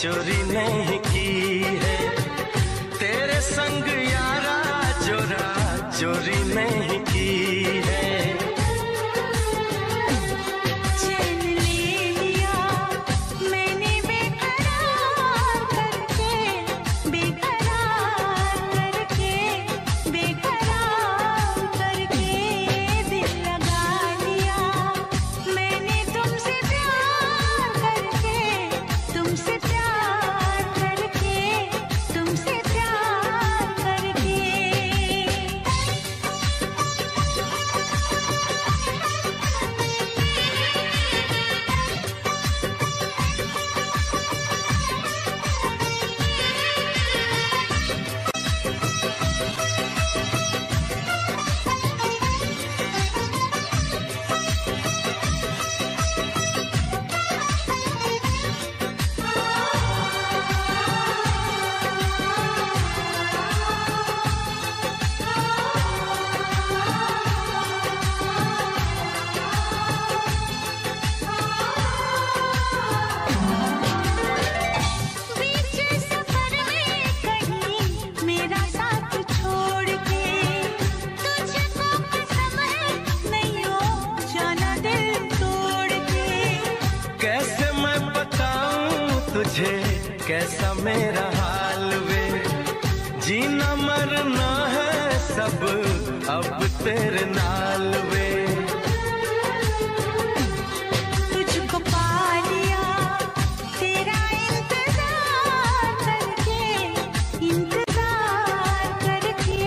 चोरी नहीं की है, तेरे संग यारा जोरा चोरी नहीं की है। चल ले लिया मैंने बेकरार करके, बेकरार करके, बेकरार करके दिल लगा लिया मैंने तुमसे प्यार करके, तुमसे प्यार करके, तुमसे प्यार करके। बीच सफर में कहीं मेरा साथ छोड़ के, तुझको कसम नहीं हो जाना दिल तोड़ के। कैसे मैं बताऊं तुझे कैसा मेरा हाल वे, जीना मरना है सब अब तेरे नाल वे। तुझको पा लिया तेरा इंतजार करके, इंतजार करके,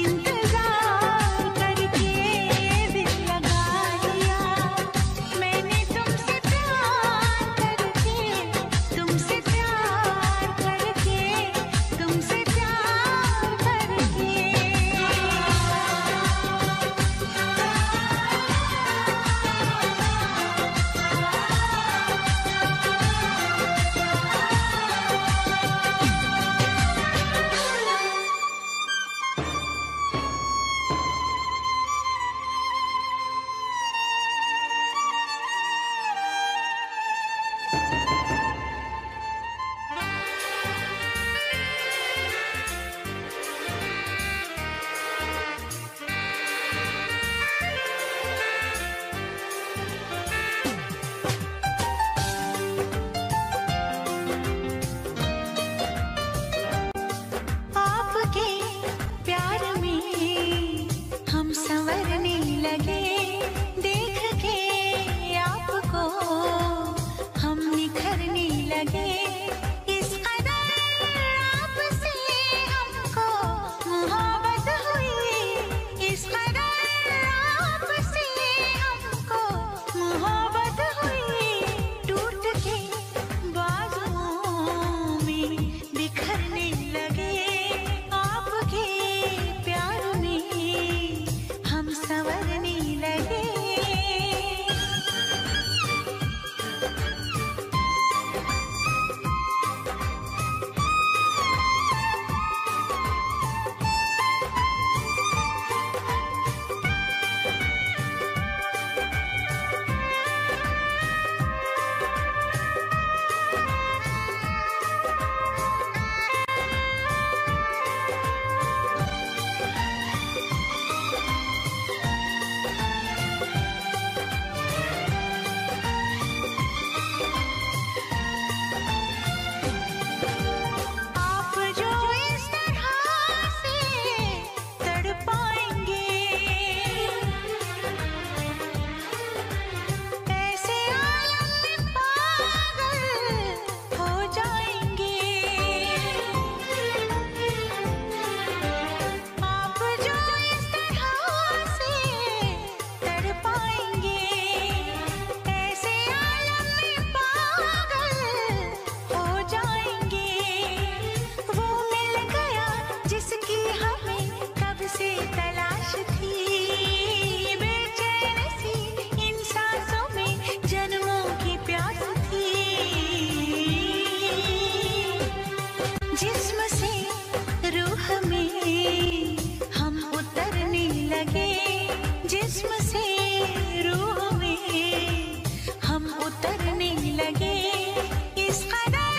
इंतजार करके दिल लगा लिया मैंने तुमसे प्यार करके, तुमसे प्यार करके, तुमसे प्यार करके। आपके प्यार में हम संवरने लगे, देख के आपको हम निखरने लगे। इस कदर आपसे हमको मोहब्बत हुई, इस कदर आपसे हमको मोहब्बत हुई। टूट के बाजुओं में बिखरने लगे, आपके प्यार में हम संवरने लगे। आप जो इस तरह से तड़पाएंगे, ऐसे आलम में पागल हो जाएंगे। आप जो इस तरह से तड़पाएंगे, ऐसे आलम में पागल हो जाएंगे। वो मिल गया जिसकी हमें कब से तलाश थी, बेचैन सी इन सांसों में जन्मों की प्यास थी। जिस्म से रूह में हम उतरने लगे, जिस्म से रूह में हम उतरने लगे। इस कदर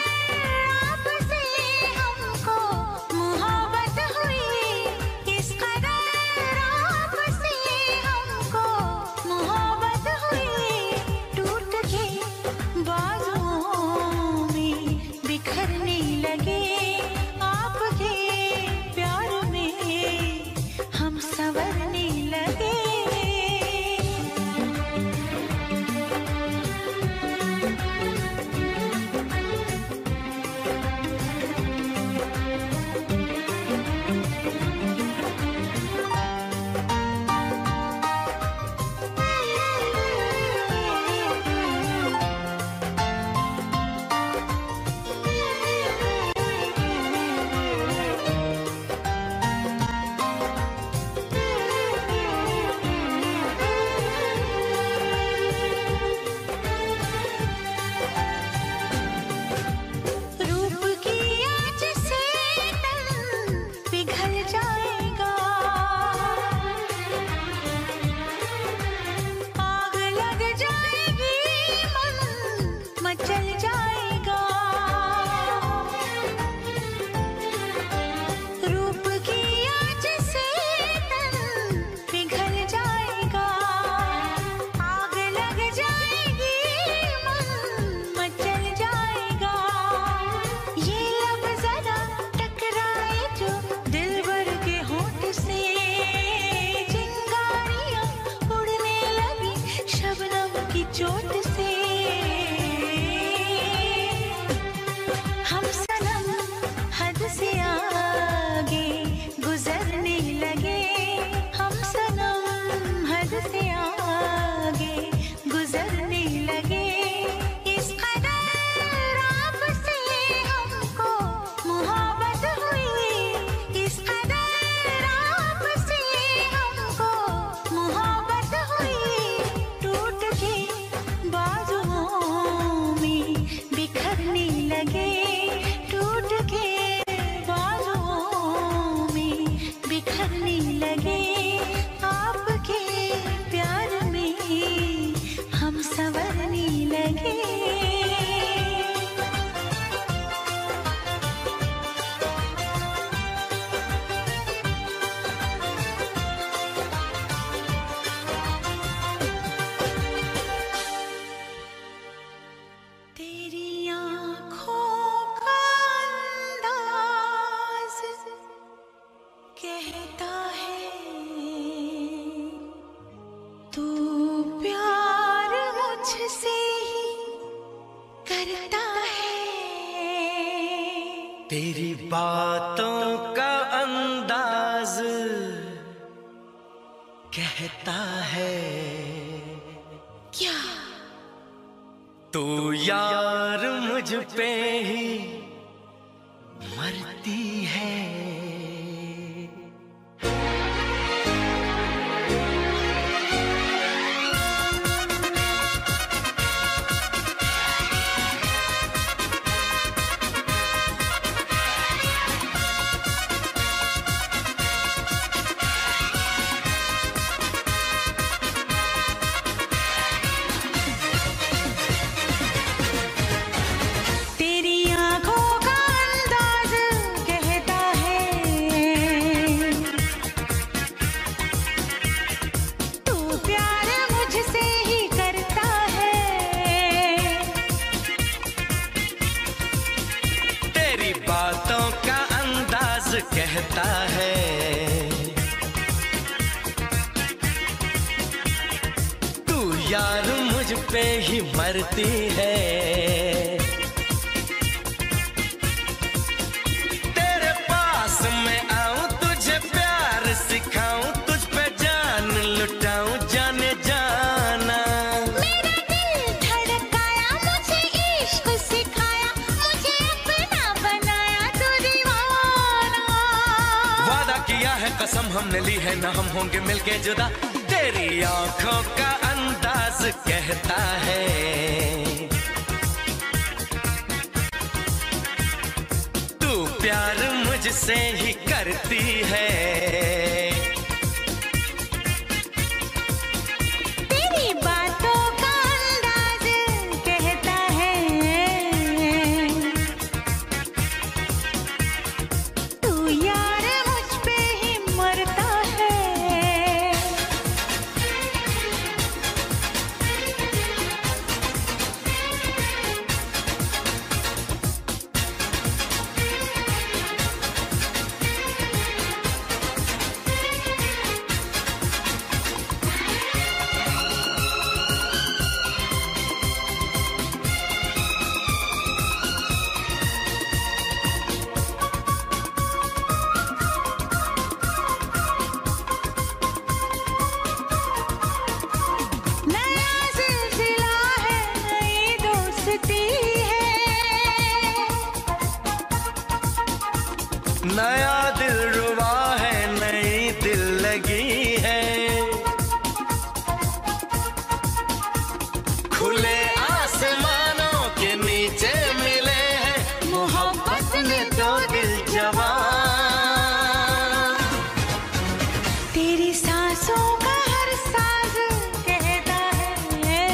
लगे आपके प्यार में हम संवरने लगे। तेरी आँखों का अंदाज कहता है तू प्यार मुझसे ही करता है। तेरी बातों का अंदाज कहता है क्या तू यार मुझ पे ही मरती है। बातों का अंदाज कहता है तू यार मुझ पे ही मरती है। तेरे पास मैं आऊं तुझे प्यार सिखाऊं तुझ पे जान लुटाऊं जाने जाना। मेरा दिल धड़काया मुझे इश्क सिखाया मुझे किया है कसम हमने ली है ना हम होंगे मिलके जुदा। तेरी आंखों का अंदाज कहता है तू प्यार मुझसे ही करती है। तेरी बातों का अंदाज कहता है तू यार नया दिल रुवा है नई दिल लगी है खुले आसमानों के नीचे मिले हैं मोहब्बत ने दो दिल जवान। तेरी सांसों का हर साज कहता है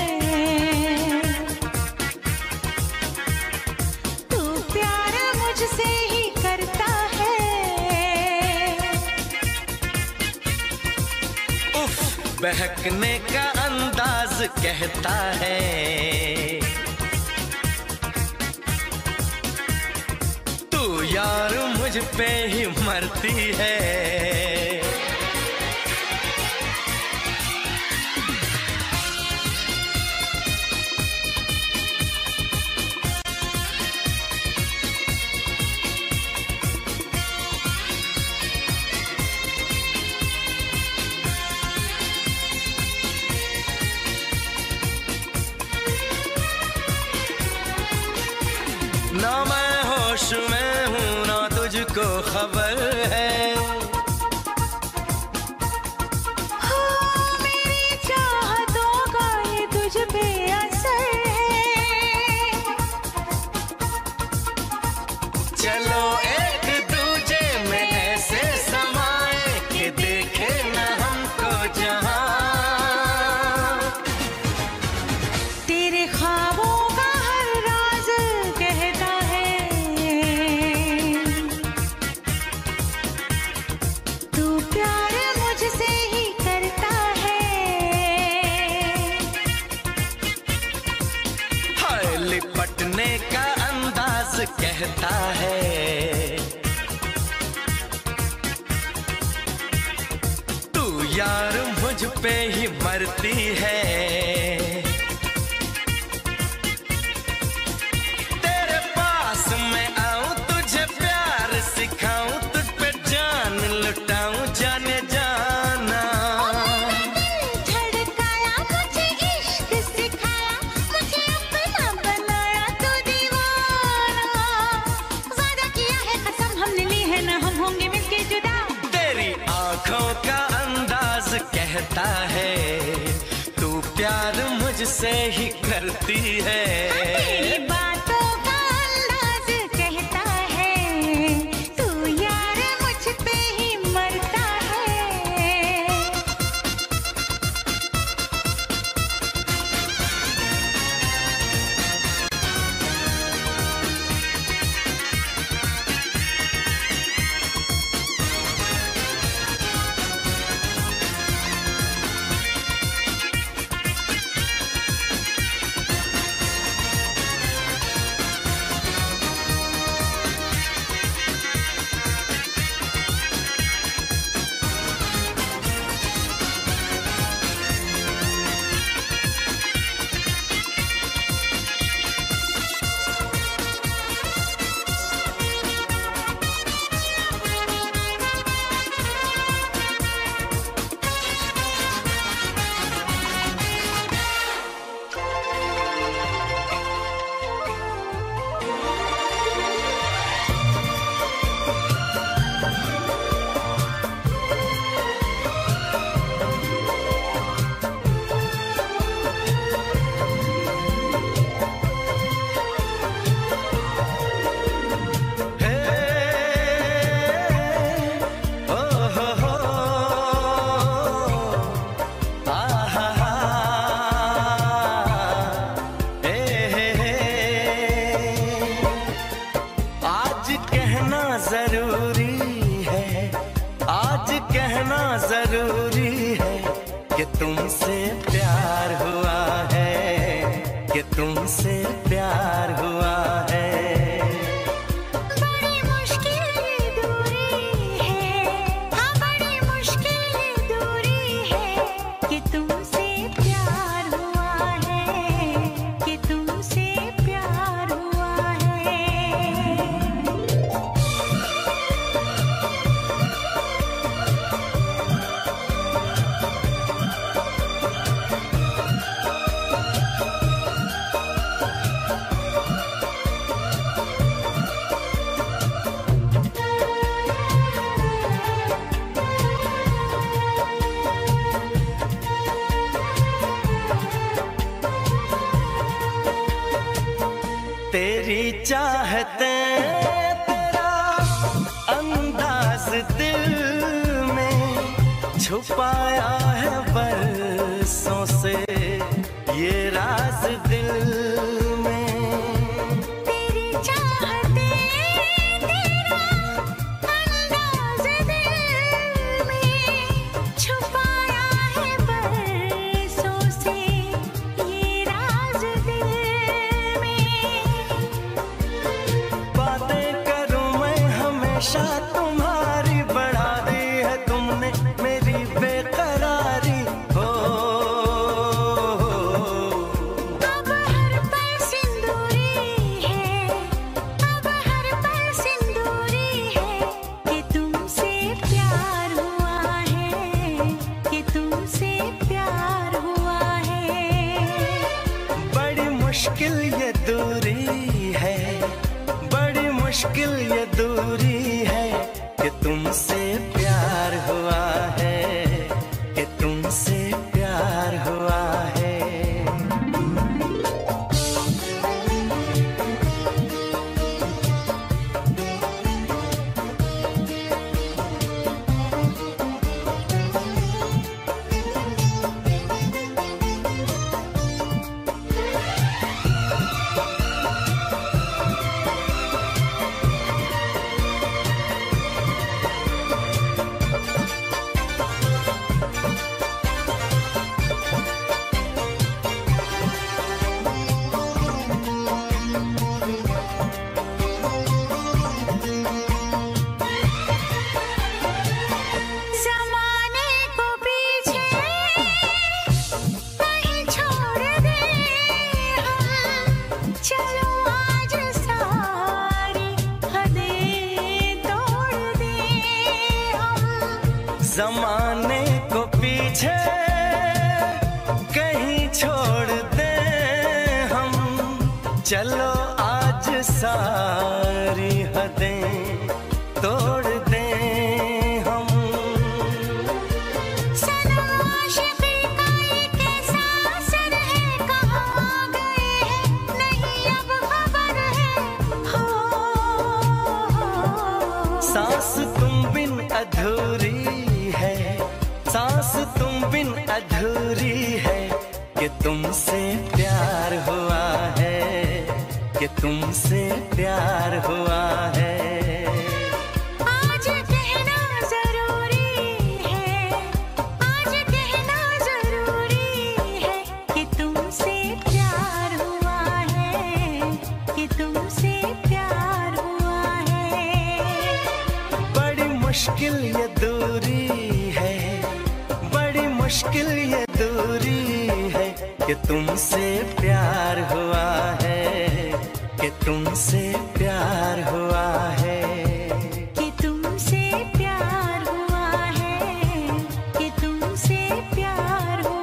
तू प्यार मुझसे ही करता बहकने का अंदाज कहता है तू यार मुझ पे ही मरती है। ना मैं होश में हूँ ना तुझको खबर है हो मेरी चाहतों का ये तुझ पे असर है। चलो एक दूजे में ऐसे समाए कि देखे कहता है तू यार मुझ पे ही मरती है, तेरे पास मैं आऊं तुझे प्यार सिखाऊं तुझ पे जान लुटाऊं जाने जाना। धड़काया मुझे इश्क सिखाया मुझे अपना बनाया तू दीवाना। वादा किया है कसम हमने ली है ना हम होंगे मिलके जुदा। तेरी आँखों का अंदाज कहता है तू प्यार मुझसे ही करती है। तेरी बातों का अंदाज कहता है तू यार मुझ पे ही मरता है। जरूरी है कि तुमसे प्यार हुआ है, कि तुमसे प्यार हुआ है। बड़ी मुश्किल दूरी है, हाँ बड़ी मुश्किल दूरी है कि तुमसे प्यार हुआ है, कि तुमसे प्यार हुआ है। तेरी चाहते तेरा अंदाज दिल में छुपाया है बरसों से ये राज दिल में। तेरी चाहते तेरा अंदाज दिल में छुपाया है बरसों से ये राज दिल में। आशा तुम्हारी बढ़ा दी है तुमने मेरी बेकरारी। जमाने को पीछे कहीं छोड़ दे हम, चलो आज सारी हदें तोड़ दे हम। सनम आशिक़ी का ये कैसा असर है, कहाँ आ गए हैं, नहीं अब खबर है। हो सांस तुम बिन अधूरी है, सांस तुम बिन अधूरी है, कि तुमसे प्यार हुआ है, कि तुमसे प्यार हुआ है। मुश्किल ये दूरी है, बड़ी मुश्किल ये दूरी है, कि तुमसे प्यार हुआ है, कि तुमसे प्यार हुआ है, कि तुमसे प्यार हुआ है, कि तुमसे प्यार हुआ है।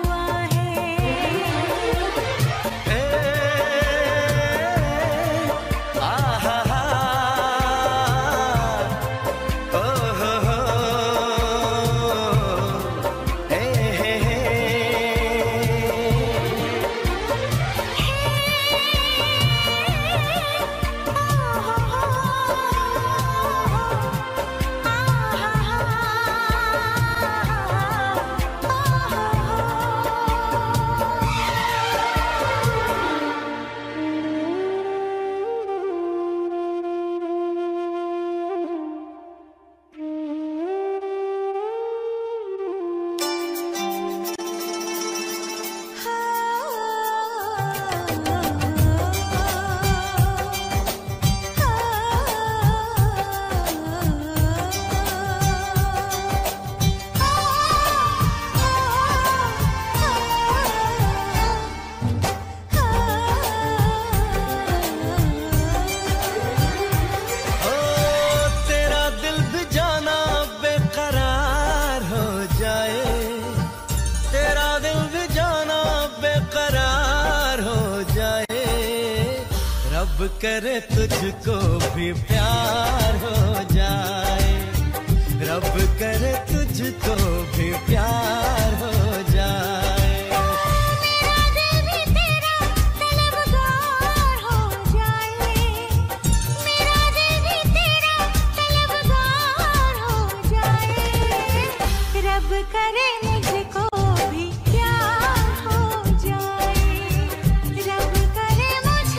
करे तुझको भी प्यार हो जाए, रब करे तुझको भी प्यार हो जाए, मेरा दिल भी तेरा तलबगार हो जाए, मेरा दिल भी तेरा तलबगार हो जाए, रब करे मुझको भी प्यार हो जाए, रब करे मुझको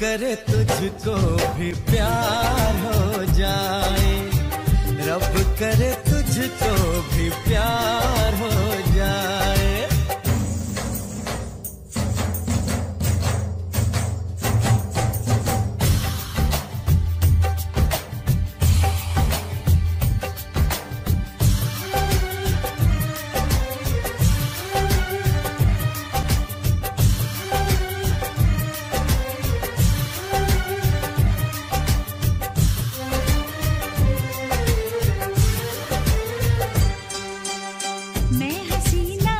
करे तुझको भी प्यार हो जाए, रब करे तुझको भी प्यार हो जाए। मैं हसीना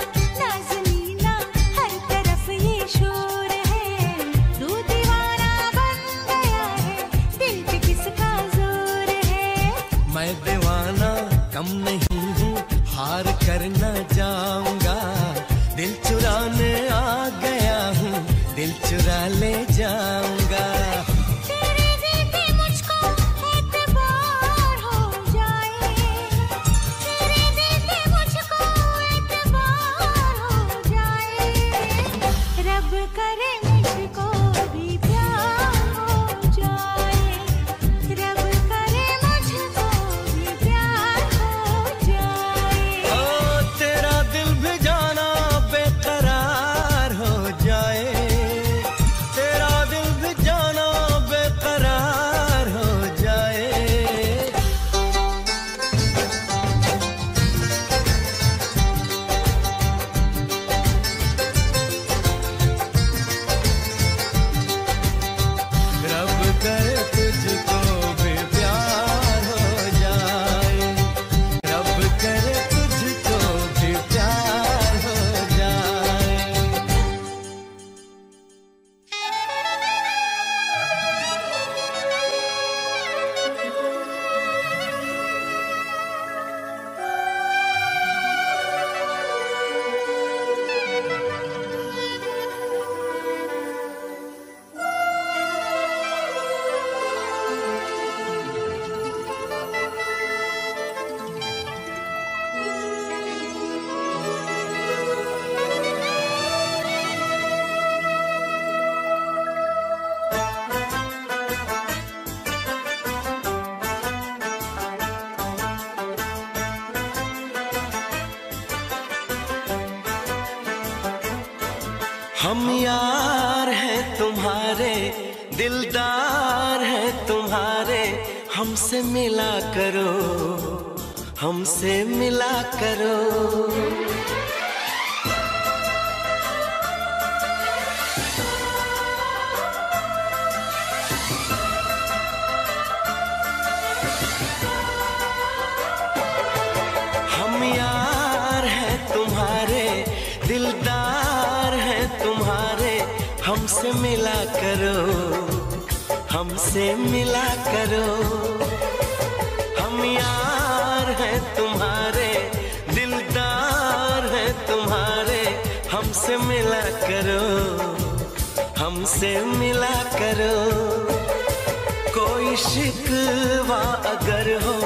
हम यार हैं तुम्हारे, दिलदार हैं तुम्हारे, हमसे मिला करो, हमसे मिला करो। हम यार हैं तुम्हारे, दिलदार हैं तुम्हारे, हमसे मिला करो, हमसे मिला करो। हम यार हैं तुम्हारे, दिलदार हैं तुम्हारे, हमसे मिला करो, हमसे मिला करो। कोई शिकवा अगर हो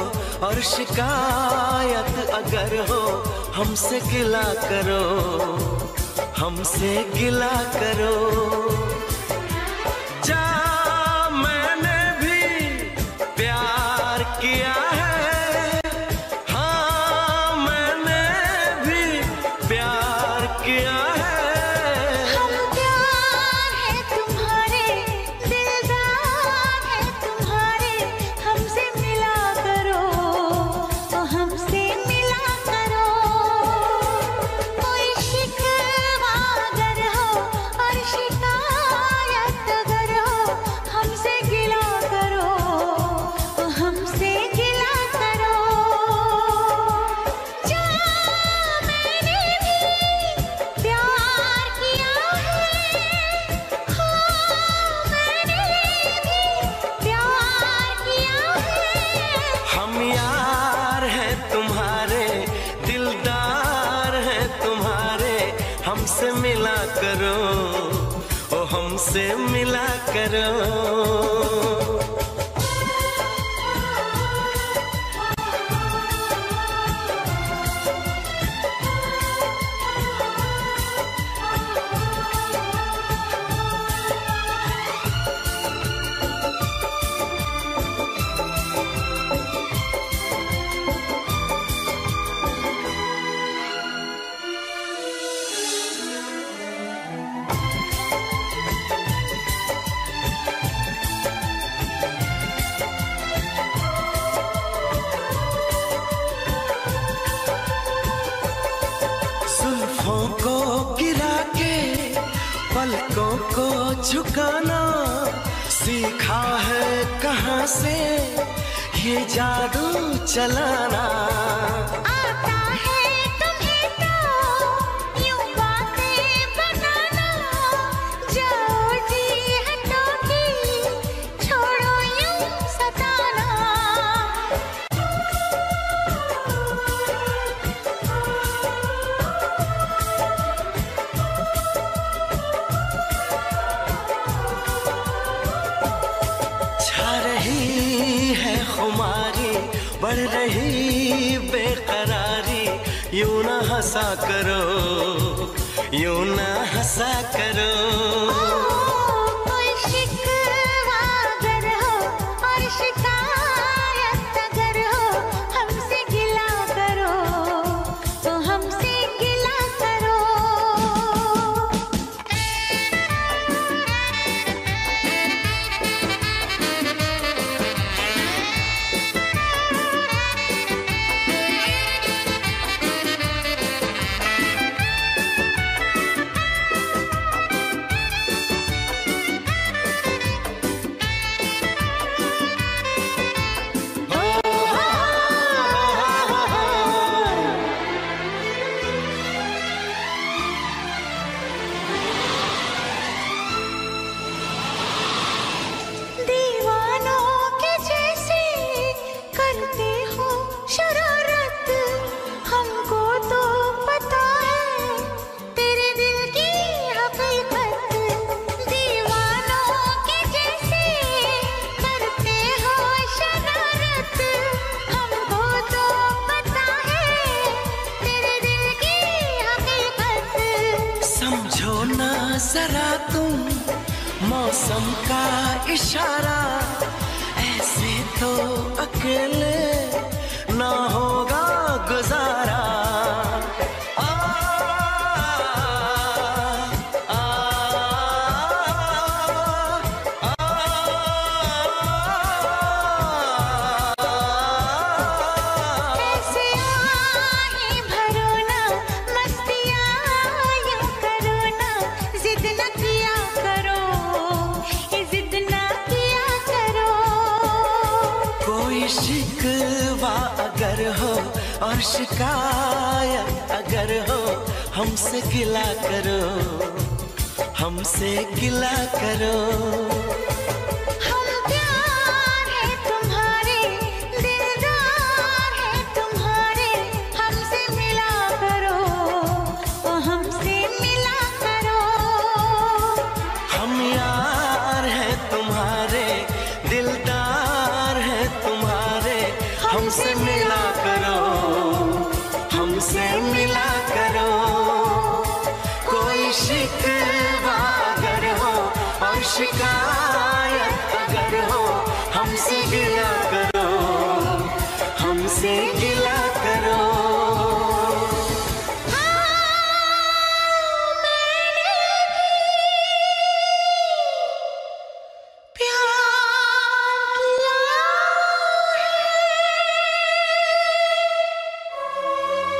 और शिकायत अगर हो, हमसे गिला करो, हमसे गिला करो। जा मैंने भी प्यार किया है, हाँ मैंने भी प्यार किया है। हम प्यार है तुम्हारे, दिलदार है तुम्हारे, हमसे मिला करो, तो हमसे मिला करो। कोई शिकवा अगर हो और शिकायत अगर हो, हमसे गिला करो, तो हमसे गिला करो। जा मैंने भी प्यार किया है, हाँ मैंने भी प्यार किया है। हम यार हैं तुम्हारे, दिलदार हैं तुम्हारे, हमसे मिला करो, ओ हमसे मिला करो। जुल्फों को गिरा के पलकों को झुकाना सीखा है कहाँ से ये जादू चलाना। आता है तुम्हें तो यूं बातें बताना, जाओ जी हटो की छोड़ो यूं सताना। छा रही है खुमारी, बढ़ रही बेकरारी, यूं ना हंसा करो, यूं ना हंसा करो। कोई शिकवा अगर हो और शिकायत अगर हो, हमसे गिला करो, तो हमसे गिला करो। दीवानों के जैसे करते हो शरारत, हमको तो पता है तेरे दिल की हकीकत। दीवानों के जैसे करते हो शरारत, हमको तो पता है तेरे दिल की हकीकत। समझो ना जरा तुम मौसम का इशारा, ऐसे तो अकेले ना होगा गुजारा। आ, आ, आ, आ। और शिकायत अगर हो हमसे गिला करो, हमसे गिला करो। शिकायत अगर हो हमसे गिला करो, हमसे गिला करो। हाँ, मैंने भी प्यार किया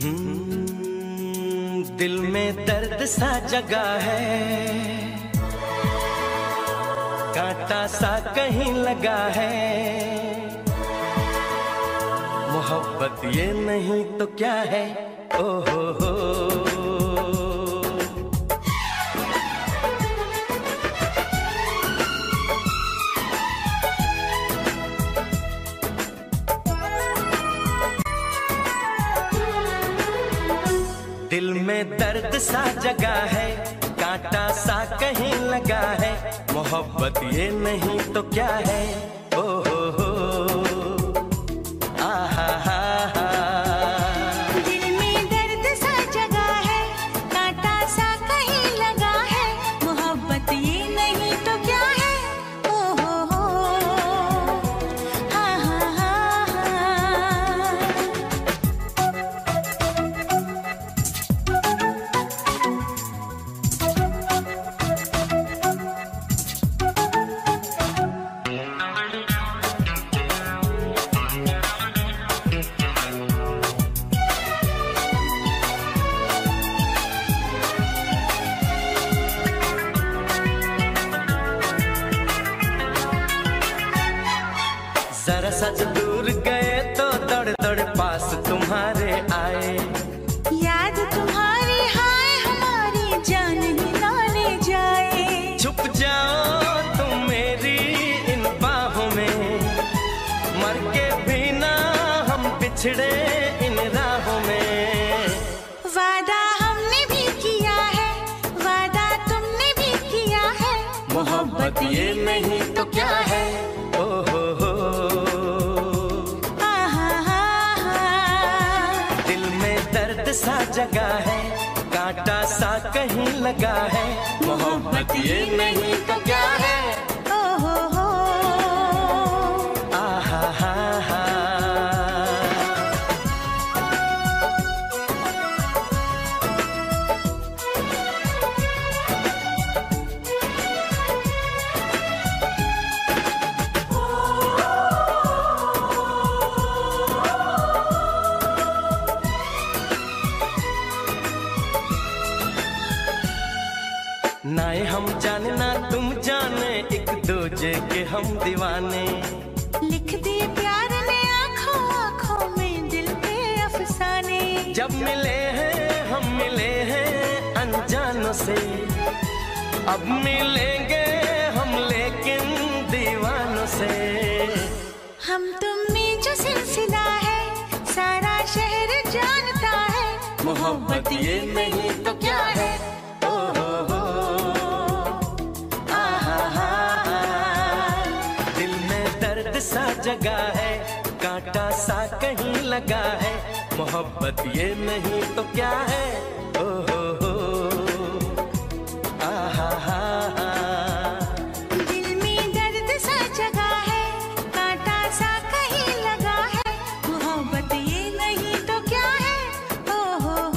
है। दिल में दर्द सा जगह है, कांटा सा कहीं लगा है। मोहब्बत ये नहीं तो क्या है। ओ हो दिल में दर्द सा जगह है, कांटा सा कहीं लगा है। मोहब्बत ये नहीं तो क्या है। ओ हो आहा हा हा। दिल में दर्द सा जगह है, कांटा सा कहीं लगा है। मोहब्बत ये नहीं तो क्या है। ओ हो हा हा हा हा। जरा सच दूर गए तो दौड़ दौड़ पास तुम्हारे आए। याद तुम्हारी हाय हमारी जान ही ना ले जाए। छुप जाओ तुम मेरी इन बाहों में, मर के भी ना हम पिछड़े इन राहों में। वादा हमने भी किया है, वादा तुमने भी किया है। मोहब्बत ये नहीं तो क्या है। ओ हो सा जगह है, कांटा सा कहीं लगा है। मोहब्बत ये नहीं तो क्या है। ओ हो आहा हा हा। नाए हम जाने ना तुम जाने, एक दूजे के हम दीवाने। लिख दिए प्यार में आँखों आँखों में दिल पे अफसाने। जब मिले हैं हम मिले हैं अनजानों से, अब मिलेंगे हम लेकिन दीवानों से। हम तुम में जो सिलसिला है सारा शहर जानता है। मोहब्बत ये नहीं तो क्या है। सा जगह है, कांटा सा कहीं लगा है। मोहब्बत ये नहीं तो क्या है। ओ हो आहा हा हा। दिल में दर्द सा जगह है, कांटा सा कहीं लगा है। मोहब्बत ये नहीं तो क्या है। ओ हो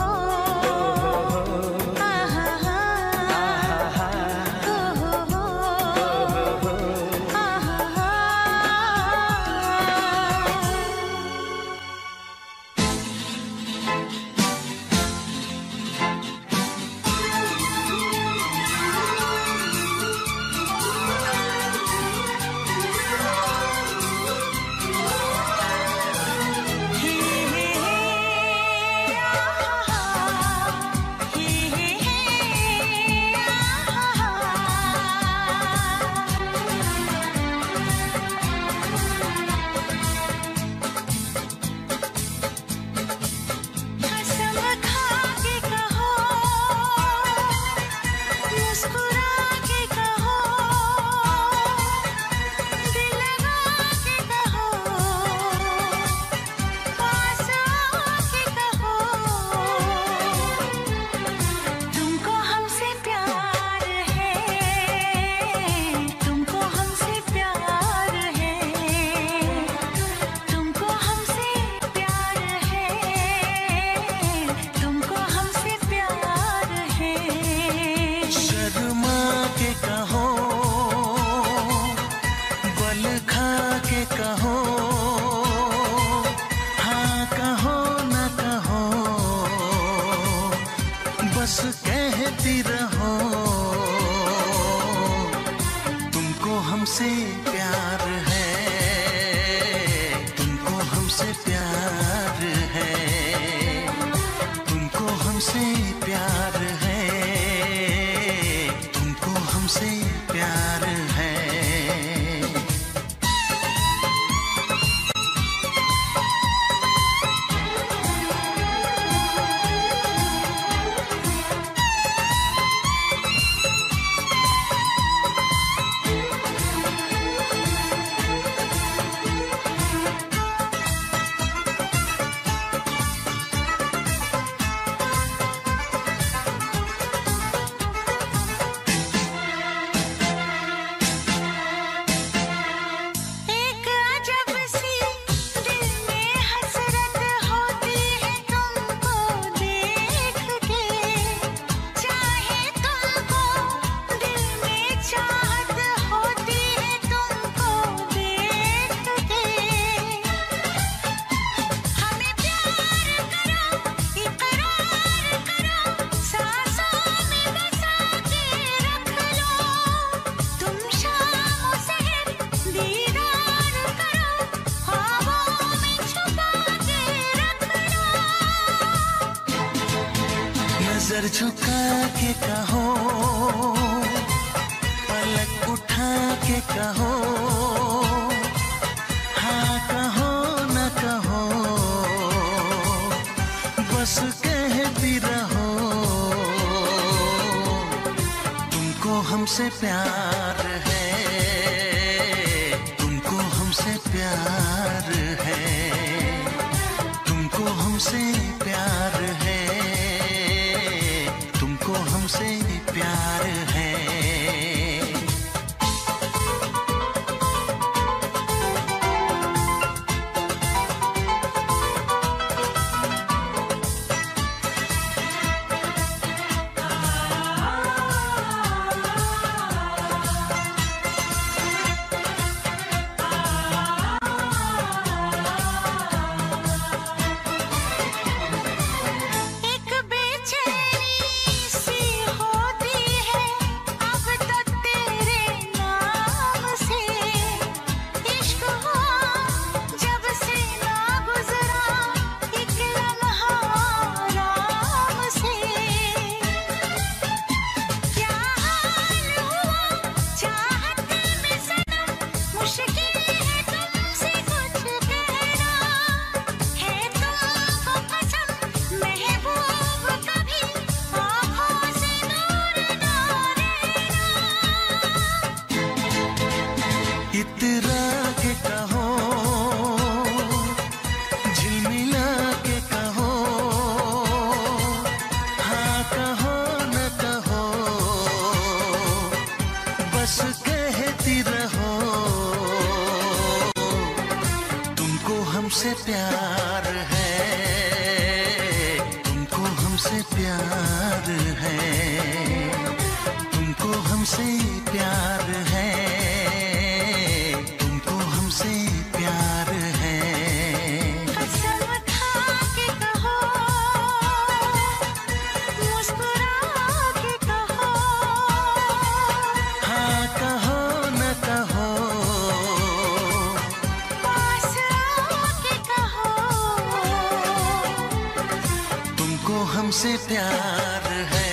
आहा हा आहा हा। ओ हो आहा हा। कहो, हाँ कहो ना कहो, बस कहती रहो, तुमको हमसे प्यार है, तुमको हमसे प्यार है, तुमको हमसे प्यार है, तुमको हमसे प्यार है। नजर झुका के कहो, पलक उठा के कहो, हाँ कहो ना कहो, बस कहती रहो, तुमको हमसे प्यार है, तुमको हमसे प्यार है, तुमको हमसे प्यार है, तुमको हमसे प्यार है। इतरा के कहो, झिलमिला के कहो, हाँ कहो ना कहो, बस कहती रहो, तुमको हमसे प्यार है, तुमको हमसे प्यार है, तुमको हमसे प्यार है, हमसे प्यार है। कसम खा के कहो, मुस्कुरा के कहो, हाँ कहो न कहो, पास आके कहो, तुमको हमसे प्यार है,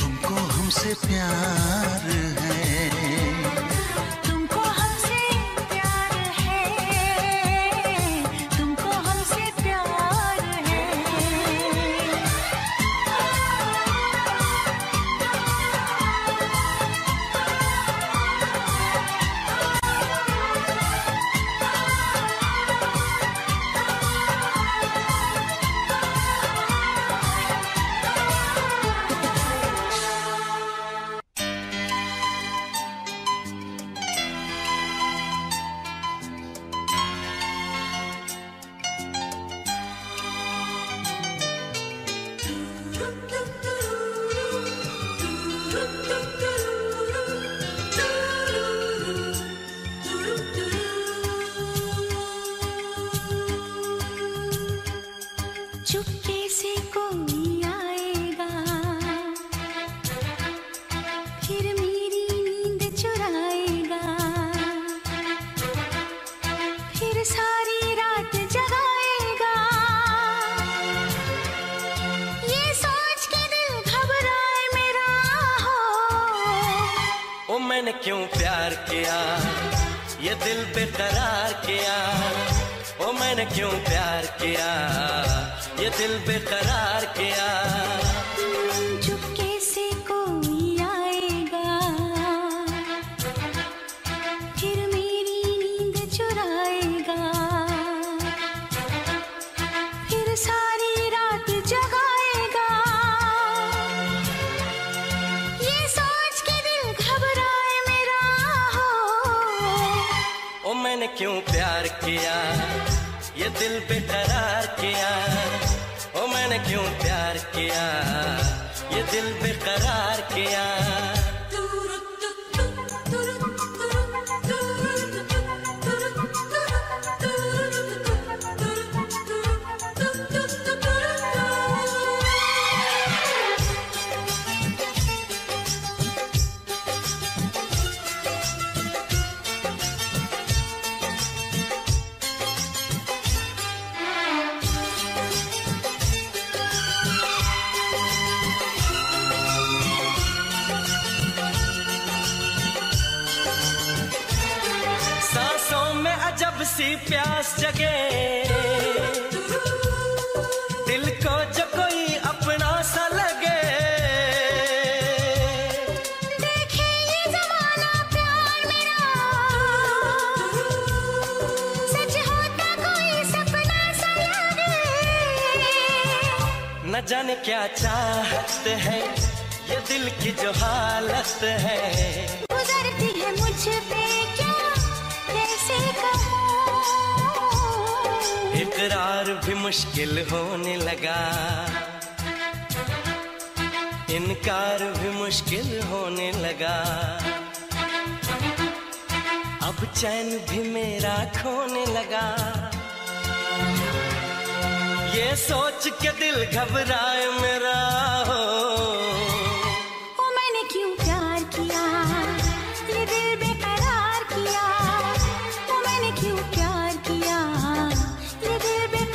तुमको हमसे प्यार है, चुपके से कोई आएगा फिर मेरी नींद चुराएगा, फिर सारी रात जगाएगा। ये सोच के दिल घबराए मेरा हो, ओ मैंने क्यों प्यार किया, ये दिल बेकरार किया। ओ मैंने क्यों प्यार किया, ये दिल बेकरार किया। चुपके से कोई आएगा फिर मेरी नींद चुराएगा, फिर सारी रात जगाएगा। ये सोच के दिल घबराए मेरा हो, ओ मैंने क्यों प्यार किया, ये दिल बेकरार किया। ओ मैंने क्यों प्यार किया, ये दिल बेकरार किया। सी प्यास जगे दिल को जो कोई अपना सा लगे, देखे ये ज़माना प्यार मेरा सच होता कोई सपना सा लगे। न जाने क्या चाहत है ये दिल की जो हालत है, गुजरती है मुझ पे क्या कैसे कहूँ, इकरार भी मुश्किल होने लगा, इनकार भी मुश्किल होने लगा। अब चैन भी मेरा खोने लगा, ये सोच के दिल घबराए मेरा हो। ओ मैंने क्यों प्यार किया, ये दिल बेकरार किया। ओ मैंने क्यों प्यार किया, ये दिल बेकरार किया।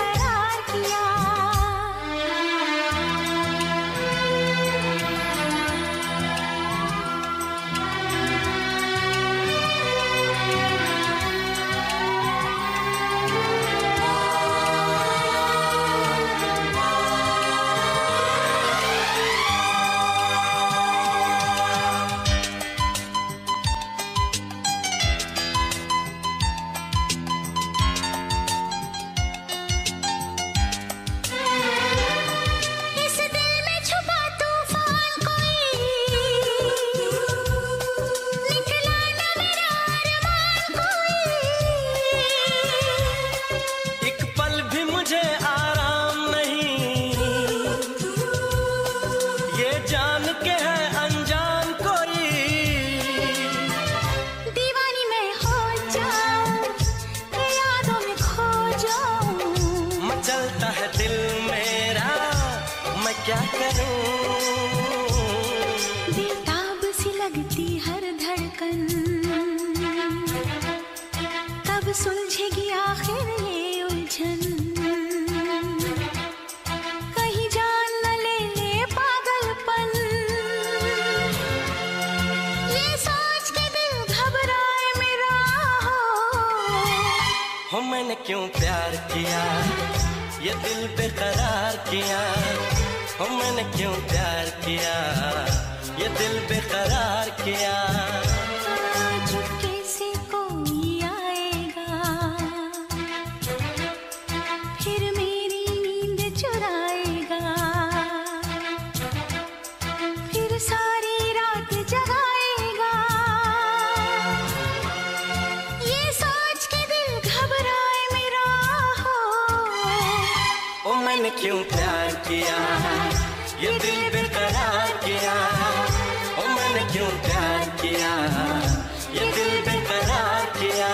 क्या करूं, बेताब सी लगती हर धड़कन, कब सुलझेगी आखिर ये उलझन। कहीं जान न ले ले पागलपन, ये सोच के दिल घबराए मेरा हो। मैंने क्यों प्यार किया, ये दिल बेकरार किया। ओ मैंने क्यों प्यार किया, ये दिल बेकरार किया। चुपके से कोई आएगा फिर मेरी नींद चुराएगा, फिर सारी रात जगाएगा। ये सोच के दिल घबराए मेरा हो। ओ मैंने क्यों प्यार किया, ये दिल बेकरार किया। ओ मैंने क्यों प्यार किया, ये दिल बेकरार किया।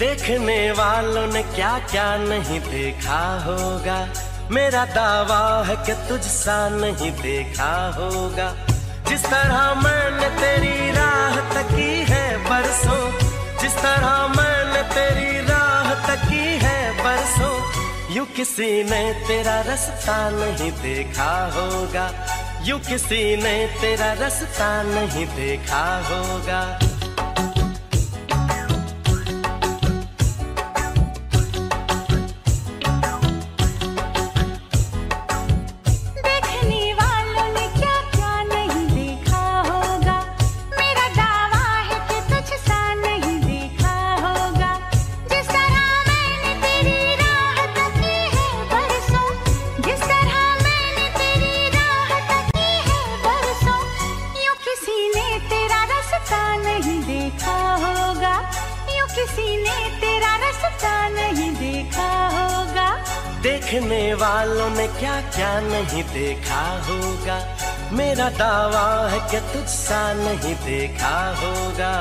देखने वालों ने क्या क्या नहीं देखा होगा, मेरा दावा है कि तुझसा नहीं देखा होगा। जिस तरह मैंने तेरी राह तकी है बरसों, जिस तरह मैंने तेरी राह तकी है बरसों, यूं किसी ने तेरा रास्ता नहीं देखा होगा, यूं किसी ने तेरा रास्ता नहीं देखा होगा। देखने वालों ने क्या क्या नहीं देखा होगा, मेरा दावा है कि तुझसा नहीं देखा होगा।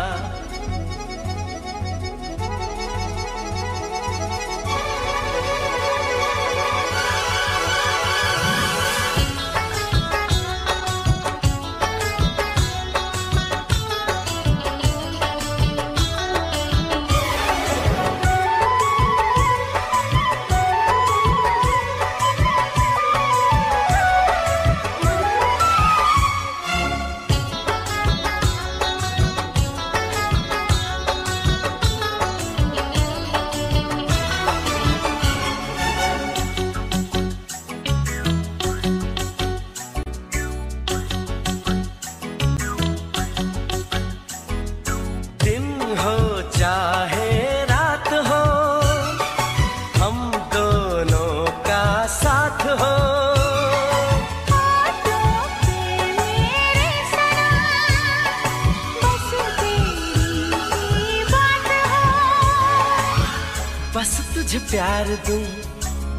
तुझे प्यार दूं,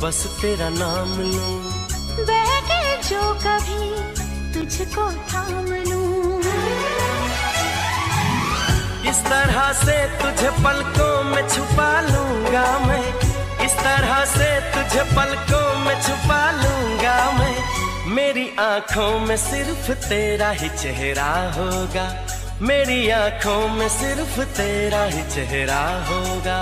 बस तेरा नाम लूं, बहके जो कभी तुझको थाम लूं। इस तरह से तुझे पलकों में छुपा लूंगा मैं, इस तरह से तुझे पलकों में छुपा लूंगा मैं, मेरी आंखों में सिर्फ तेरा ही चेहरा होगा, मेरी आंखों में सिर्फ तेरा ही चेहरा होगा।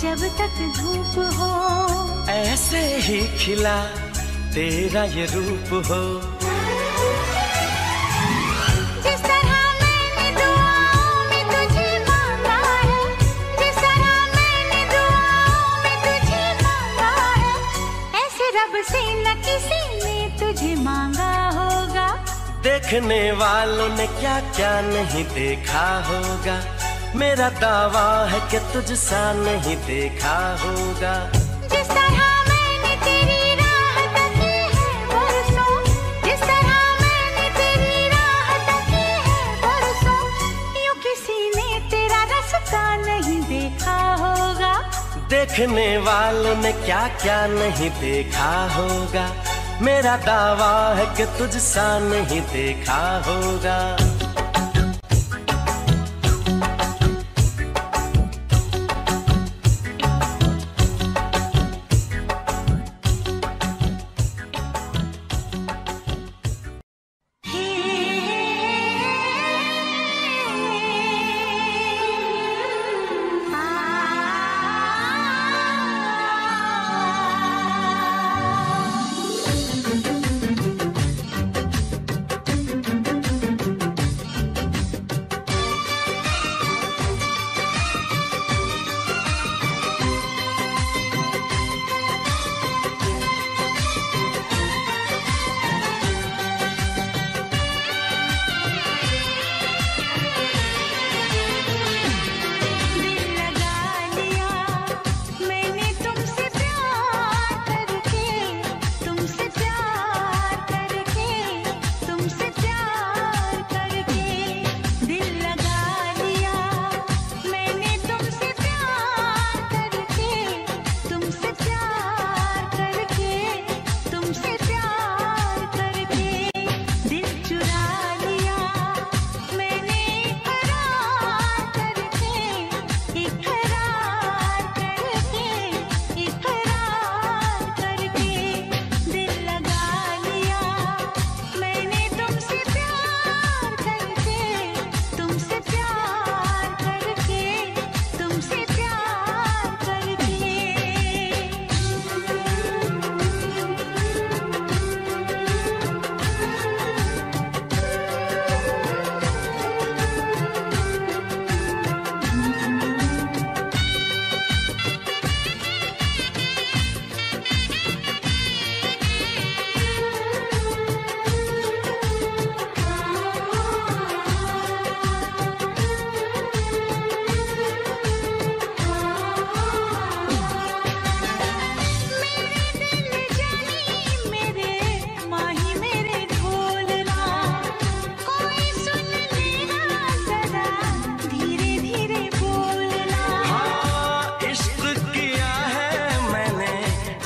जब तक धूप हो ऐसे ही खिला तेरा ये रूप हो, जिस तरह मैंने दुआओं में तुझे मांगा है, जिस तरह मैंने दुआओं में तुझे मांगा है, ऐसे रब से न किसी ने तुझे मांगा होगा। देखने वालों ने क्या क्या नहीं देखा होगा, मेरा दावा है कि तुझसा नहीं देखा होगा। जिस तरह मैंने तेरी राह तकी है बरसों, जिस तरह मैंने तेरी राह तकी है बरसों, यूं किसी ने तेरा रास्ता नहीं देखा होगा। देखने वालों ने क्या क्या नहीं देखा होगा, मेरा दावा है कि तुझसा नहीं देखा होगा।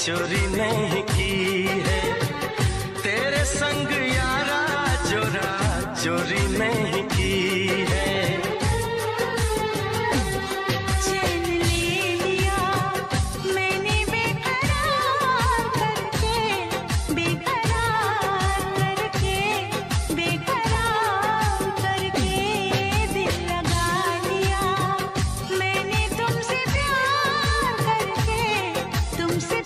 चोरी नहीं की है तेरे संग यारा, जोरा चोरी नहीं की है। चैन ले लिया मैंने बेकरार करके, बेकरार करके, बेकरार करके दिल लगा लिया मैंने तुमसे प्यार करके, तुमसे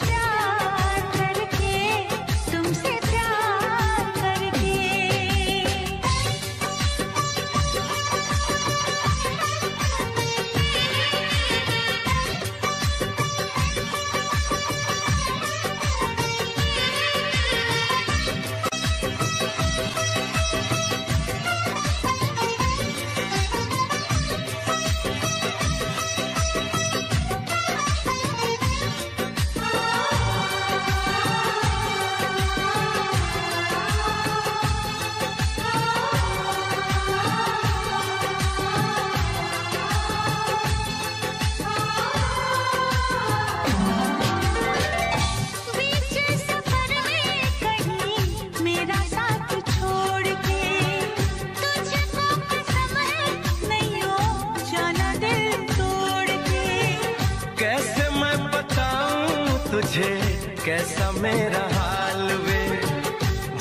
तुझे कैसा मेरा हाल वे,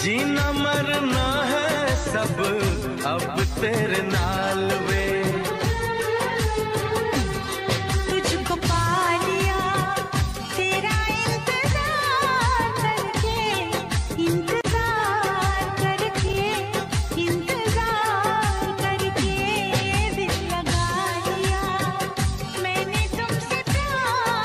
जीना मरना है सब अब तेरे नाल वे। तुझको पा लिया तेरा इंतजार करके, इंतजार करके, इंतजार करके दिल लगा लिया मैंने तुमसे प्यार करके।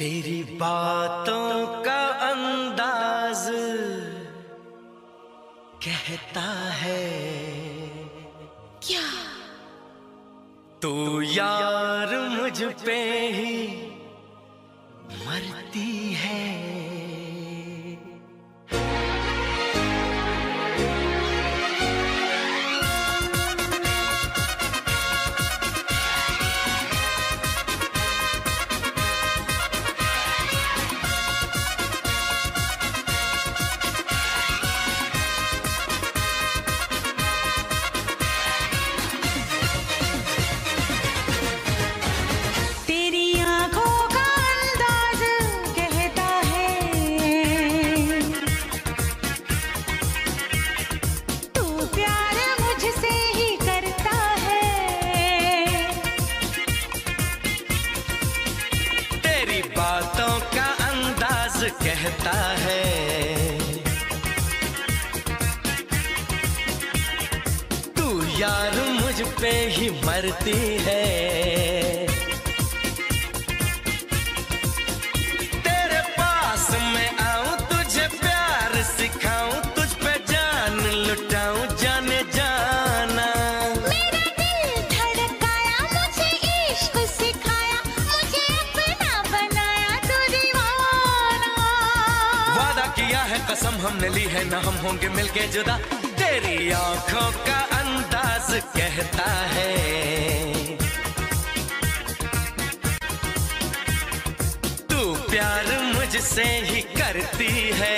तेरी बातों का अंदाज कहता है क्या तू यार मुझ पे ही मरती है। बातों का अंदाज कहता है तू यार मुझ पे ही मरती है। तेरे पास मैं आऊं तुझे प्यार सिखाऊं तुझ पे जान लुटाऊं जाने जाना। मेरा दिल धड़काया मुझे इश्क सिखाया मुझे अपना बनाया तू दीवाना। वादा किया है कसम हमने ली है ना हम होंगे मिलके जुदा। तेरी आंखों का अंदाज कहता है तू प्यार मुझसे ही करती है।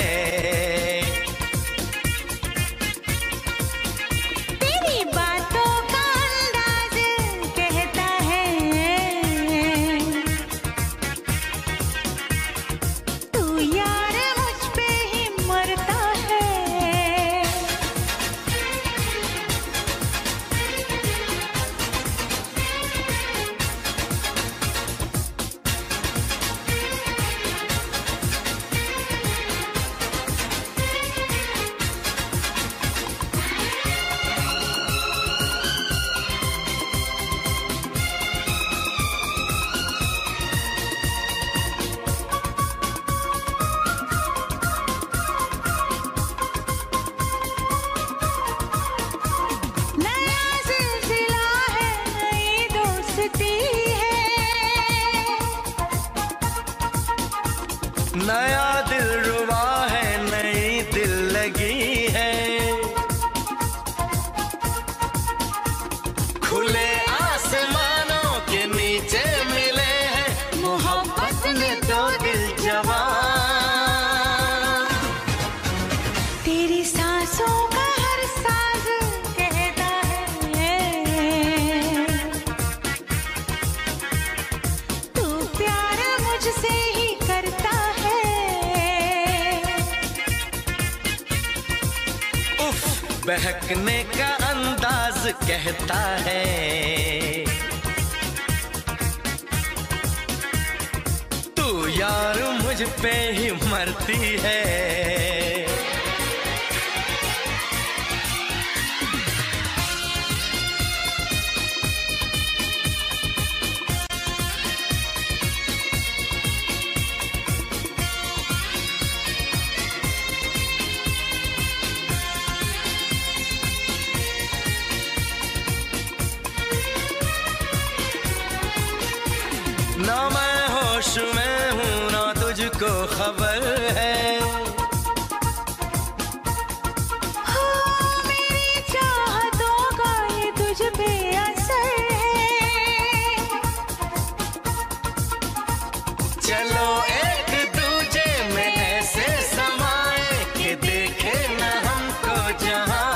तेरी बातों का अंदाज कहता है तू यार मुझ पे ही मरता है। नया दिल रुवा है नई दिल लगी है खुले आसमानों के नीचे मिले हैं मोहब्बत ने दो दिल जवान। तेरी सांसों का हर साज कहता है तू प्यार मुझसे ही करता है। बहकने का अंदाज कहता है तू यार मुझ पे ही मरती है। ना मैं होश में हूँ ना तुझको खबर है हो मेरी चाहतों का ये तुझ पे असर है। चलो एक दूजे में ऐसे समाए कि देखे ना हमको जहाँ।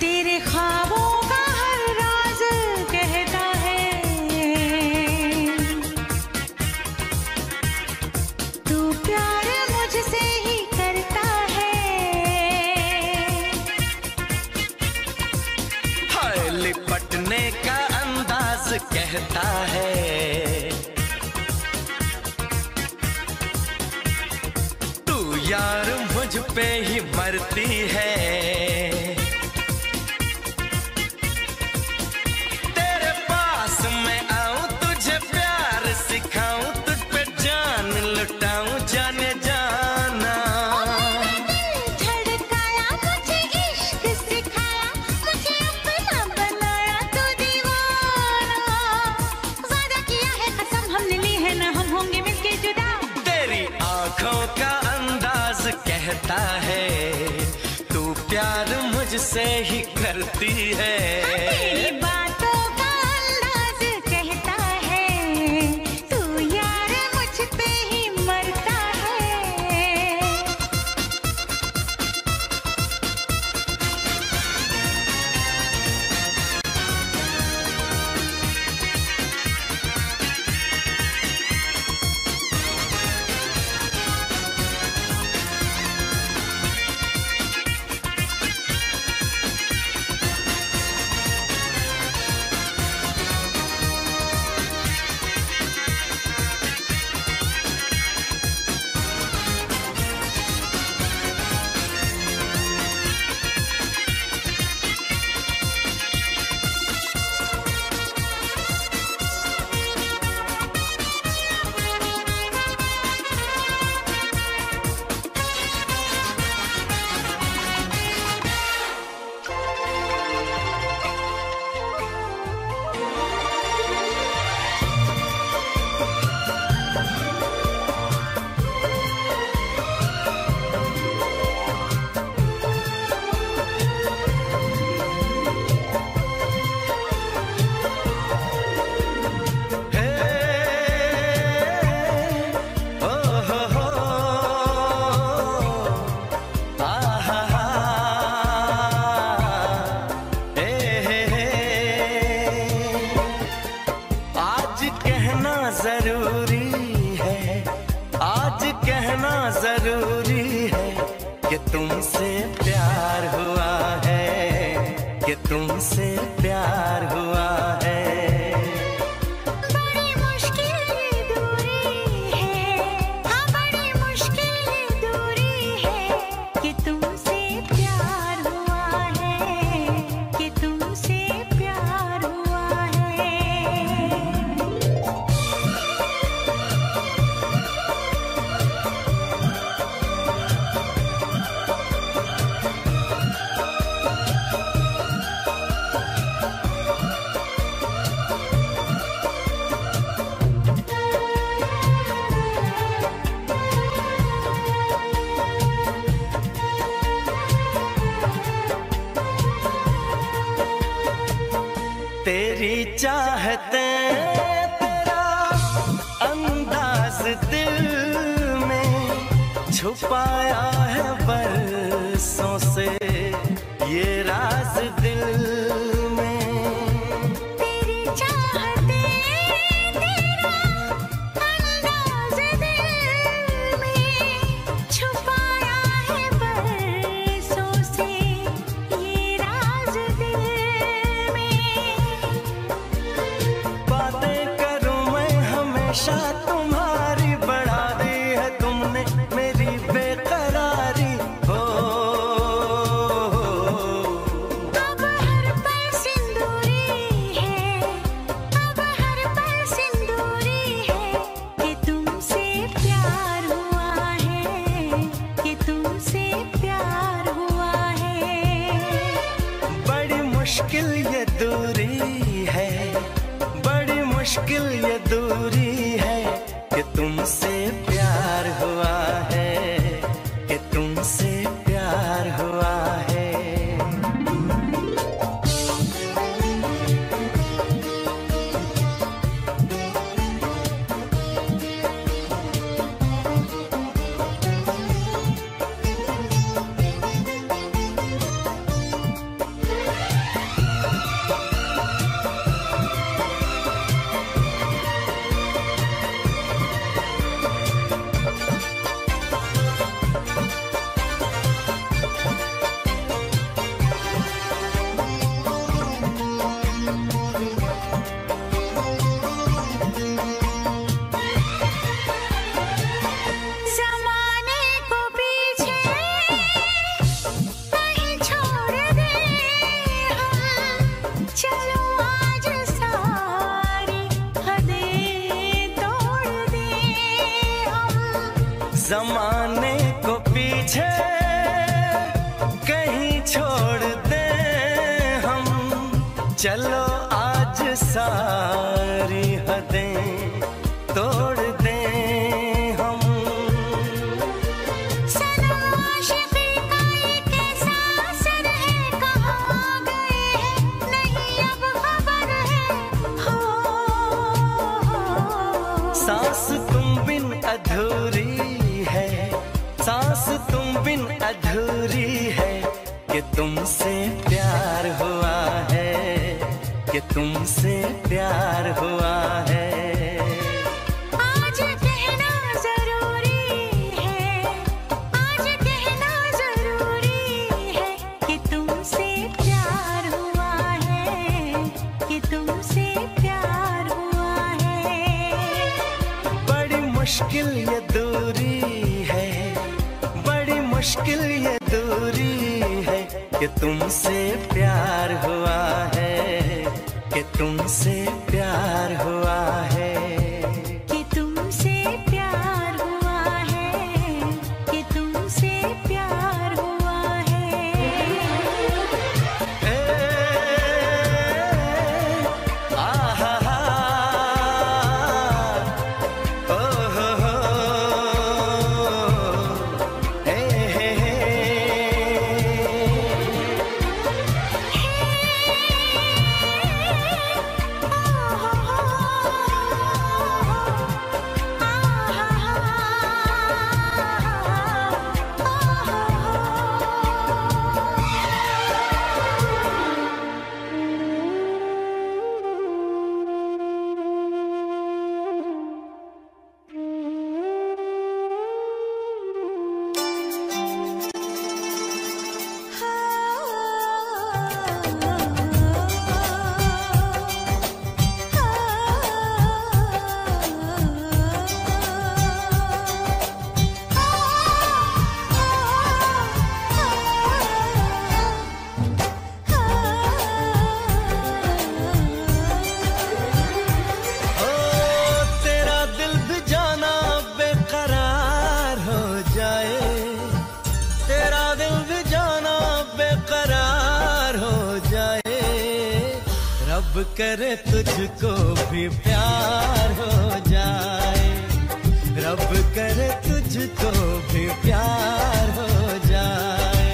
तेरे ख्वाबों लिपटने का अंदाज कहता है तू यार मुझ पे ही मरती है। तेरे पास मैं आऊं तुझे करता है, तू प्यार मुझसे ही करती है। तेरी बातों का अंदाज कहता है, तू यार मुझ पे ही मरता है। छुपाया है बरसों से ये राज दिल में, तेरी चाहते तेरा अंदाज़ दिल में छुपाया है बरसों से ये राज दिल में। बातें करूं मैं हमेशा तुम्हारी, बढ़ा दी है तुमने मेरी बेकरारी। हो अब हर पल सिंदूरी है, अब हर पल सिंदूरी है कि तुमसे प्यार हुआ है, कि तुमसे प्यार हुआ है। बड़ी मुश्किल ये दूरी है, बड़ी मुश्किल ये दूरी है कि तुमसे प्यार हुआ है, कि तुमसे प्यार हुआ है। जमाने को पीछे कहीं छोड़ दे हम, चलो आज सारी हदें तोड़ दें हम। कि तुमसे प्यार हुआ है। मुश्किल ये दूरी है, बड़ी मुश्किल ये दूरी है कि तुमसे प्यार हुआ है, कि तुमसे प्यार हुआ है, कि तुमसे प्यार हुआ है, कि तुमसे प्यार हुआ है। करे तुझको भी प्यार हो जाए, रब करे तुझको भी प्यार हो जाए,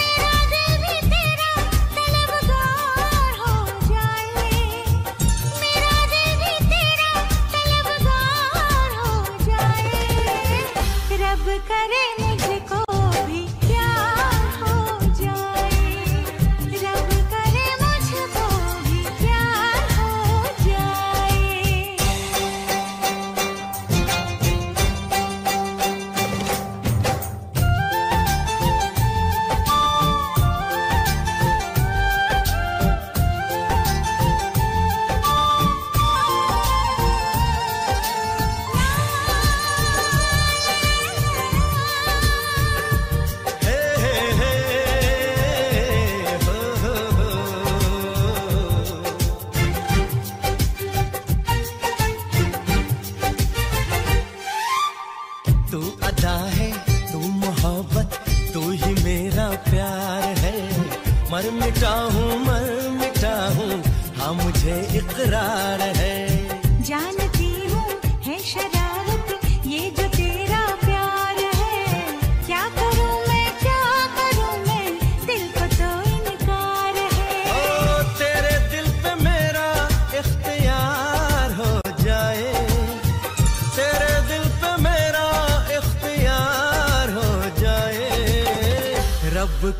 मेरा दिल भी तेरा तलबगार हो जाए, मेरा दिल भी तेरा तलबगार हो जाए, रब करे मुझको भी प्यार हो जाए, रब करे मुझको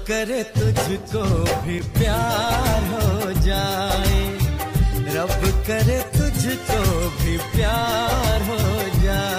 करे तुझको भी प्यार हो जाए, रब करे तुझको भी प्यार हो जाए।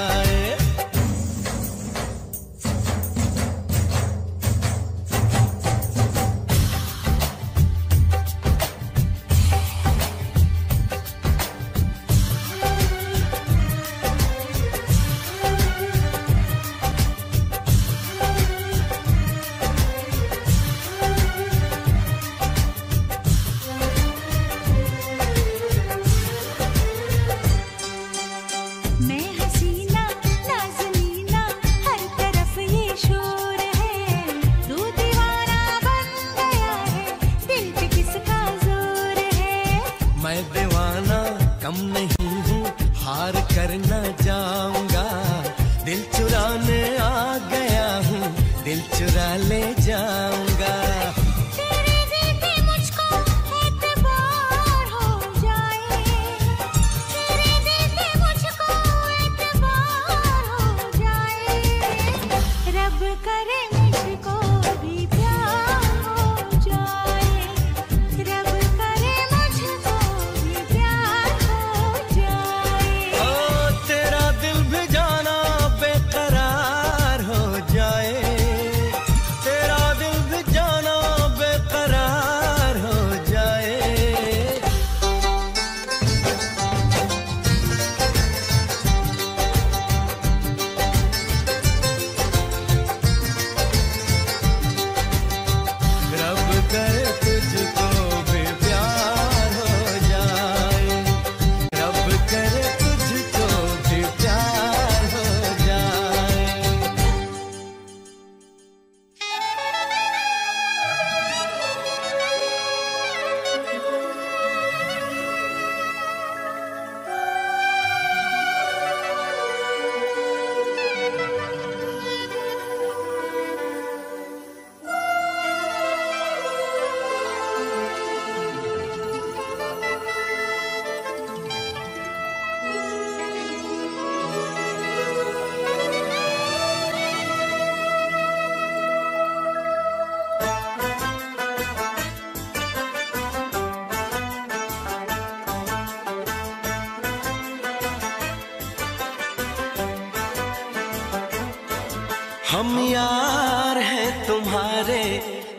हम यार हैं तुम्हारे,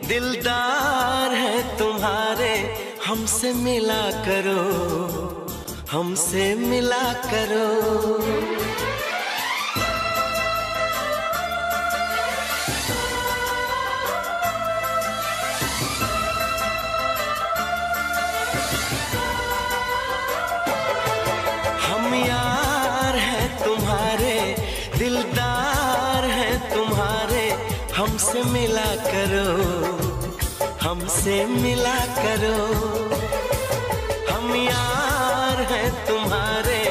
दिलदार हैं तुम्हारे, हमसे मिला करो, हमसे मिला करो। हम यार हैं तुम्हारे, दिलदार हैं तुम्हारे, हमसे मिला करो, हमसे मिला करो। हम यार हैं तुम्हारे,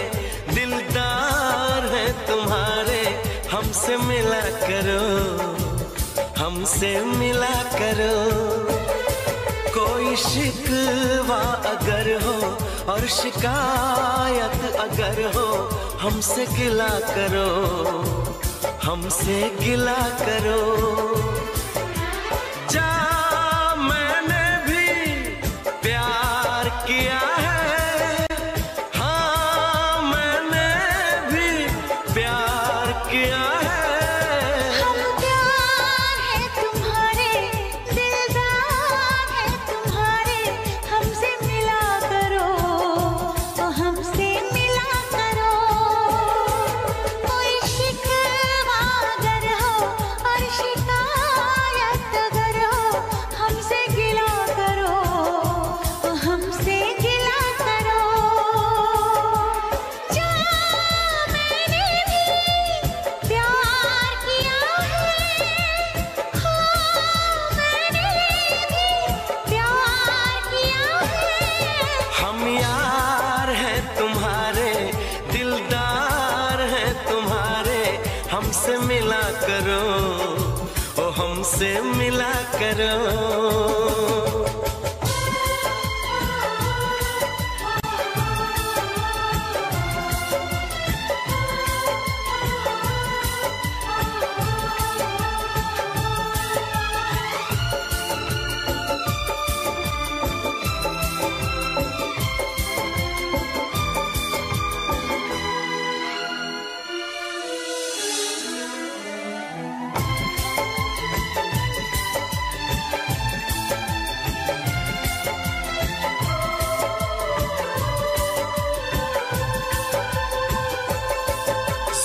दिलदार हैं तुम्हारे, हमसे मिला करो, हमसे मिला करो। कोई शिकवा अगर हो और शिकायत अगर हो, हमसे गिला करो, हमसे गिला करो। जा मैंने भी प्यार किया है, हाँ मैंने भी प्यार किया है। हमसे मिला करो, ओ हमसे मिला करो।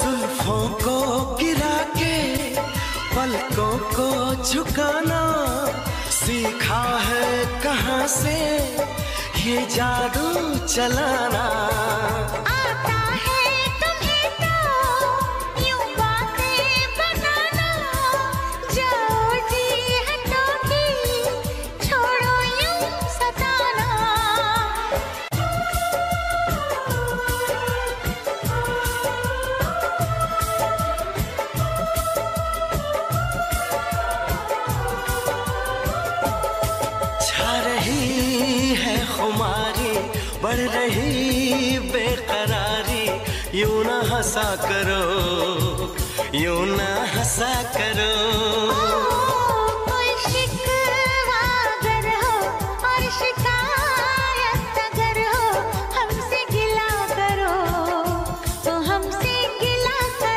जुल्फों को गिरा के पलकों को झुकाना सीखा है कहाँ से ये जादू चलाना। आता है तुम्हें तो यूं बातें बनाना, जाओ जी हटो की छोड़ो यूं सताना। खुमारी बढ़ रही बेकरारी, यूं ना हंसा करो, यूं ना हंसा करो। कोई शिकवा अगर हो और शिकायत अगर हो, हमसे गिला करो, तो हमसे गिला करो।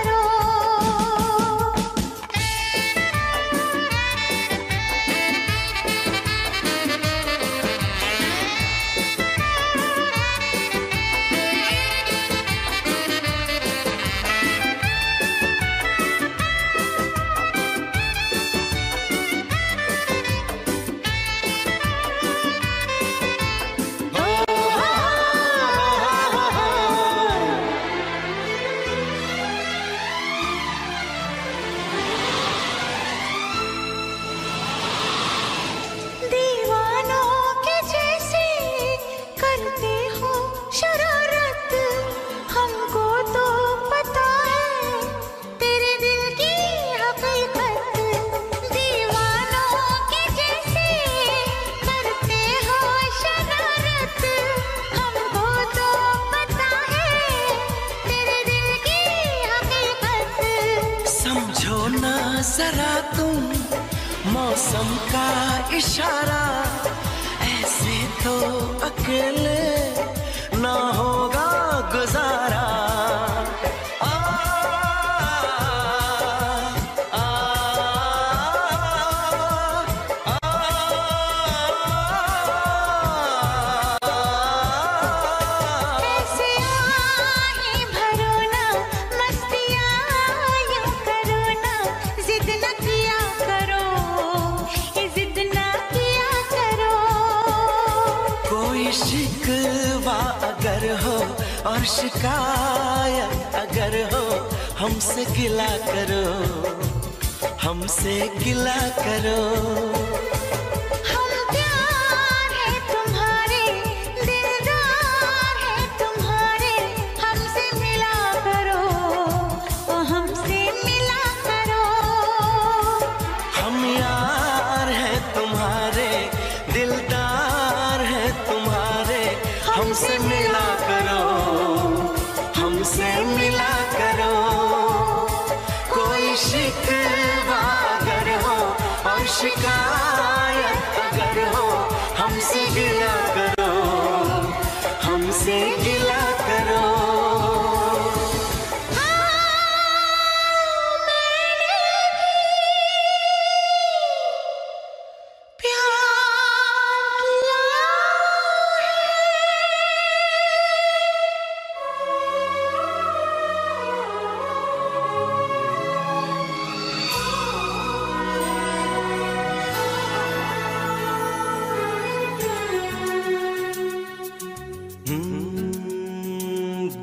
जरा तुम मौसम का इशारा, ऐसे तो अकेले ना होगा गुजारा। आ, आ, आ, आ, कोई शिकवा अगर हो और शिकायत अगर हो, हमसे गिला करो, हमसे गिला करो। हम प्यार है तुम्हारे, दिलदार है तुम्हारे, हमसे मिला करो, ओ हमसे मिला करो। हम यार है तुम्हारे, दिलदार है तुम्हारे, हमसे मिला करो, हमसे मिला करो। कोई शिकवा अगर हो और शिकायत अगर हो, हमसे गिला करो, हमसे गिला करो।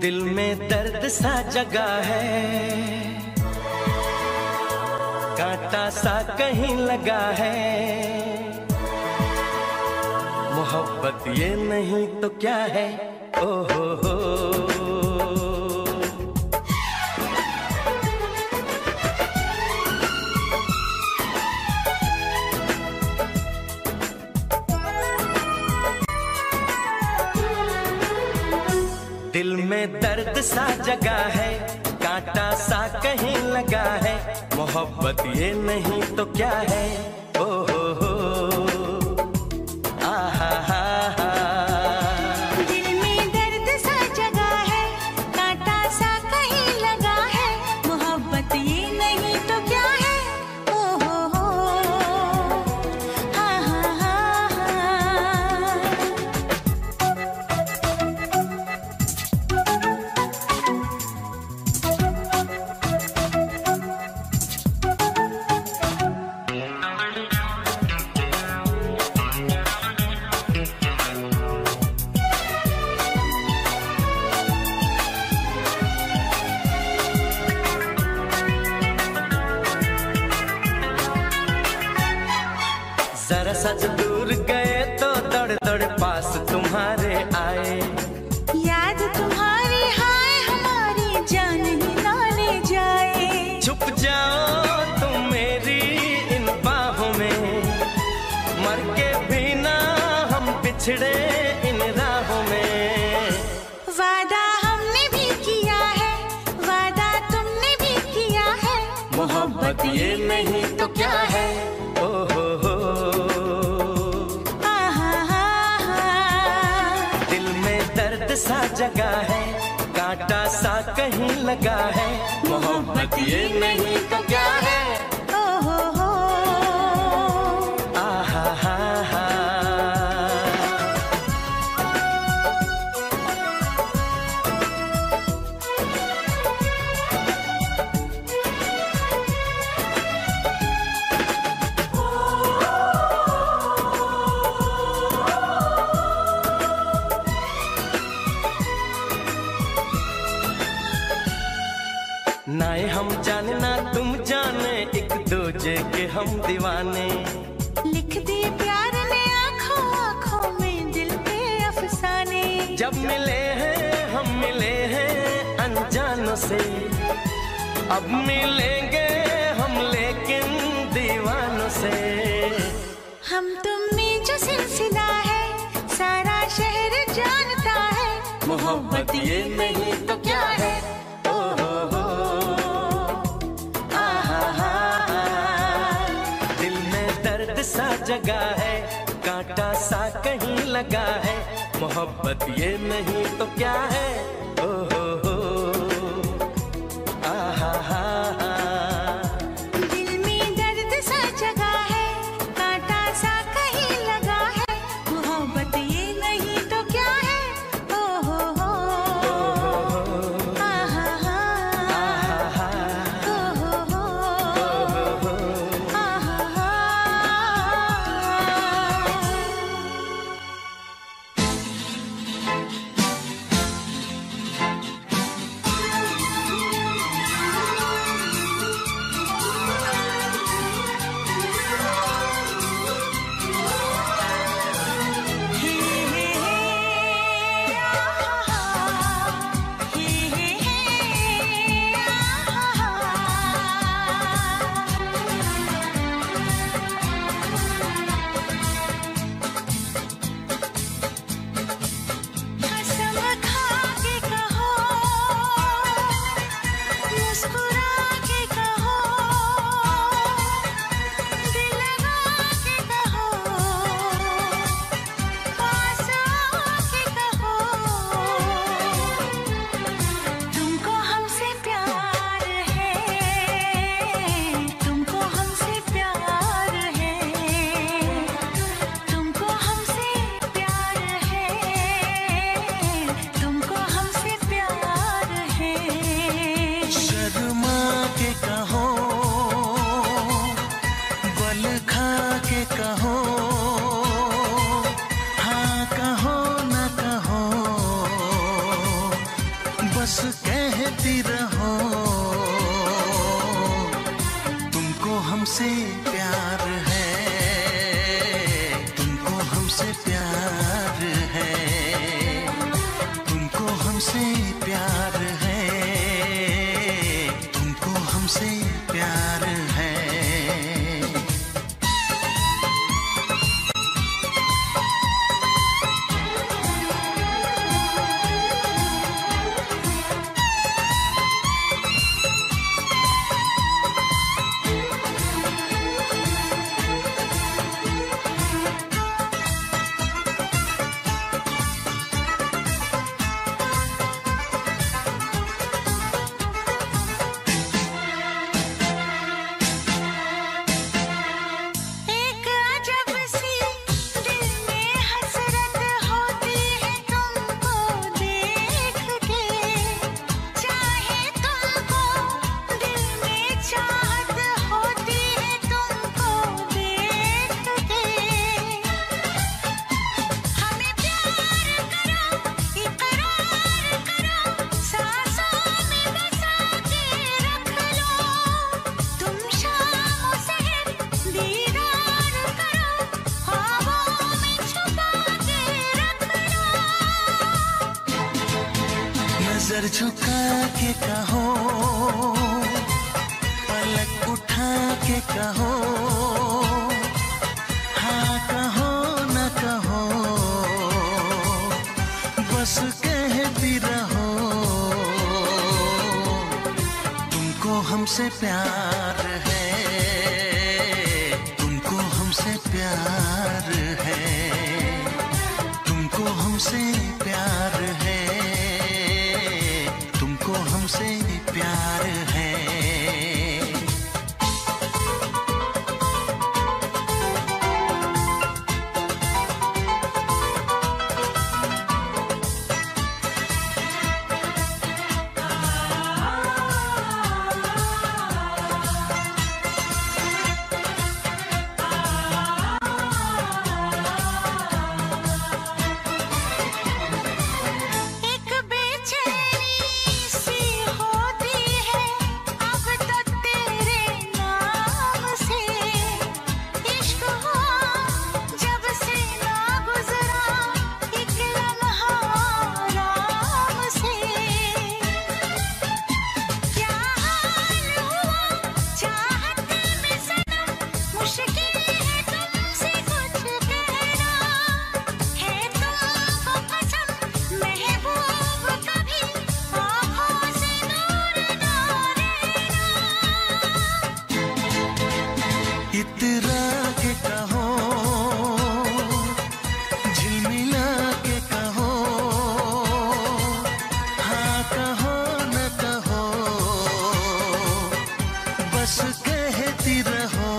दिल में दर्द सा जगा है, कांटा सा कहीं लगा है, मोहब्बत ये नहीं तो क्या है। ओ हो दिल में दर्द सा जगा है, कांटा सा कहीं लगा है, मोहब्बत ये नहीं तो क्या है। ओ हो आहा हा हा। दिल में दर्द सा जगा है, कांटा सा कहीं लगा है, मोहब्बत ये नहीं तो क्या है। ओ हो हा हा हा। जरा सा दूर गए तो दौड़ दौड़ पास तुम्हारे आए, याद तुम्हारी हाय हमारी जान ही ना ले जाए। छुप जाओ तुम मेरी इन बाहों में, मर के भी ना हम बिछड़े इन राहों में। वादा हमने भी किया है, वादा तुमने भी किया है, मोहब्बत ये नहीं तो क्या है। ओ हो सा जगह है, कांटा सा कहीं लगा है, मोहब्बत ये नहीं तो क्या है। ओ हो आहा हा हा। ना ये हम जाने ना तुम जाने, एक दूजे के हम दीवाने। लिख दिए प्यार ने आँखों आँखों में दिल पे अफसाने। जब मिले हैं हम मिले हैं अनजानों से, अब मिलेंगे हम लेकिन दीवानों से। हम तुम में जो सिलसिला है, सारा शहर जानता है, मोहब्बत ये नहीं तो क्या है। जगह है, कांटा सा कहीं लगा है, मोहब्बत ये नहीं तो क्या है। ओ हो आहा हा हा। दिल में दर्द सा जगा है, कांटा सा कहीं लगा है, मोहब्बत ये नहीं तो क्या है। ओ हो आहा हा आहा हा। ओ हो बस कहती रहो तुमको हमसे प्यार है, तुमको हमसे प्यार है, तुमको हमसे प्यार है, तुमको हमसे प्यार है। नजर झुका के कहो, पलक उठा के कहो, हाँ कहो न कहो, बस कहती रहो तुमको हमसे प्यार है, तुमको हमसे प्यार है, तुमको हमसे प्यार है, तुमको हमसे प्यार है। इतरा के कहो, झिलमिला के कहो, हाँ कहो न कहो, बस कहती रहो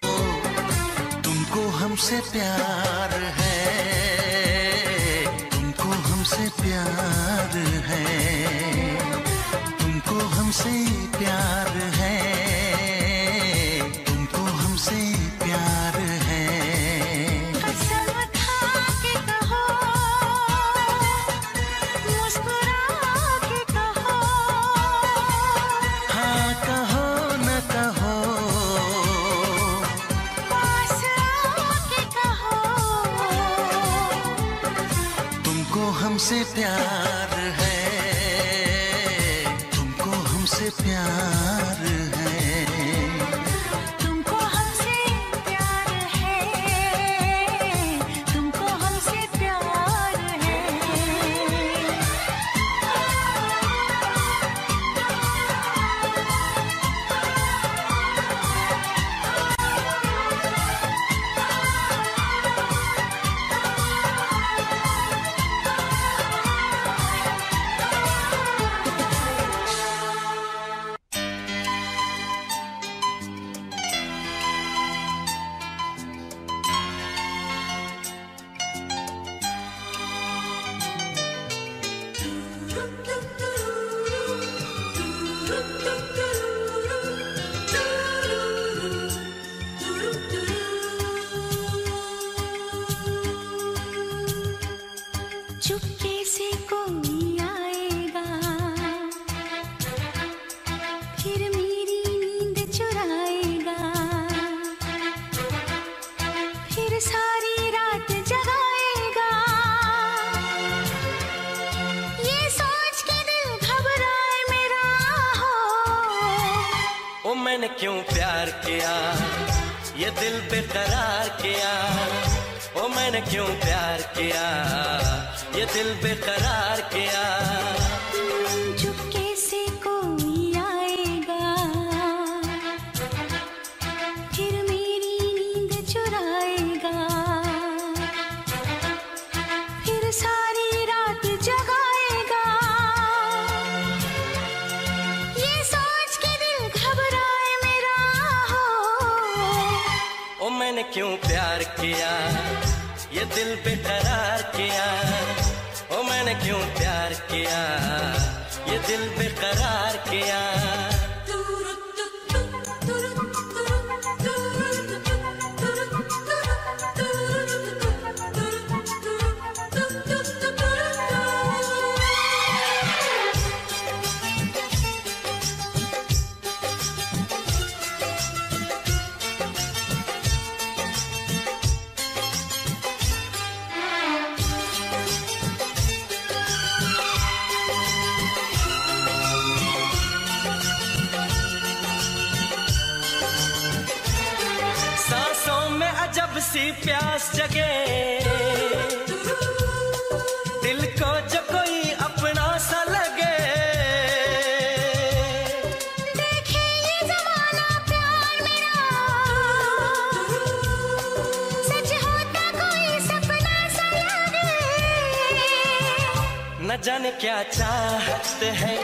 तुमको हमसे प्यार है, तुमको हमसे प्यार है, तुमको हमसे प्यार है, से प्यार है। कसम खा के कहो, मुस्कुरा के कहो, हाँ कहो न कहो, पास आके कहो तुमको हमसे प्यार है, तुमको हमसे प्यार है, चुपके से कोई आए। मैंने क्यों प्यार किया, ये दिल बेकरार किया। ओ मैंने क्यों प्यार किया, ये दिल बेकरार किया। जो कैसे कोई आएगा फिर मेरी नींद चुराएगा, फिर सारी रात जगा। मैंने क्यों प्यार किया, ये दिल बेकरार किया। ओ मैंने क्यों प्यार किया, ये दिल बेकरार किया। सी प्यास जगे दिल को जो कोई अपना सा लगे, देखे ये ज़माना प्यार मेरा सच होता कोई सपना सा लगे। न जाने क्या चाहत है,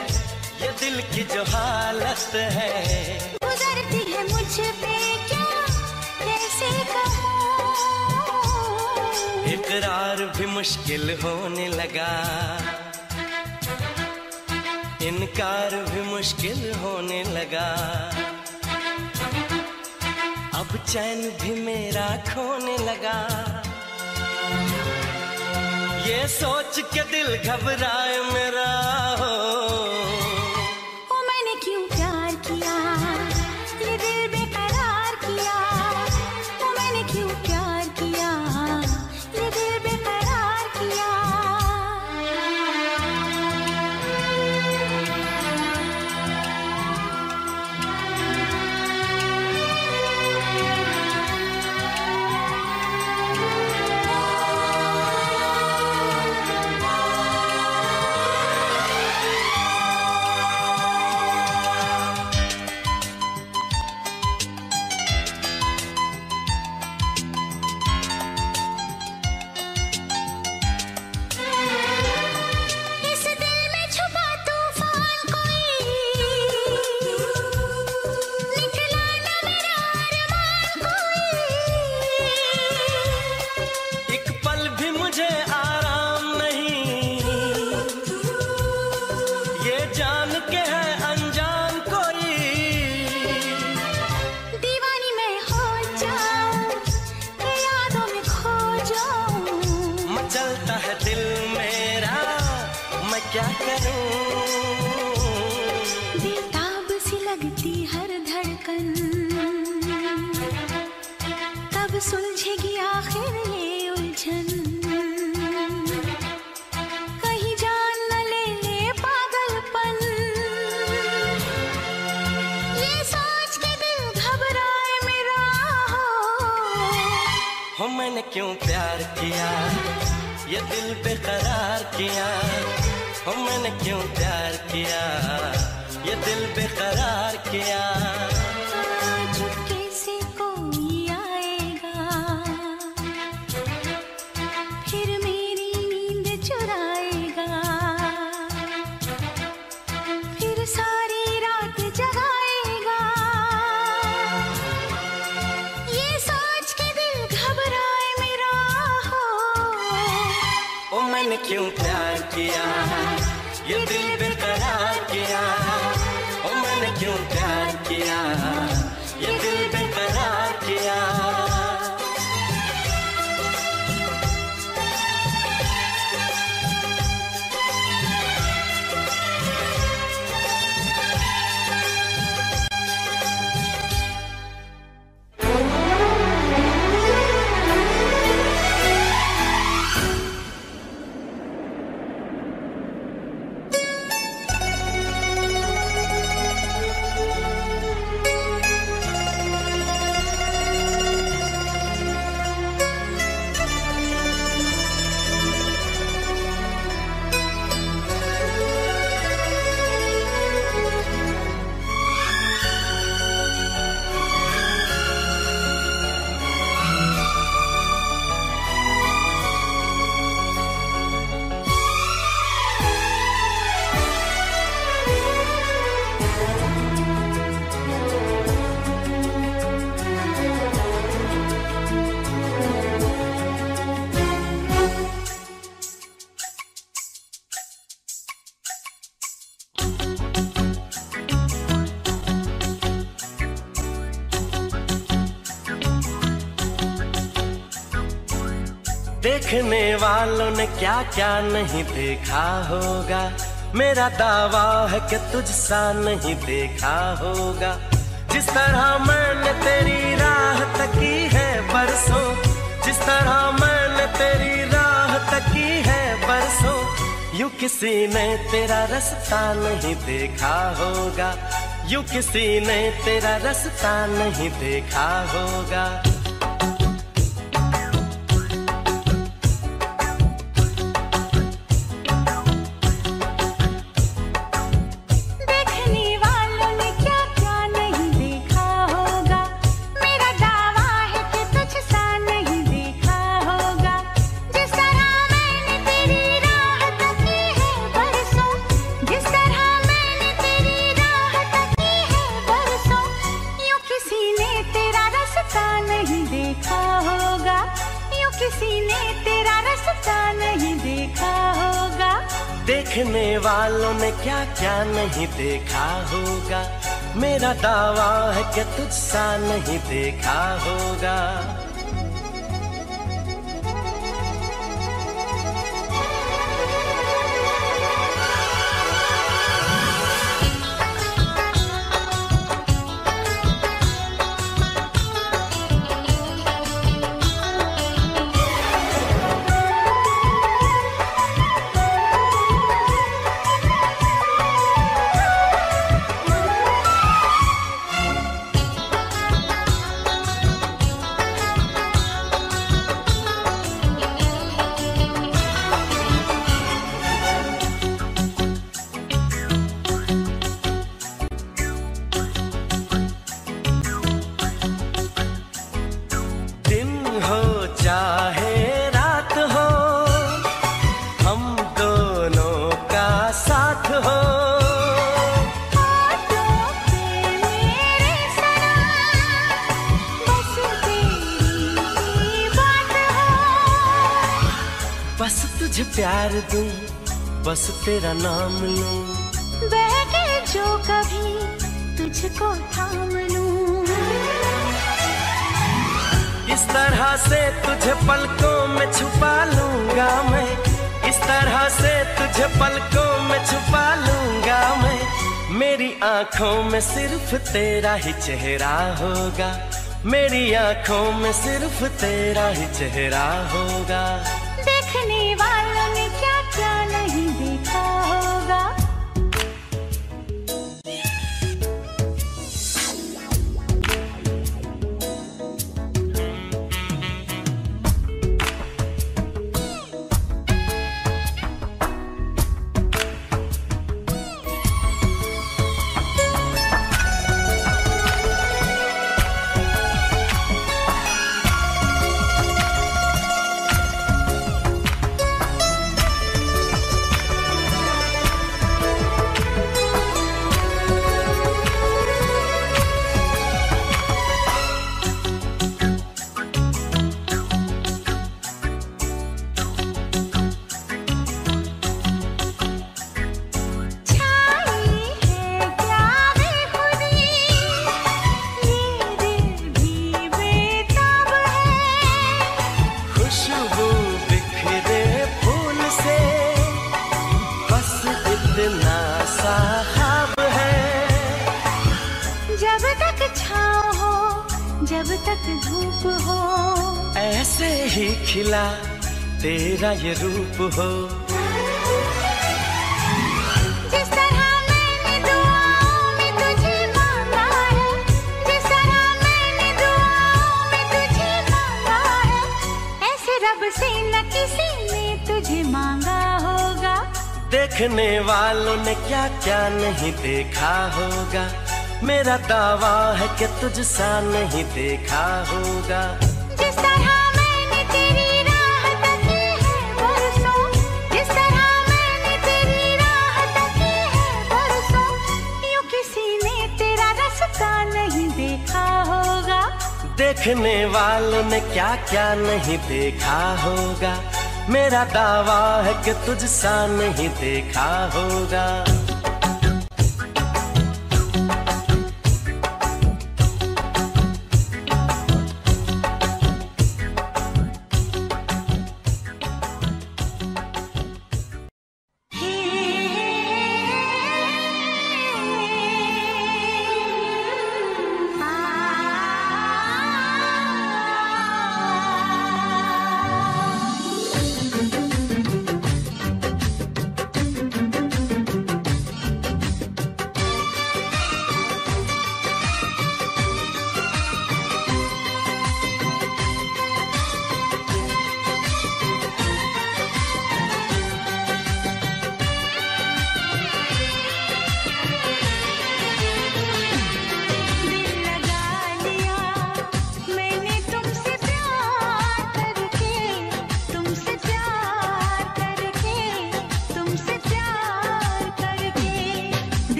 ये दिल की जो हालत है, गुजरती है मुझ पे क्या कैसे कहूँ। इकरार भी मुश्किल होने लगा, इनकार भी मुश्किल होने लगा। अब चैन भी मेरा खोने लगा, ये सोच के दिल घबराए मेरा हो। ओ मैंने क्यों प्यार किया, ये दिल बेकरार किया। ओ मैंने क्यों प्यार किया, दिल बेकरार किया। क्या करूं, बेताब सी लगती हर धड़कन, कब सुलझेगी आखिर ये उलझन। कहीं जान न ले ले पागलपन, ये सोच के दिल घबराए मेरा हो। मैंने क्यों प्यार किया, ये दिल बेकरार किया। ओ मैंने क्यों प्यार किया, ये दिल बेकरार किया। जो कैसे कोई आएगा फिर मेरी नींद चुराएगा, फिर सारी रात जगाएगा। ये सोच के दिल घबराए मेरा हो। ओ मैंने क्यों प्यार किया, ये दिल बेकरार किया। ओ मैंने क्यों प्यार किया, ये दिल बेकरार किया। देखने वालों ने क्या क्या नहीं देखा होगा, मेरा दावा है कि तुझसा नहीं देखा होगा। जिस तरह मैंने तेरी राह तकी है बरसों, जिस तरह मैंने तेरी राह तकी है बरसों, यूं किसी ने तेरा रास्ता नहीं देखा होगा, यूं किसी ने तेरा रास्ता नहीं देखा होगा। देखने वालों ने क्या क्या नहीं देखा होगा, मेरा दावा है कि तुझसा नहीं देखा होगा। प्यार दूं बस तेरा नाम लूं, बहके जो कभी तुझको थाम लूं। इस तरह से तुझे पलकों में छुपा लूंगा मैं, इस तरह से तुझे पलकों में छुपा लूंगा मैं, मेरी आंखों में सिर्फ तेरा ही चेहरा होगा, मेरी आंखों में सिर्फ तेरा ही चेहरा होगा। देखने वाला खिला तेरा ये रूप हो, जिस तरह मैंने दुआओं में तुझे मांगा है, जिस तरह मैंने दुआओं में तुझे मांगा है, ऐसे रब से न किसी ने तुझे मांगा होगा। देखने वालों ने क्या क्या नहीं देखा होगा, मेरा दावा है कि तुझसा नहीं देखा होगा। देखने वालों ने क्या क्या नहीं देखा होगा, मेरा दावा है कि तुझसा नहीं देखा होगा।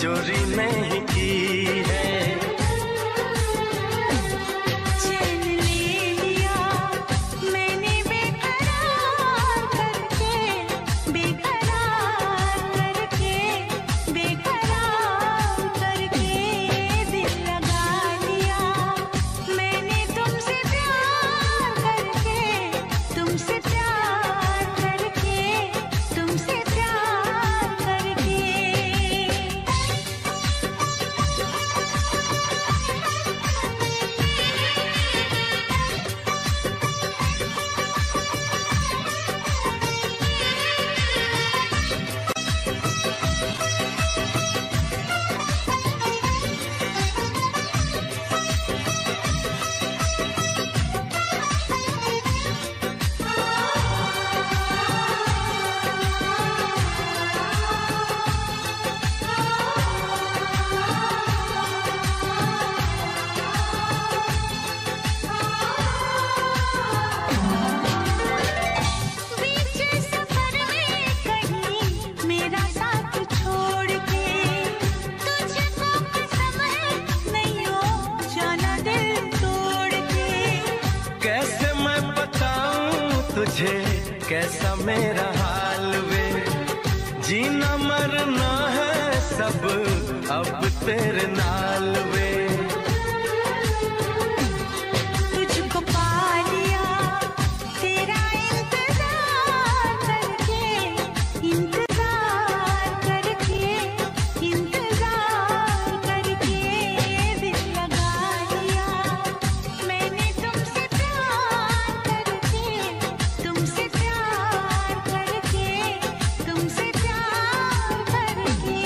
चोरी नहीं की है। चैन ले लिया मैंने बेकरार करके दिल लगा लिया मैंने कैसा मेरा हाल वे, जीना मरना है सब अब तेरे नाल वे। तुझको पा लिया तेरा इंतजार करके दिल लगा लिया मैंने तुमसे प्यार करके तुमसे प्यार करके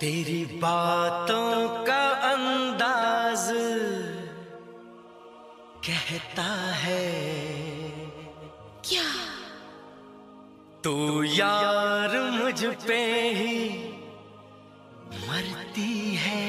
तेरी बातों का अंदाज कहता है क्या तू यार मुझ पे ही मरती है।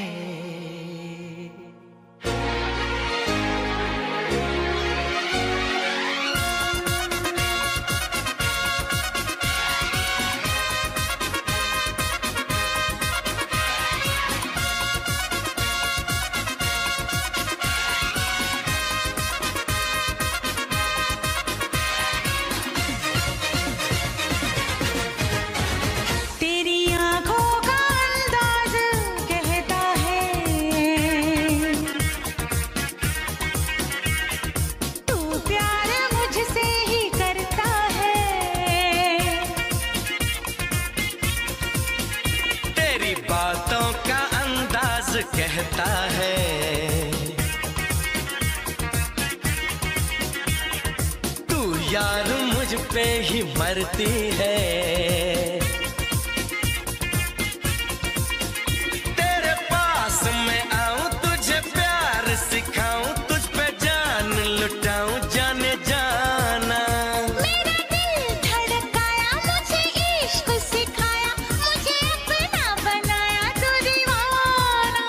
कहता है तू यार मुझ पे ही मरती है। तेरे पास मैं आऊं तुझे प्यार सिखाऊं तुझ पे जान लुटाऊं जाने जाना। मेरा दिल धड़काया मुझे इश्क सिखाया मुझे अपना बनाया तू दीवाना।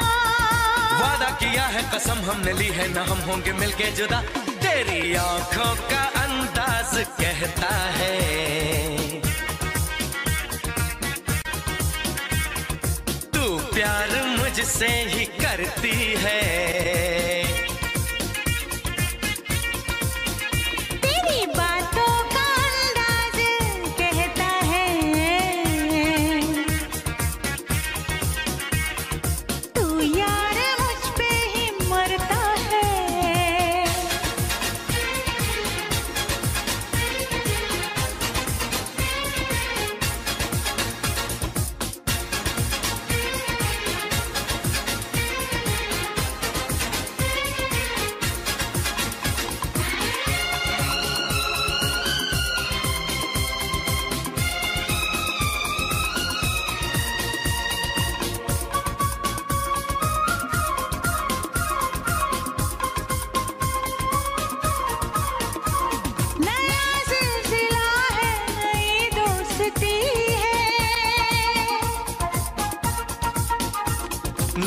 वादा किया है कसम हमने ली है ना हम होंगे मिलके जुदा। तेरी आंखों का अंदाज कहता है तू प्यार मुझसे ही करती है।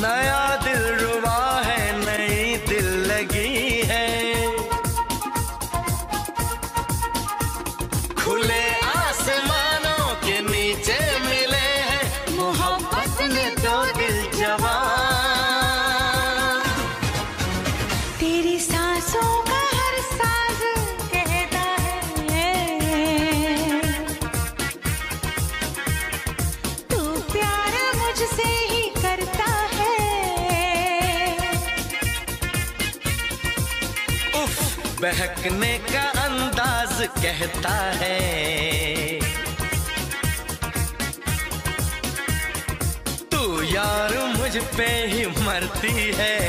नया दिल रुवा है नई दिल लगी है खुले आसमानों के नीचे मिले हैं मोहब्बत ने दो दिल जवान। तेरी सांसों का हर साज कहता है तू प्यार मुझसे ही करता है। बहकने का अंदाज कहता है तू यार मुझ पे ही मरती है।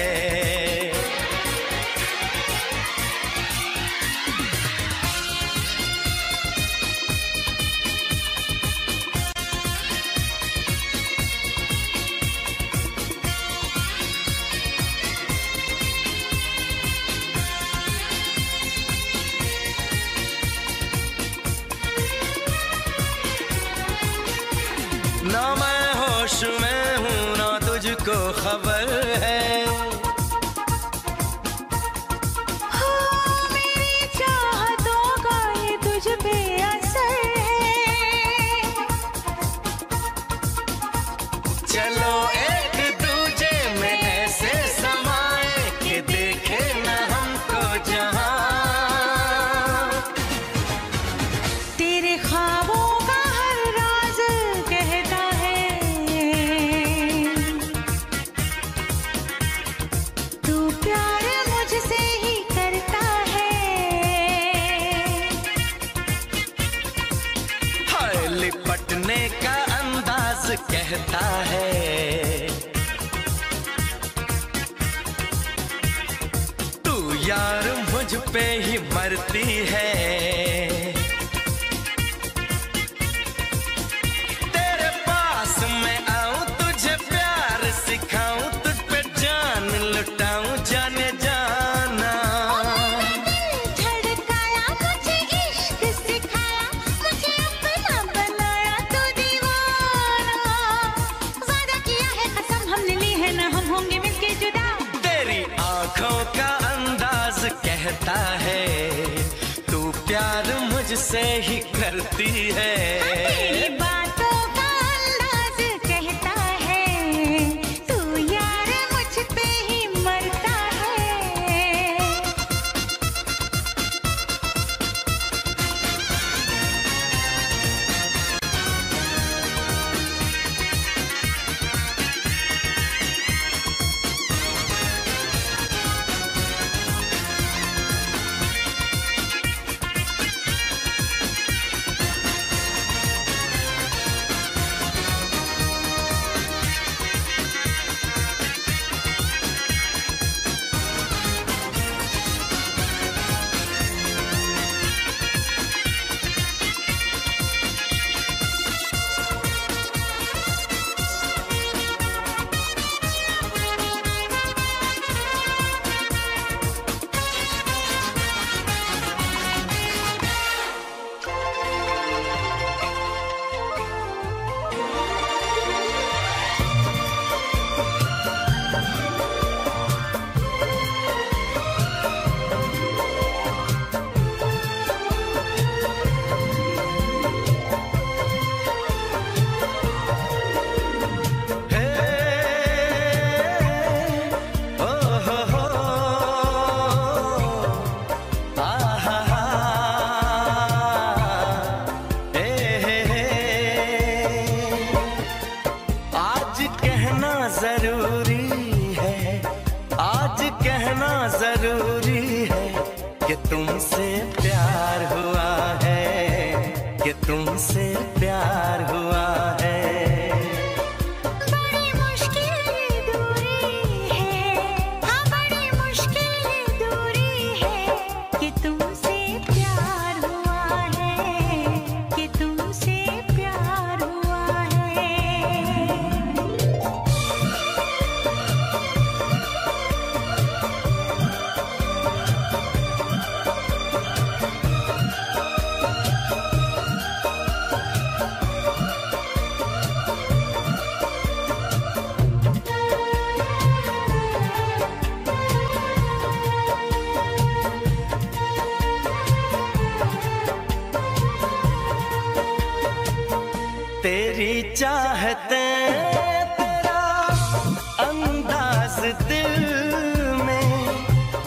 ना मैं होश में हूँ ना तुझको खबर है मेरी चाहतों का ये तुझ पे असर है। चलो एक दूजे में ऐसे समाए कि देखे ना हमको जहाँ। तेरे ख्वाबों का हर राज कहता लिपटने का अंदाज कहता है यार मुझ पे ही मरती है, तेरे पास मैं आऊं, तुझे प्यार सिखाऊं, तुझ पे जान लुटाऊं, जाने जाना झड़काया, मुझे इश्क सिखाया, मुझे अपना बनाया तू दीवाना। वादा किया है कसम हमने ली है, ना हम होंगे मिलके जुदा। तेरी आँखों का अंदाज कहता है तू प्यार मुझसे ही करती है। तेरी बातों का अंदाज कहता है तू यार मुझ पे ही मरता है।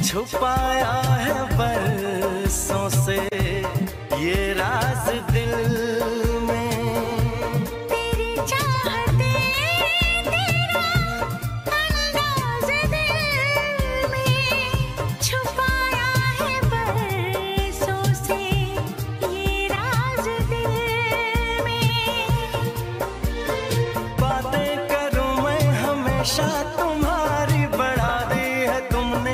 छुपाया है बरसों से ये राज दिल में, तेरी चाहते तेरा अंदाज़ दिल में छुपाया है बरसों से ये राज दिल में। बातें करूं मैं हमेशा तुम्हारी, बढ़ा दी है तुमने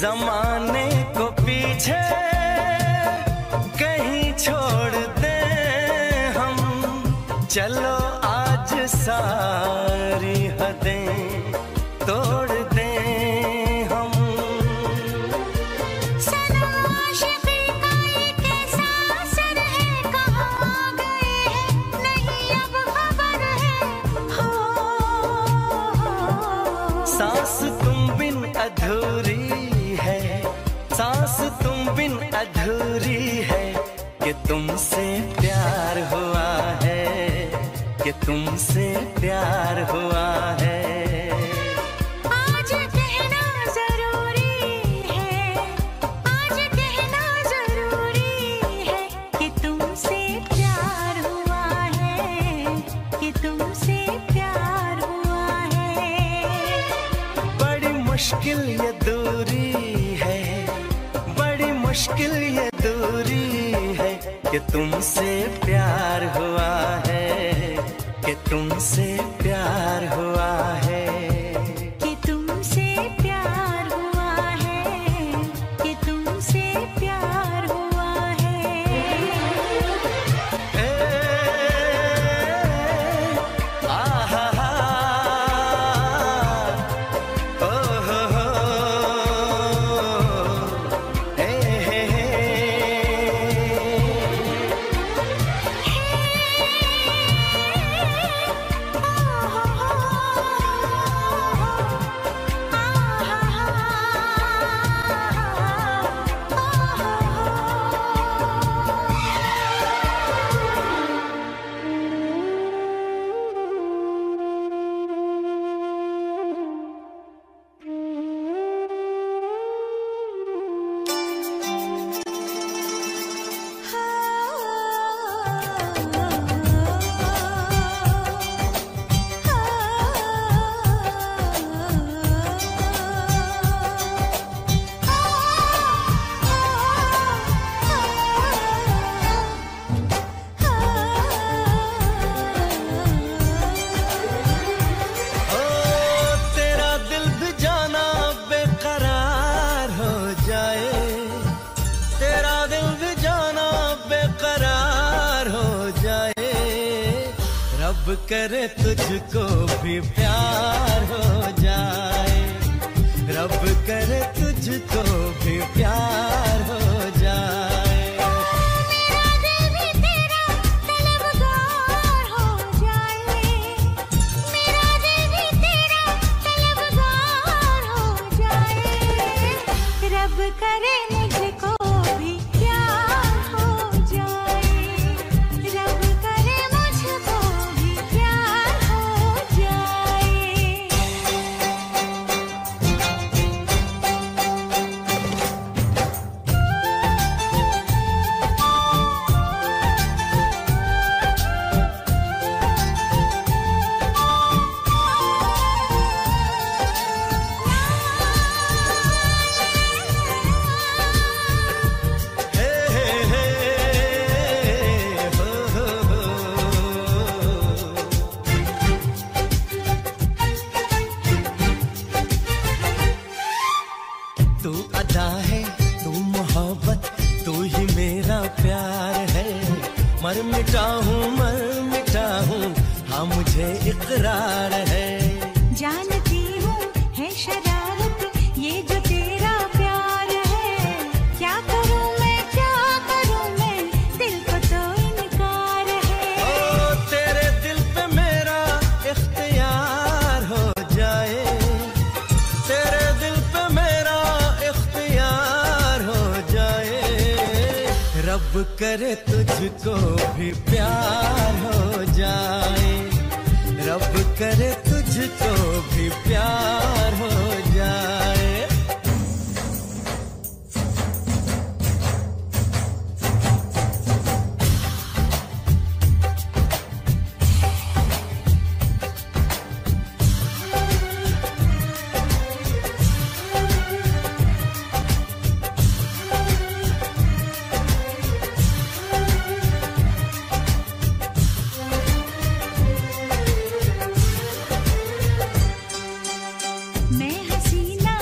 जमाने को पीछे कहीं छोड़ दे हम, चलो आज सारी हदें तोड़ दे हम। सनम आशिक़ी का ये कैसा असर है, कहाँ आ गए नहीं अब खबर है। हो सांस तुम बिन अधूरी है, सांस तुम बिन अधूरी है, कि तुमसे प्यार हुआ है, कि तुमसे प्यार हुआ है। आज कहना जरूरी है, आज कहना जरूरी है, कि तुमसे प्यार हुआ है, कि तुमसे प्यार हुआ है। बड़ी मुश्किल ये दूरी है, बड़ी मुश्किल ये दूरी है, कि तुमसे प्यार हुआ है, कि तुमसे प्यार हुआ है, कि तुमसे प्यार हुआ है, कि तुमसे प्यार हुआ है। आहा ओ हो हे हे करे तुझको भी प्यार हो जाए, रब करे तुझको भी प्यार हो जाए। करे तुझको भी प्यार हो जाए, रब करे तुझको भी प्यार हो जाए। मैं हसीना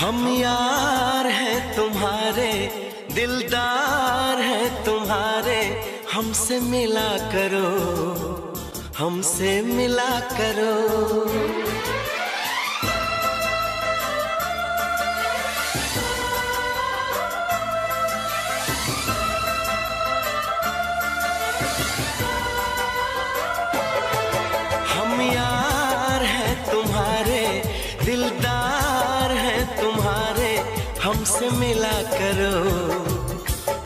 हम यार हैं तुम्हारे, दिलदार हैं तुम्हारे, हमसे मिला करो, हमसे मिला करो। हम यार हैं तुम्हारे, दिलदार तुम्हारे, हमसे मिला करो,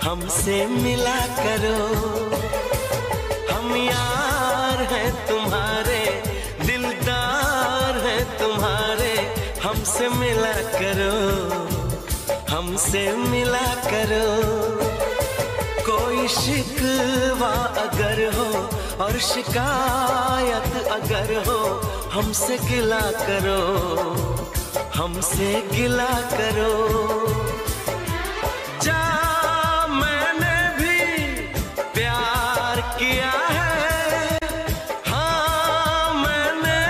हमसे मिला करो। हम यार हैं तुम्हारे, दिलदार हैं तुम्हारे, हमसे मिला करो, हमसे मिला करो। कोई शिकवा अगर हो और शिकायत अगर हो, हमसे गिला करो, हमसे गिला करो। जा मैंने भी प्यार किया है, हाँ मैंने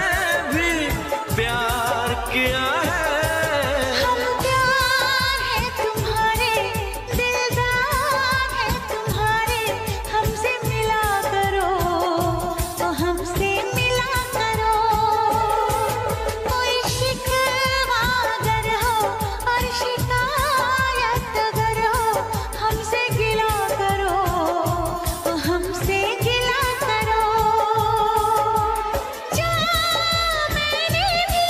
भी प्यार किया है। हम प्यार है तुम्हारे, दिलदार है तुम्हारे, हमसे मिला करो, तो हमसे मिला करो। कोई शिकायत करो, हमसे गिला करो, तो हमसे गिला करो। जा मैंने भी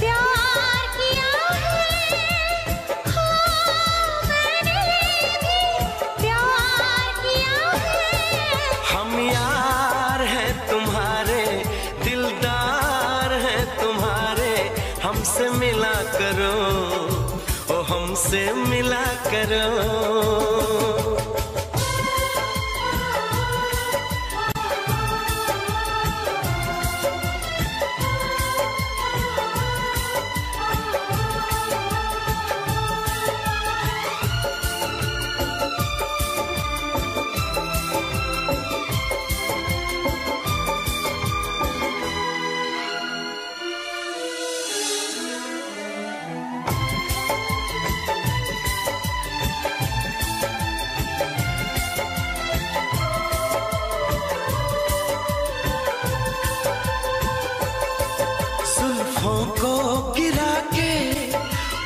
प्यार किया है, हाँ मैंने भी प्यार किया है। हम यार हैं तुम्हारे, दिलदार हैं तुम्हारे, हमसे मिला करो, हमसे मिला करो।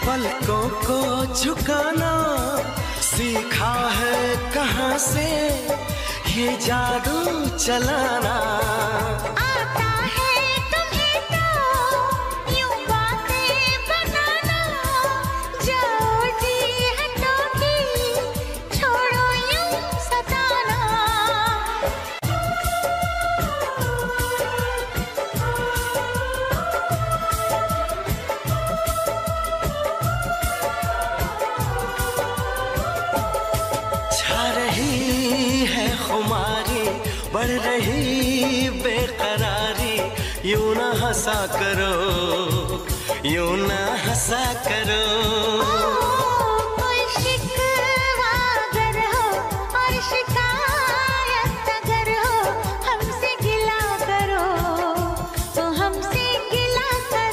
पलकों को झुकाना सीखा है कहाँ से, ये जादू चलाना आता है तुम्हें तो यूं बातें बनाना। जाओ जी हटोगी, छोड़ो यूं सताना। खुमारी बढ़ रही बेकरारी, यूं ना हंसा करो, यूं ना हंसा करो। कोई शिकवा अगर हो और शिकायत अगर हो हमसे गिला करो, तो हमसे गिला करो।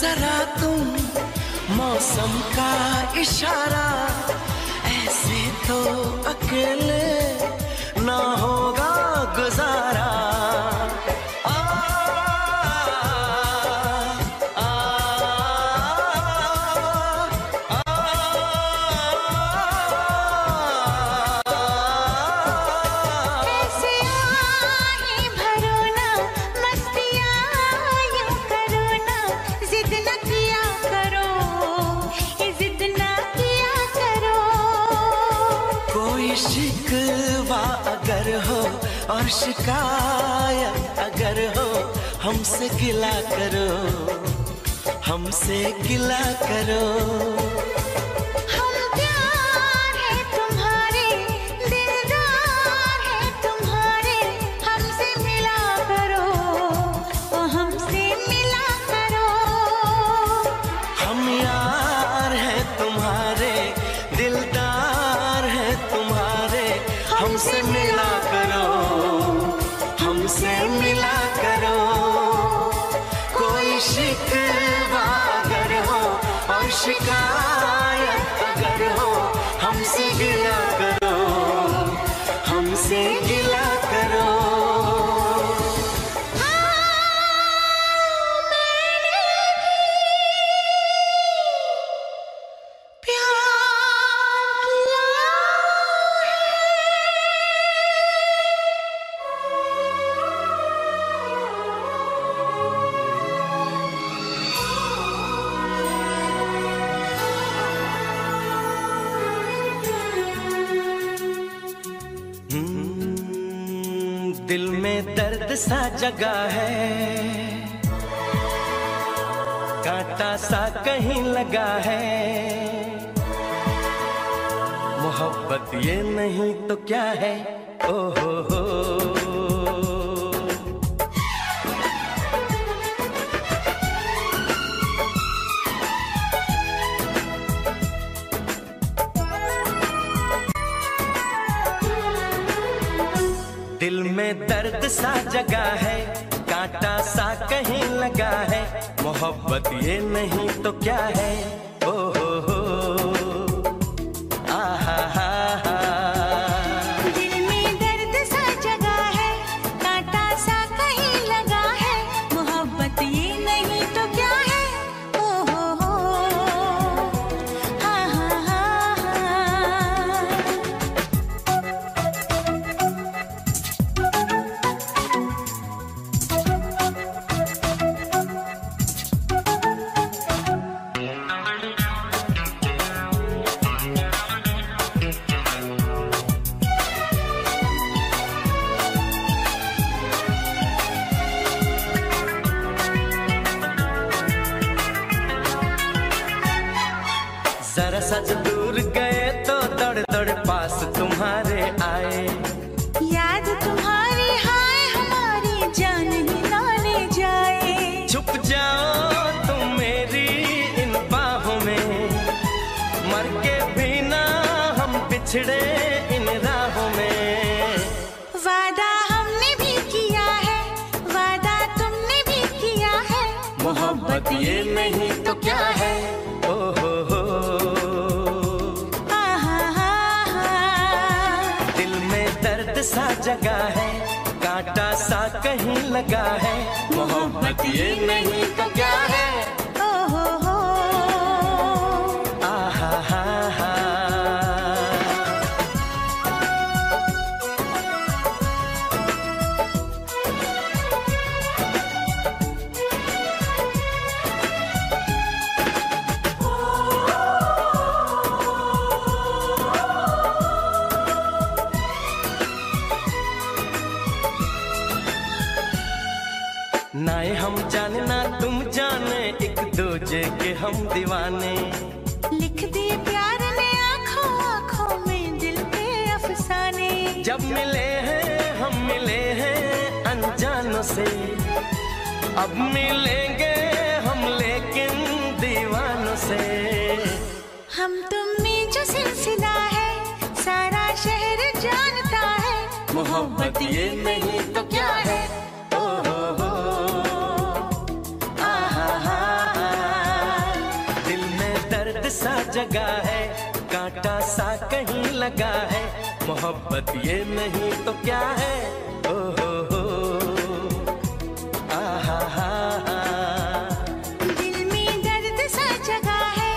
जरा तुम मौसम का इशारा, ऐसे तो अकेले ना होगा गुजारा। शिकवा अगर हो और शिकायत अगर हो हमसे गिला करो, हमसे गिला करो। हम प्यार है तुम्हारे, दिलदार है तुम्हारे, हमसे मिला करो, तो हमसे मिला करो। हम यार है तुम्हारे, दिलदार है तुम्हारे, हमसे मिला करो, हमसे मिला करो। कोई शिकवा अगर हो और शिकायत अगर हो हमसे गिला करो, हमसे गिला करो। दिल में दर्द सा जगा है, कांटा सा कहीं लगा है। मोहब्बत ये नहीं तो क्या है। ओ हो दिल में दर्द सा जगा है, कांटा सा कहीं लगा है। मोहब्बत ये नहीं तो क्या है। ओ हो आ हा हा हा। दिल में दर्द सा जगा है, कांटा सा कहीं लगा है। मोहब्बत ये नहीं तो क्या है। ओ हो हा हा हा हा। जरा सा दूर गए तो दौड़ दौड़ पास तुम्हारे आए। याद तुम्हारी हाय हमारी जान ही ना ले जाए। छुप जाओ तुम मेरी इन बाहों में, मर के भी ना हम बिछड़े इन राहों में। वादा हमने भी किया है, वादा तुमने भी किया है। मोहब्बत ये नहीं तो क्या है। ओ हो दिल में दर्द सा जगा है, कांटा सा कहीं लगा है, मोहब्बत ये नहीं तो क्या है। ओ हो नाए हम जाने ना तुम जाने, एक दूजे के हम दीवाने, लिख दिए प्यार ने आँखों आँखों में दिल पे अफसाने। जब मिले हैं हम मिले हैं अनजानों से, अब मिलेंगे हम लेकिन दीवानों से। हम तुम में जो सिलसिला है सारा शहर जानता है, मोहब्बत ये नहीं तो क्या है। सा जगह है, कांटा सा कहीं लगा है, मोहब्बत ये नहीं तो क्या है। ओ हो आहा दिल में दर्द सा जगह है,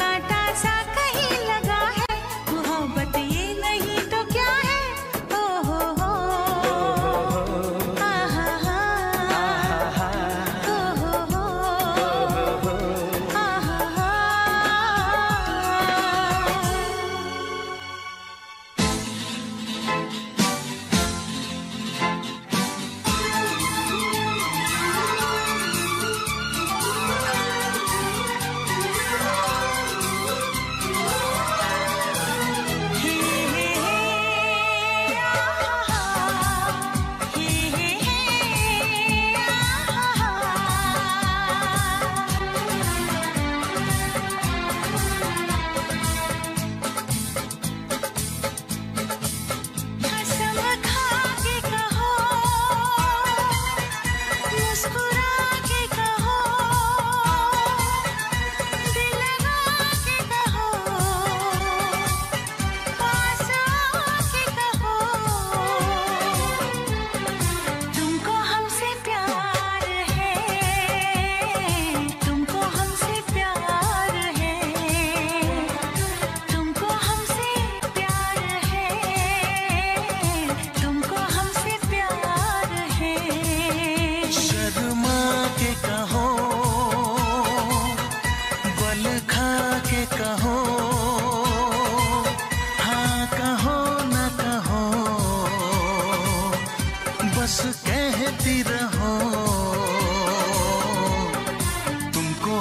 कांटा सा कहीं लगा है, मोहब्बत ये नहीं तो क्या है। ओ हो आहा आहा ओ हो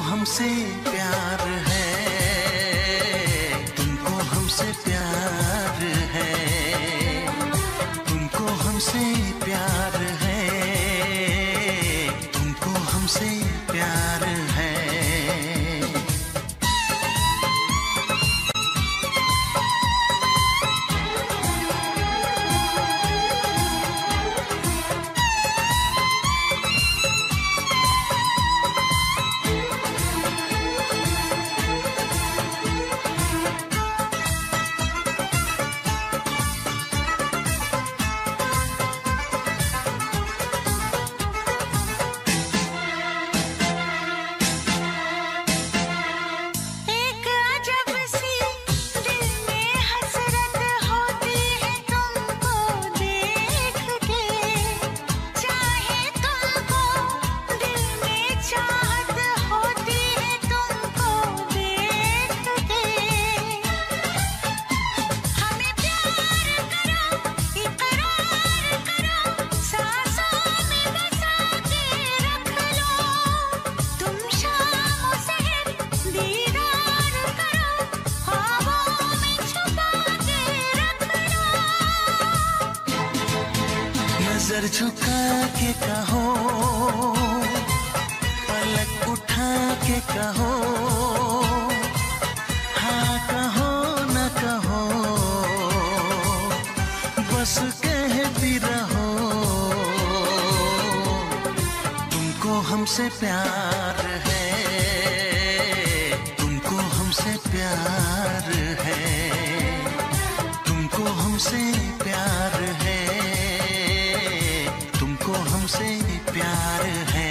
हमसे प्यार है, तुमको हमसे प्यार है, तुमको हमसे प्यार है, तुमको हमसे प्यार है। नजर झुका के कहो, पलक उठा के कहो, हाँ कहो न कहो, बस कहती रहो, तुमको हम हमसे प्यार है, तुमको हमसे प्यार है, तुमको हमसे प्यार है, तुमको हमसे प्यार है।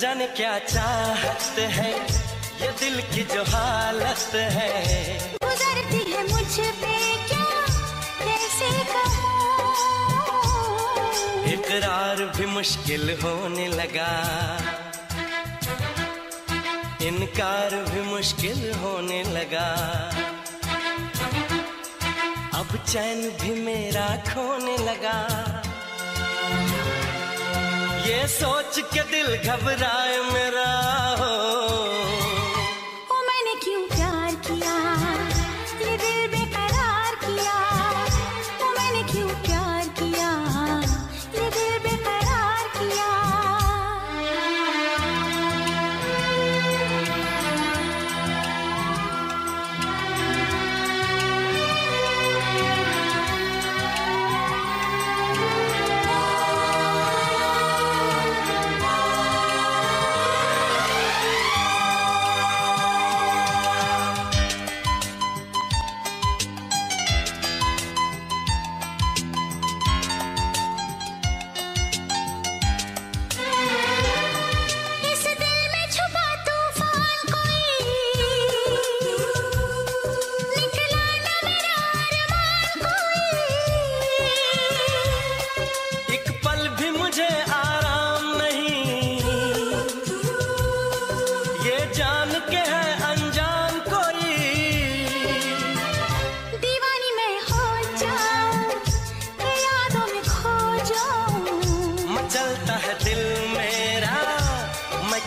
जाने क्या चाहत है ये दिल की जो हालत है, गुजरती है मुझ पे क्या कैसे कहूं, इकरार भी मुश्किल होने लगा, इनकार भी मुश्किल होने लगा, अब चैन भी मेरा खोने लगा, ये सोच के दिल घबराए मेरा हो, ओ मैंने क्यों प्यार किया ये दिल बेकरार किया, ओ मैंने क्यों प्यार किया ये दिल बेकरार किया।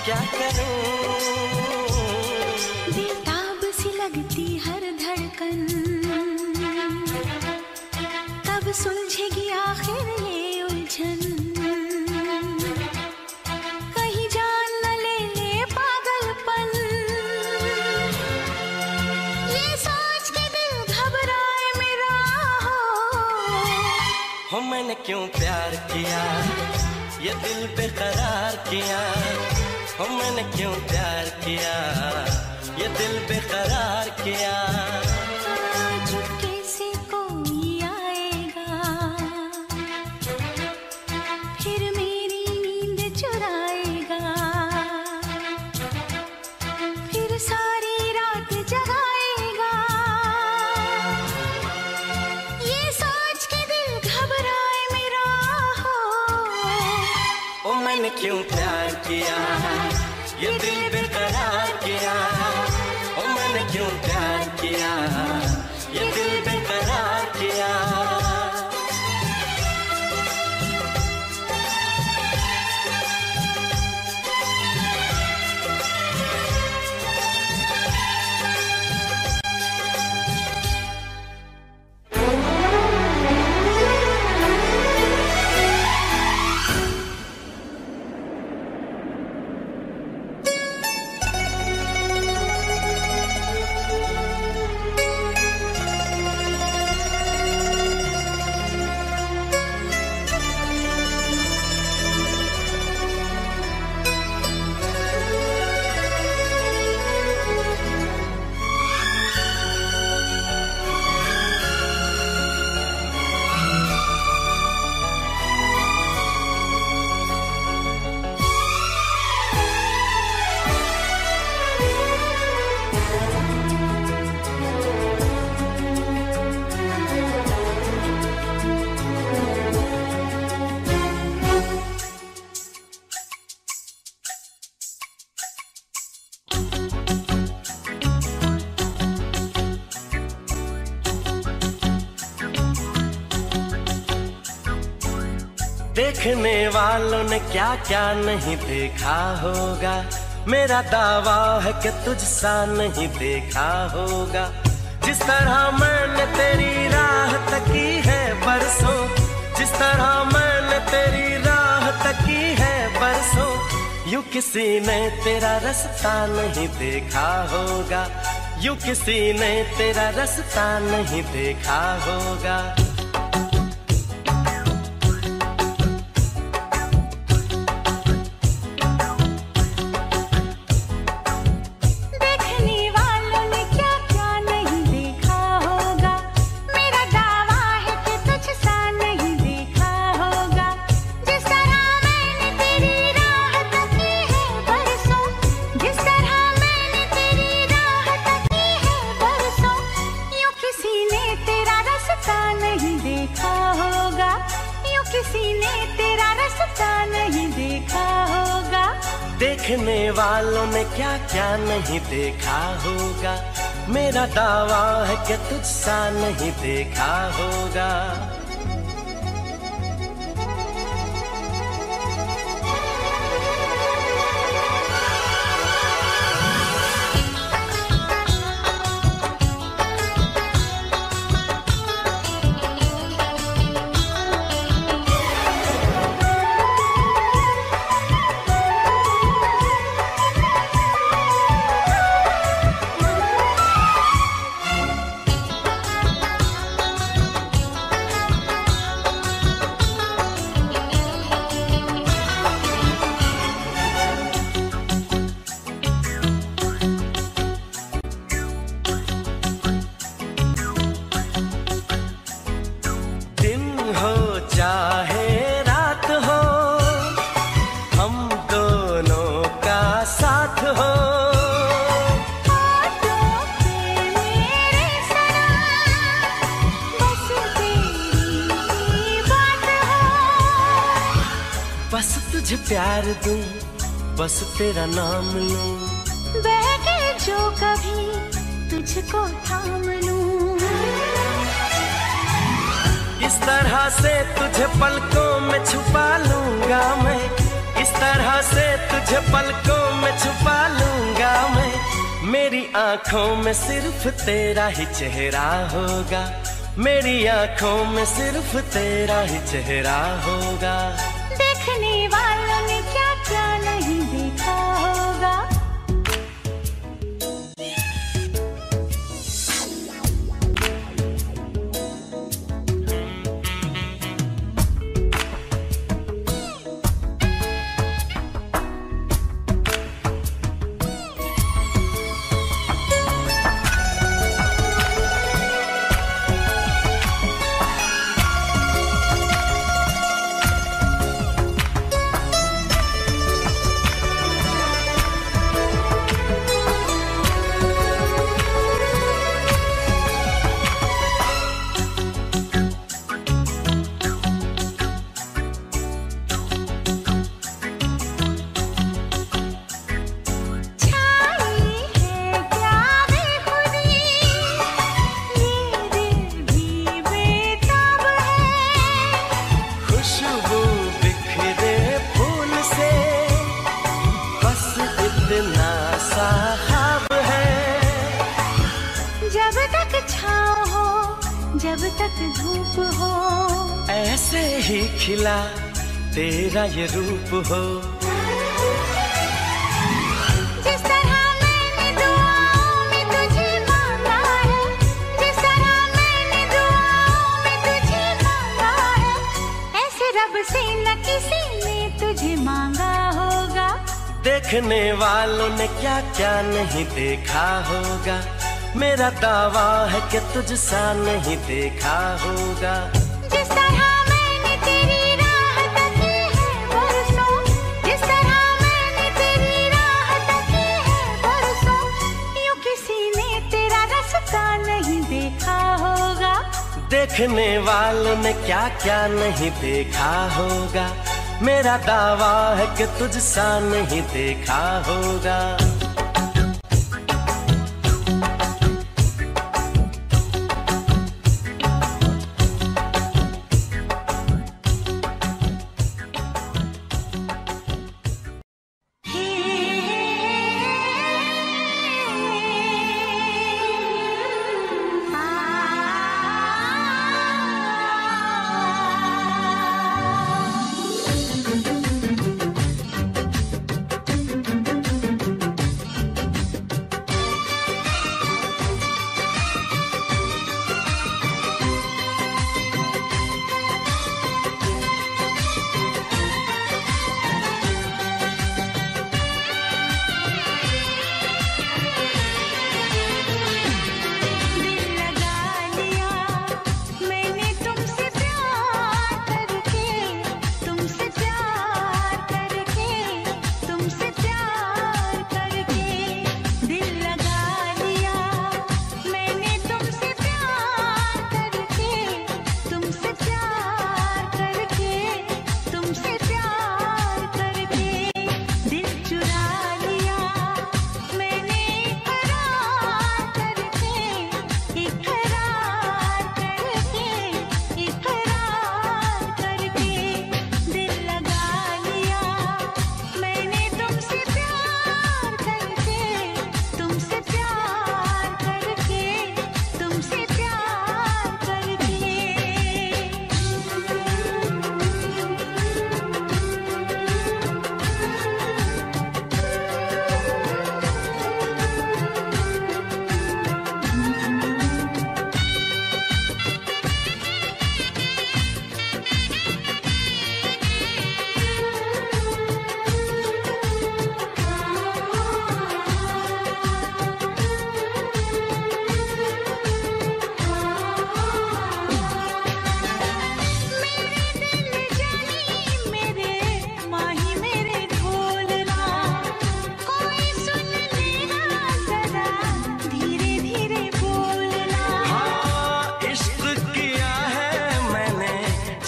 क्या करूं बेताब सी लगती हर धड़कन, कब सुलझेगी आखिर ये उलझन, कहीं जान न ले ले पागलपन, ये सोच के दिल घबराए मेरा हो, मैंने क्यों प्यार किया ये दिल बेकरार किया, ओ मैंने क्यों प्यार किया ये दिल बेकरार किया। झुके से कोई आएगा फिर मेरी नींद चुराएगा, फिर सारी रात जगाएगा, ये सोच के दिल घबराए मेरा हो, ओ मैंने क्यों प्यार किया ये दिल बेकरार किया, ओ मैंने क्यों प्यार किया ये दिल बेकरार किया। देखने वालों ने क्या क्या नहीं देखा होगा, मेरा दावा है कि तुझसा नहीं देखा होगा, जिस तरह मैंने तेरी राह तकी है बरसों, जिस तरह मैंने तेरी राह तकी है बरसों, यूं किसी ने तेरा रास्ता नहीं देखा होगा, यूं किसी ने तेरा रास्ता नहीं देखा होगा। देखने वालों ने क्या क्या नहीं देखा होगा, मेरा दावा है कि तुझसा नहीं देखा होगा। प्यार दूं बस तेरा नाम लूं, बहके जो कभी तुझको थाम लूं। इस तरह से तुझे पलकों में छुपा लूंगा मैं, इस तरह से तुझे पलकों में छुपा लूंगा मैं। मेरी आंखों में सिर्फ तेरा ही चेहरा होगा, मेरी आंखों में सिर्फ तेरा ही चेहरा होगा। देखने वालों ने क्या क्या नहीं देखा होगा। तेरा ये रूप हो जिस तरह मैंने दुआओं में तुझे मांगा है, जिस तरह मैंने दुआओं में तुझे मांगा है, ऐसे रब से न किसी ने तुझे मांगा होगा। देखने वालों ने क्या क्या नहीं देखा होगा, मेरा दावा है कि तुझसा नहीं देखा होगा। देखने वालों ने क्या क्या नहीं देखा होगा, मेरा दावा है कि तुझसा नहीं देखा होगा।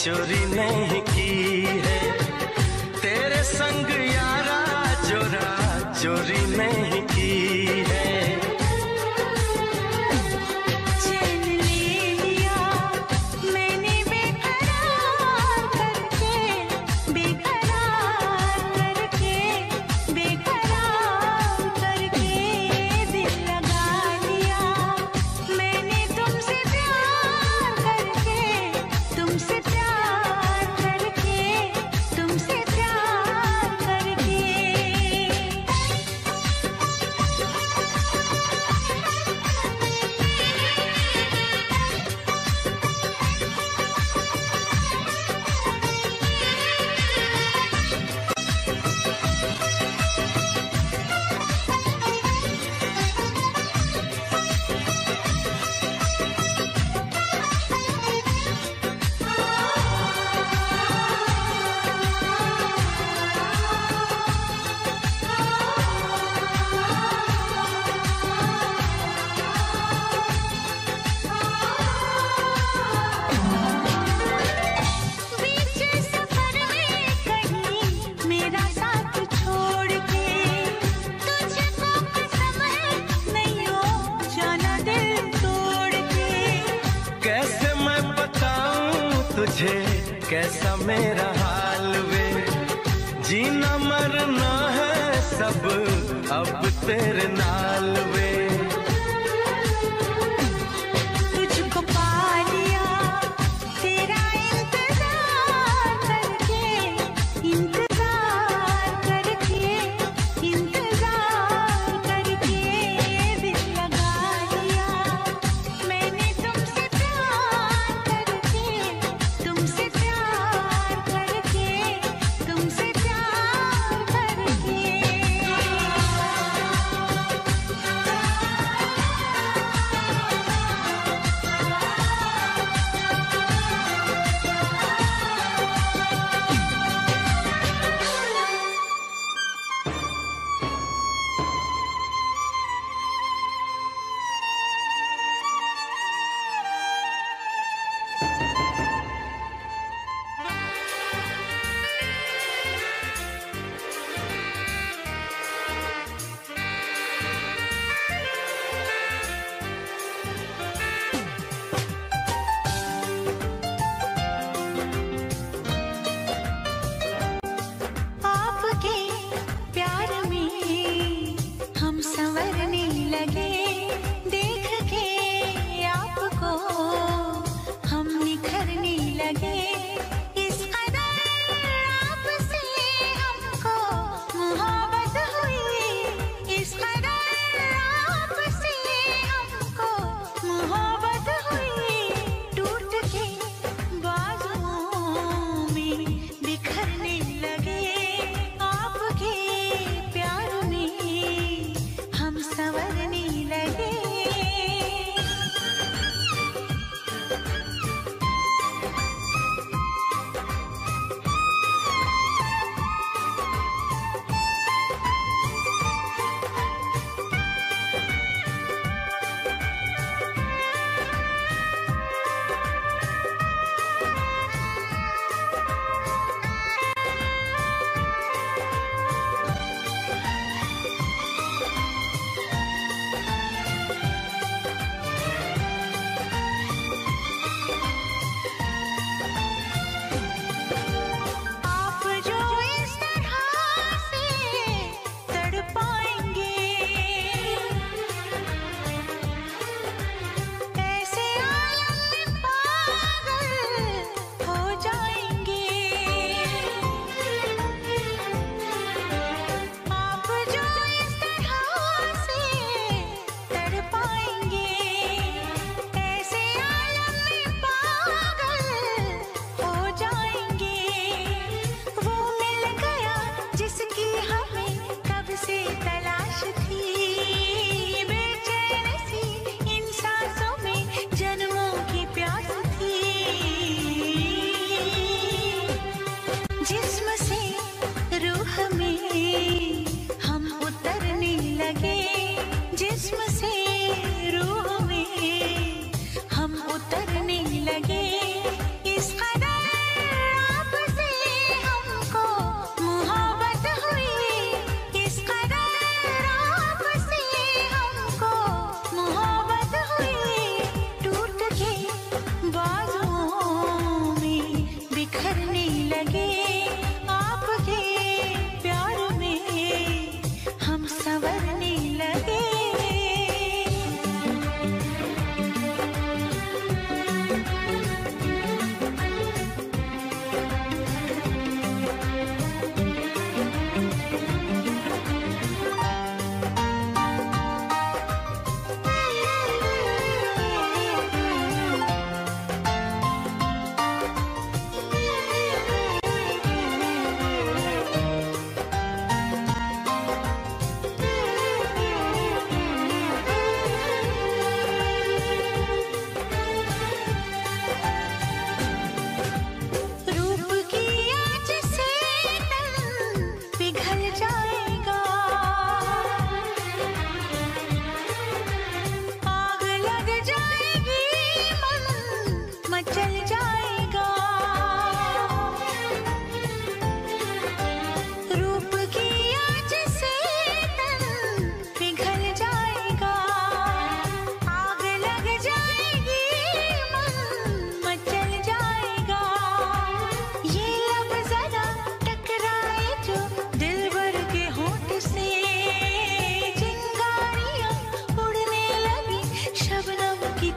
चोरी नहीं की है, तेरे संग यारा जोरा चोरी नहीं की है। चैन ले लिया मैंने बेकरार करके, बेकरार करके, बेकरार करके दिल लगा लिया मैंने तुमसे प्यार करके, तुमसे प्यार करके, तुमसे प्यार करके। तुझे कैसा मेरा हाल वे, जीना मरना है सब अब तेरे नाल वे। तुझको पा लिया तेरा इंतजार करके, इंतजार करके, इंतजार करके दिल लगा लिया मैंने तुमसे प्यार करके, तुमसे प्यार करके, तुमसे प्यार करके।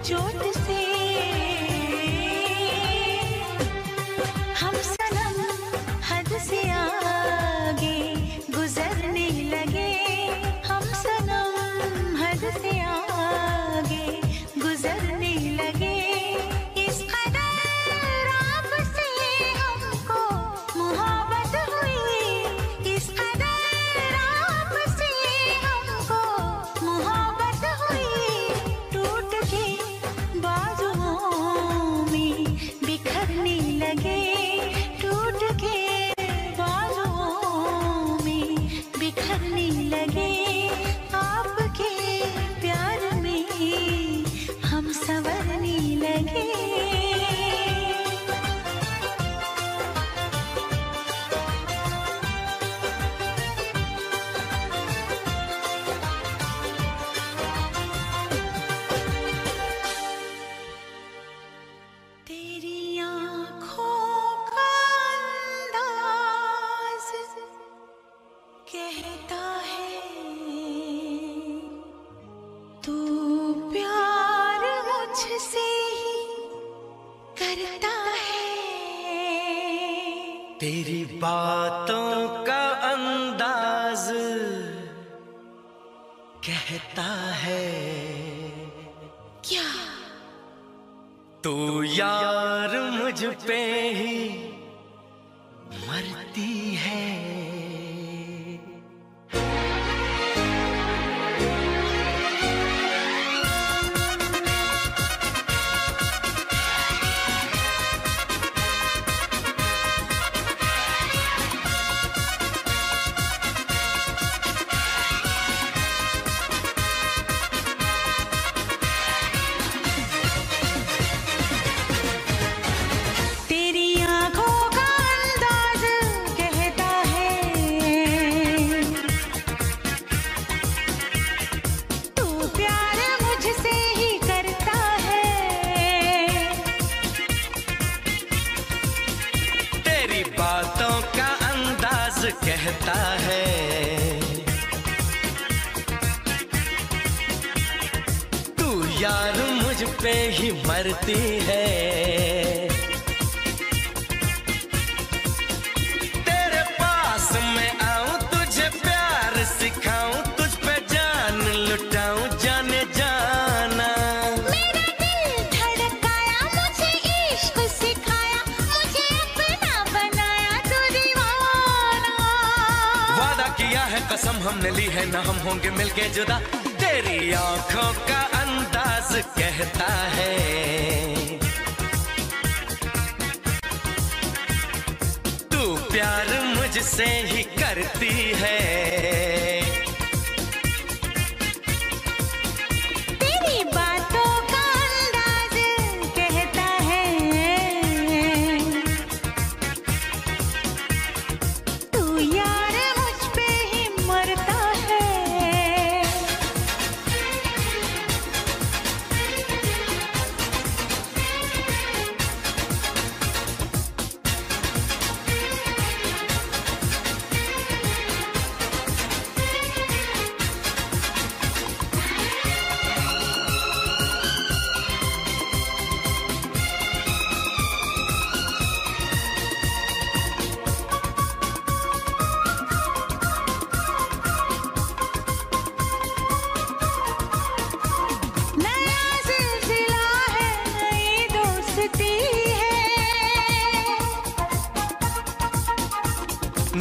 चोट से हम सनम हद से आगे गुजरने लगे, हम सनम हद से आगे गुजरने लगे। इस कदर आपसे हमको मोहब्बत हुई, इस कदर आपसे हमको मोहब्बत हुई। टूट के बाजुओं में बिखरने लगे, टूट के बाजुओं में बिखरने लगे। आपके प्यार में हम संवरने लगे। तेरी आँखों का अंदाज कहता है तू प्यार मुझसे ही करता है। तेरी बातों का अंदाज कहता है क्या तू यार मुझ पे ही मरती है। बातों का अंदाज कहता है तू यार मुझ पे ही मरती है। तेरे पास मैं आऊं, तुझे प्यार सिखाऊं, तुझ पे जान लुटाऊं, जाने जाना। मेरा दिल धड़काया, मुझे इश्क सिखाया, मुझे कसम हमने ली है ना हम होंगे मिलके जुदा। तेरी आँखों का अंदाज कहता है तू प्यार मुझसे ही करती है। तेरी बातों का अंदाज कहता है तू यार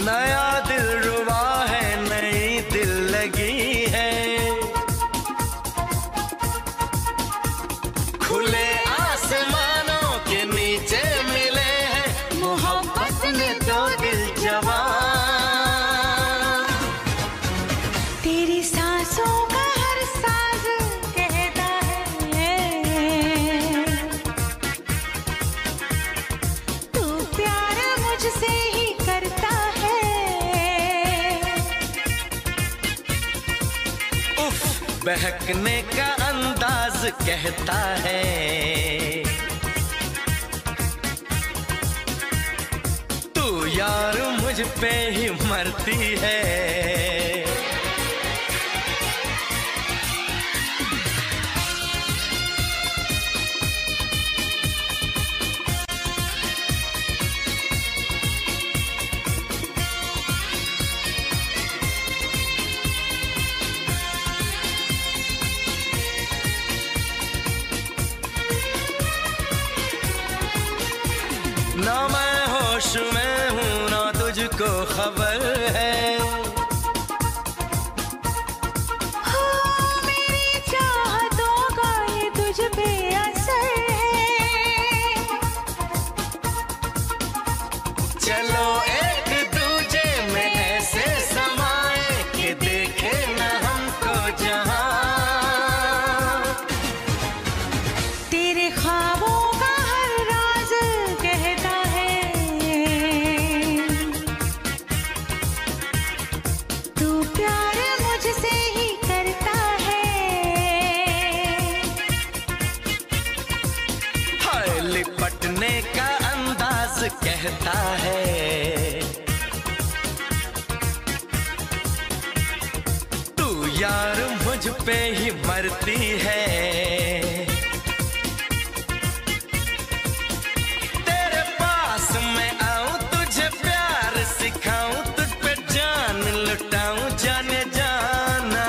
नया दिल रुवा है, नई दिल लगी है, खुले आसमानों के नीचे मिले हैं, मोहब्बत में दो दिल जवान। तेरी सांसों का हर साज कहता है तू प्यार मुझसे ही करता है। बहकने का अंदाज कहता है तू यार मुझ पे ही मरती है। ना मैं होश में हूँ ना तुझको खबर है। हो मेरी चाहतों का ये तुझ पे असर है। चलो एक दूजे में ऐसे समाए कि देखे ना हमको जहाँ। तेरे ख्वाबों का हर राज कहता है तू प्यार मुझसे ही करता है। हाय लिपटने का अंदाज कहता है तू यार मुझ पे ही मरती है। तेरे पास मैं आऊं तुझे प्यार सिखाऊं तुझ पे जान लुटाऊं जाने जाना।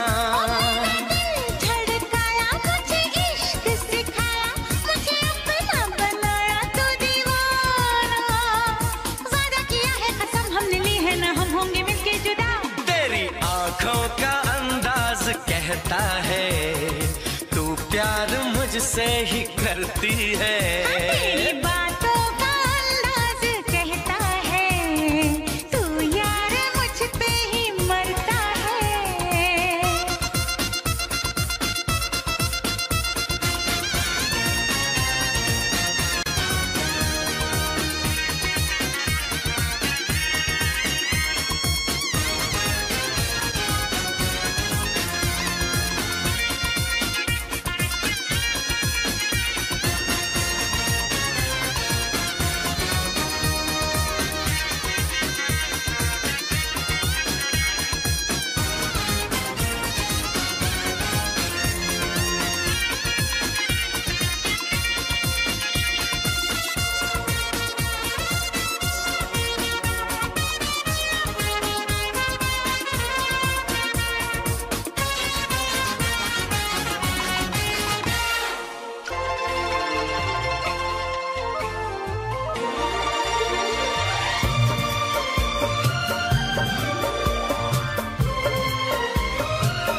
धड़काया मुझे इश्क सिखाया मुझे अपना बनाया तू दीवाना। वादा किया है कसम हमने ली है ना हम होंगे मिलके जुदा। तेरी आँखों का अंदाज कहता है तू प्यार मुझसे ही करती है। तेरी बातों का अंदाज कहता है तू यार मुझ पे ही मरता है। जरूरी है कि तुमसे प्यार हुआ है कि तुमसे प्यार हुआ है। बड़ी मुश्किल दूरी है हाँ बड़ी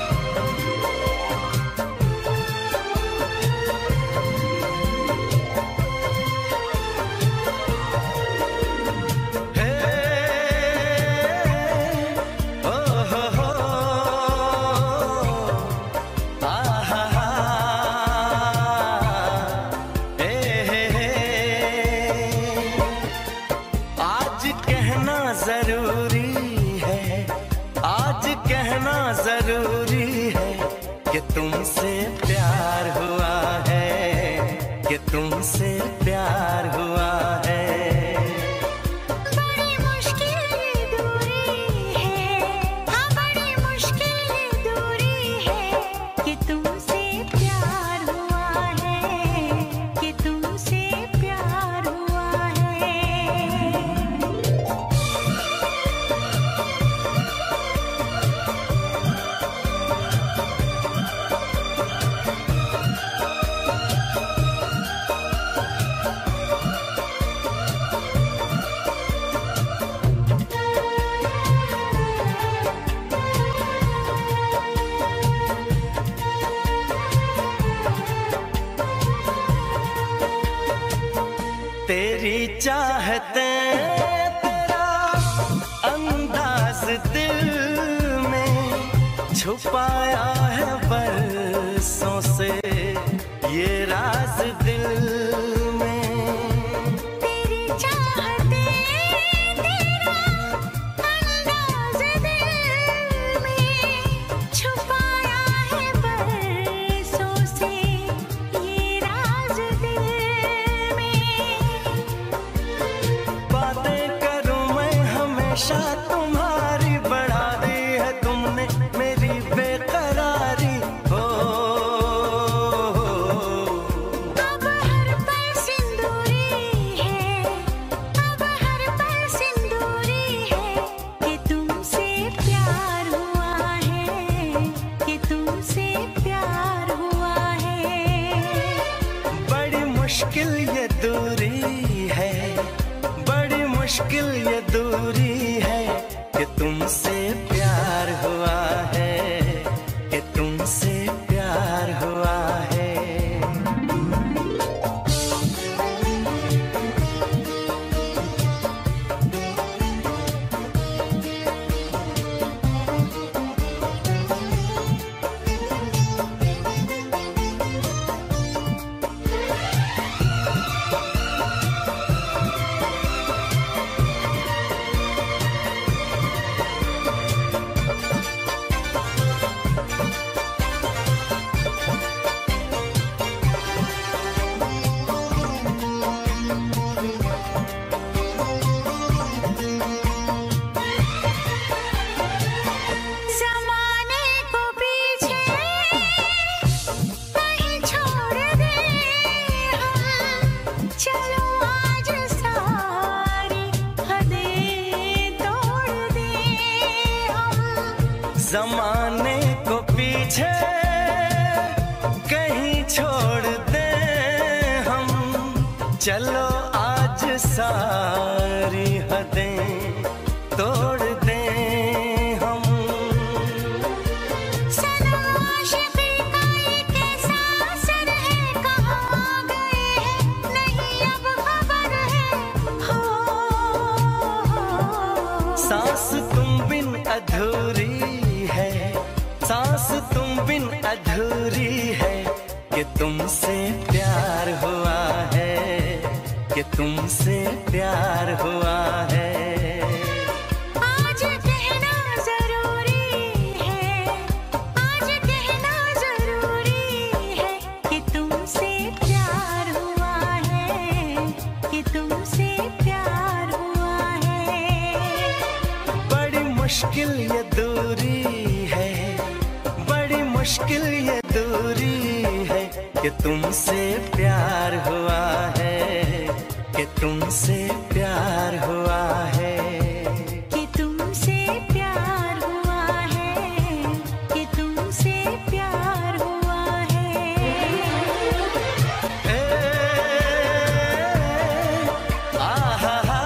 मुश्किल दूरी है कि तुमसे प्यार हुआ है कि तुमसे प्यार हुआ है। तेरी चाहते तेरा अंदाज दिल में छुपाया है बरसों से ये राज दिल में। तेरी चाहते तेरा अंदाज दिल में छुपाया है बरसों से ये राज दिल में। बातें करूं मैं हमेशा तुम्हारी बढ़ा दी है तुमने मेरी बेकरारी। हो अब हर पल सिंदूरी है अब हर पल सिंदूरी है कि तुमसे प्यार हुआ है कि तुमसे प्यार हुआ है। बड़ी मुश्किल ये दूरी है मुश्किल ये दूरी है कि तुमसे प्यार हुआ है, कि तुमसे प्यार हुआ है। जमाने को पीछे कहीं छोड़ दे हम, चलो आज सारी हदें तोड़ दे हम। सनम आशिक़ी का ये कैसा असर है, कहाँ गए हैं नहीं अब खबर है। हो सांस तुम बिन अधूरी, सांस तुम बिन अधूरी है कि तुमसे प्यार हुआ है, कि तुमसे प्यार हुआ है। आज कहना जरूरी है, आज कहना जरूरी है कि तुमसे प्यार हुआ है, कि तुमसे प्यार हुआ है। बड़ी मुश्किल ये दूरी है, मुश्किल ये दूरी है कि तुमसे प्यार हुआ है, कि तुमसे प्यार हुआ है, कि तुमसे प्यार हुआ है, कि तुमसे प्यार हुआ है। ए आहा हा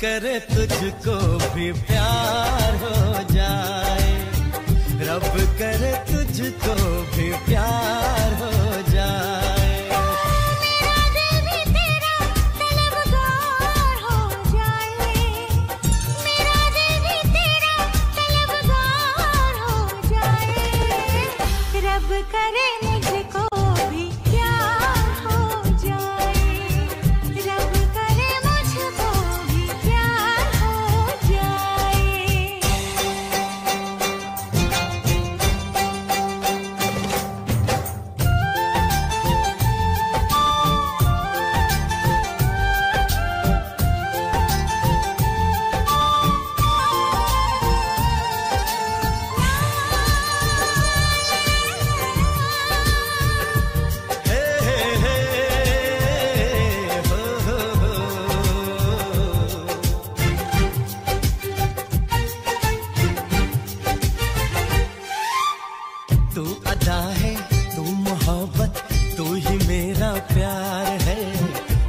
करे तुझको भी प्यार हो जाए, रब करे तुझको भी प्यार हो जाए। मेरा दिल भी तेरा तलबगार हो जाए, मेरा दिल भी तेरा तलबगार हो जाए। रब करे मुझको भी प्यार हो जाए, रब करे मुझको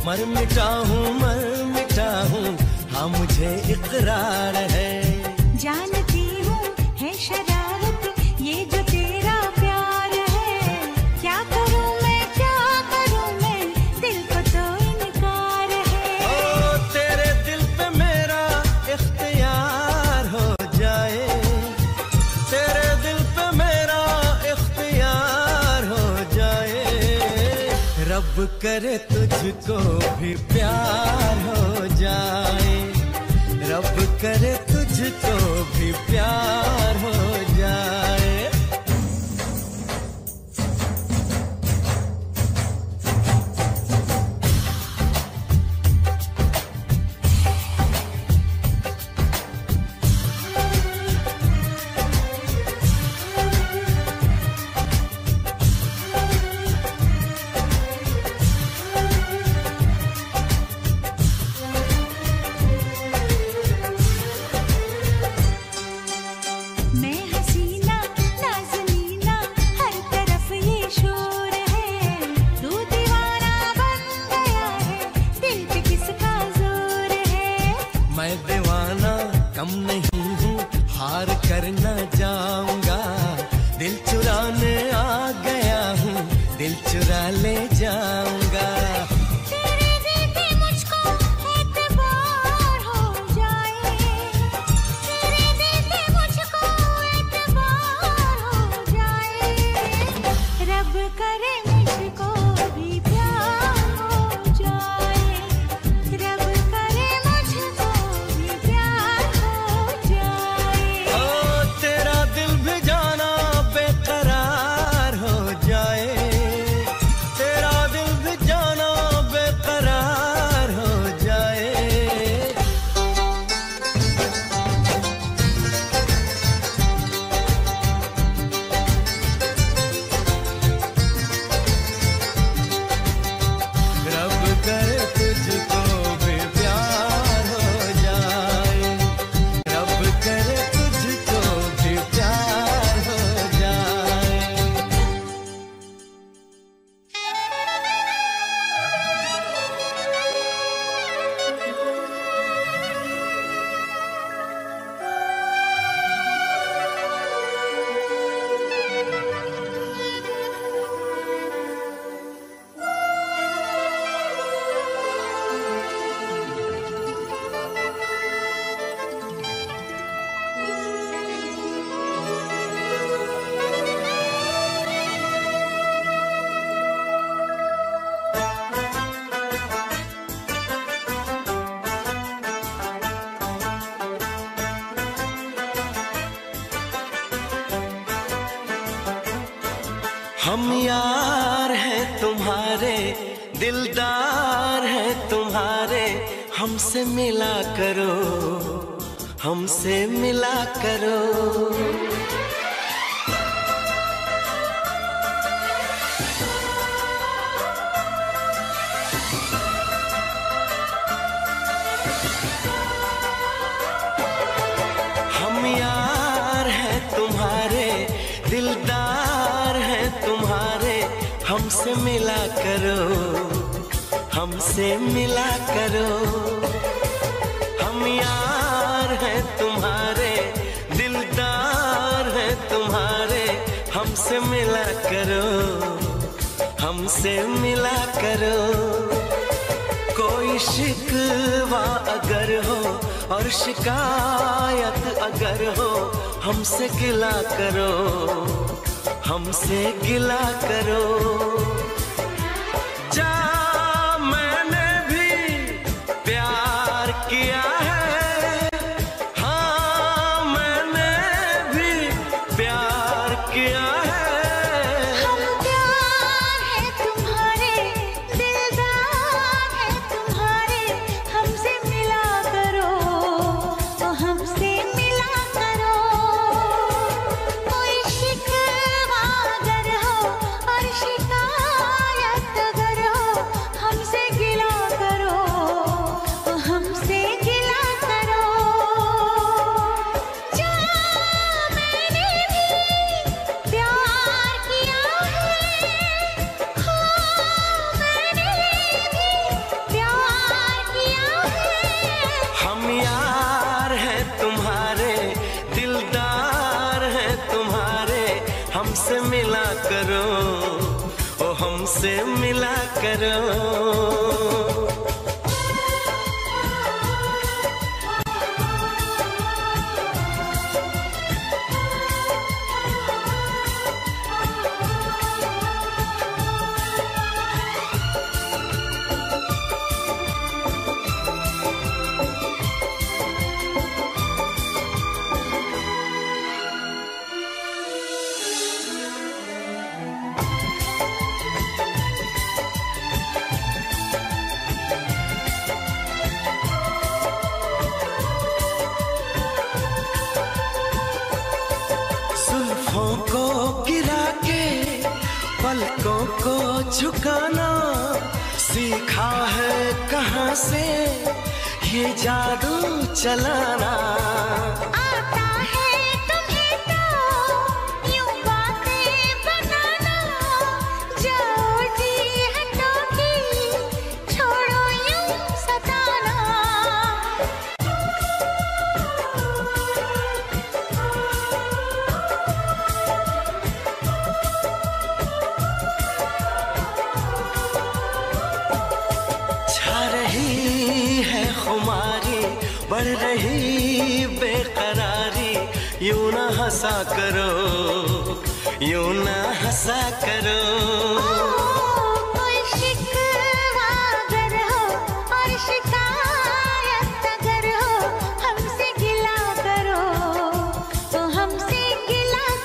मर मिटा हूँ, हाँ मुझे इकरार है। जानती हूँ है शरारत ये जो तेरा प्यार है। क्या करूँ मैं दिल को तो इनकार है। ओ तेरे दिल पे मेरा इख्तियार हो जाए, तेरे दिल पे मेरा इख्तियार हो जाए। रब करे तुझको भी प्यार हो जाए, रब करे तुझको भी प्यार हो जाए। मुझसे मिला करो। पलकों को झुकाना सीखा है कहाँ से ये जादू चलाना, आता है तुम्हें तो यूं बातें बताना, जाओ जी हटो की छोड़ो यूं सताना। खुमारी बढ़ रही बेकरारी, यूं ना हंसा करो, यूं ना हंसा करो। कोई शिकवा अगर हो और शिकायत अगर हो, हमसे गिला करो तो हमसे गिला करो।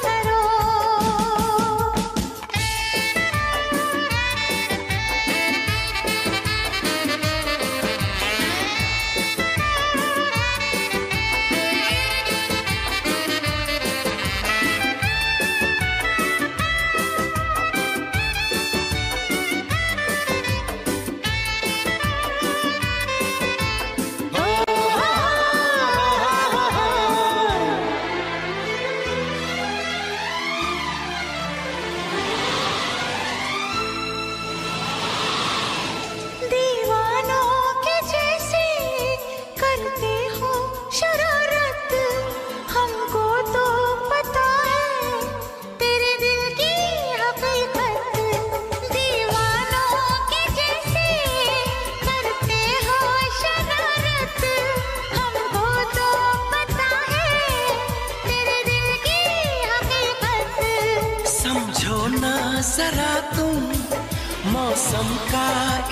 जरा तुम मौसम का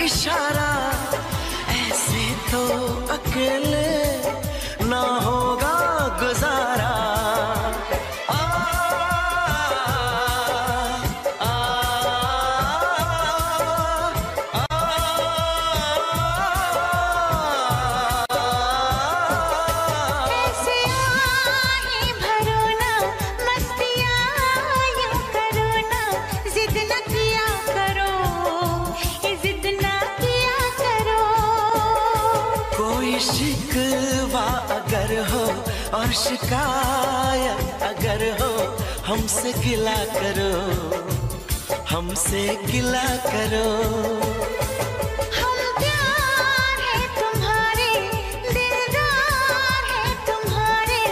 इशारा, ऐसे तो अकेले ना होगा गुजारा। शिकवा अगर हो और शिकायत अगर हो, हमसे गिला करो, हमसे गिला करो। हम प्यार है तुम्हारे, दिलदार है तुम्हारे,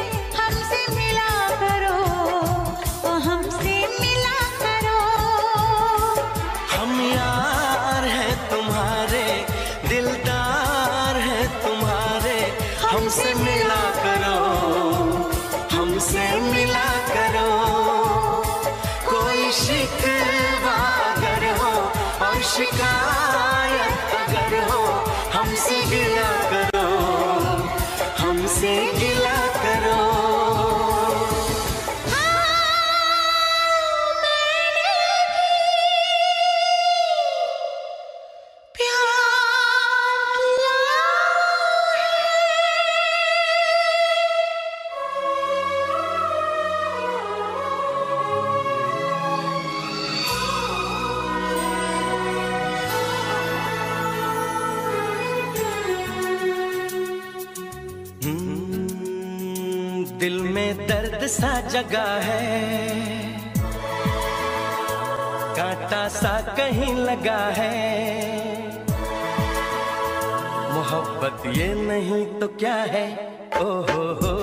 हमसे मिला करो तो हमसे मिला करो। हम यार है तुम्हारे, दिलदार है तुम्हारे, हमसे मिला करो, हमसे मिला करो। कोई शिकवा अगर हो और शिकायत अगर हो, हमसे गिला करो, हमसे गिला करो। दिल में दर्द सा जगा है, कांटा सा कहीं लगा है, मोहब्बत ये नहीं तो क्या है। ओ हो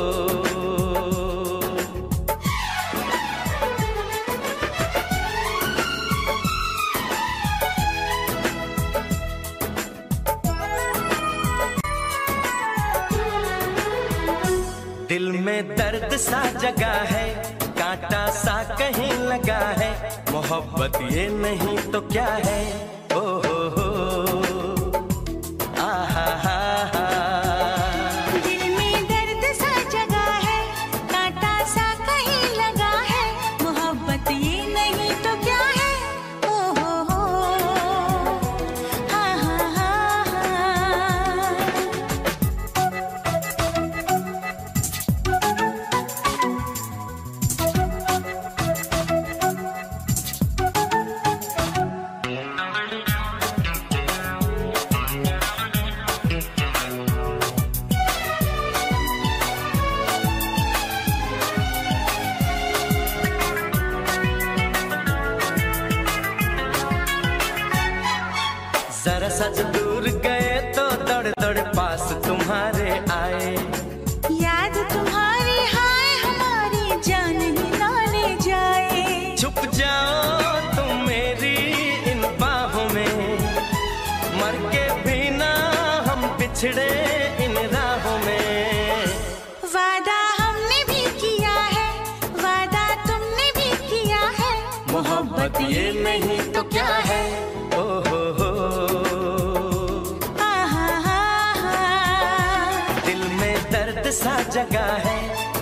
दिल में दर्द सा जगा है, कांटा सा कहीं लगा है, मोहब्बत ये नहीं तो क्या है। ओ हो हो आहा हा हा। दिल में दर्द सा जगा है, कांटा सा कहीं लगा है, मोहब्बत ये नहीं तो क्या है। ओ हो हो हा हा हा हा। जरा सच दूर गए तो दौड़ दौड़ पास तुम्हारे आए, याद तुम्हारी हाय हमारी जान ही ना ले जाए। छुप जाओ तुम मेरी इन बाहों में, मर के भी ना हम पिछड़े इन राहों में। वादा हमने भी किया है, वादा तुमने भी किया है, मोहब्बत ये नहीं तो क्या है। ओ हो सा जगह है,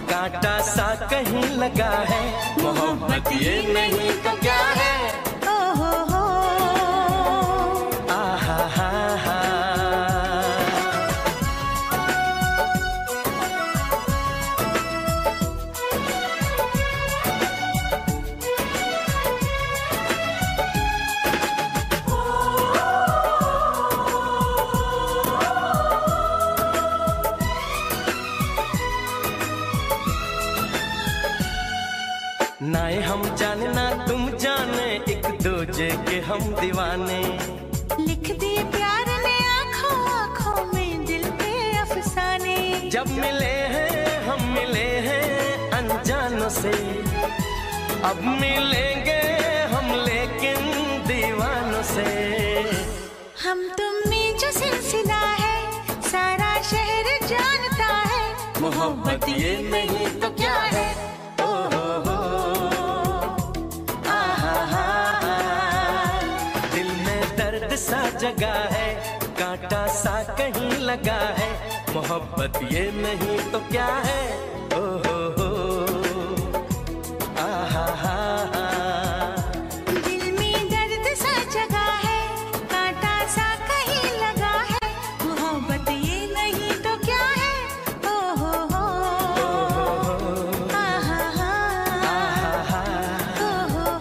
कांटा सा कहीं लगा है, मोहब्बत ये नहीं तो क्या है। ओ हो आहा हा हा। नाए हम जाने ना तुम जाने, एक दूजे के हम दीवाने। लिख दिए प्यार ने आँखों आँखों में दिल पे अफसाने। जब मिले हैं हम मिले हैं अनजानों से, अब मिलेंगे हम लेकिन दीवानों से। हम तुम में जो सिलसिला है सारा शहर जानता है, मोहब्बत ये नहीं तो क्या है। सा जगह है, कांटा सा कहीं लगा है, मोहब्बत ये नहीं तो क्या है। ओ हो आहा हा हा। दिल में दर्द सा जगह है, कांटा सा कहीं लगा है, मोहब्बत ये नहीं तो क्या है। ओ हो आहा हा आहा हा। ओ हो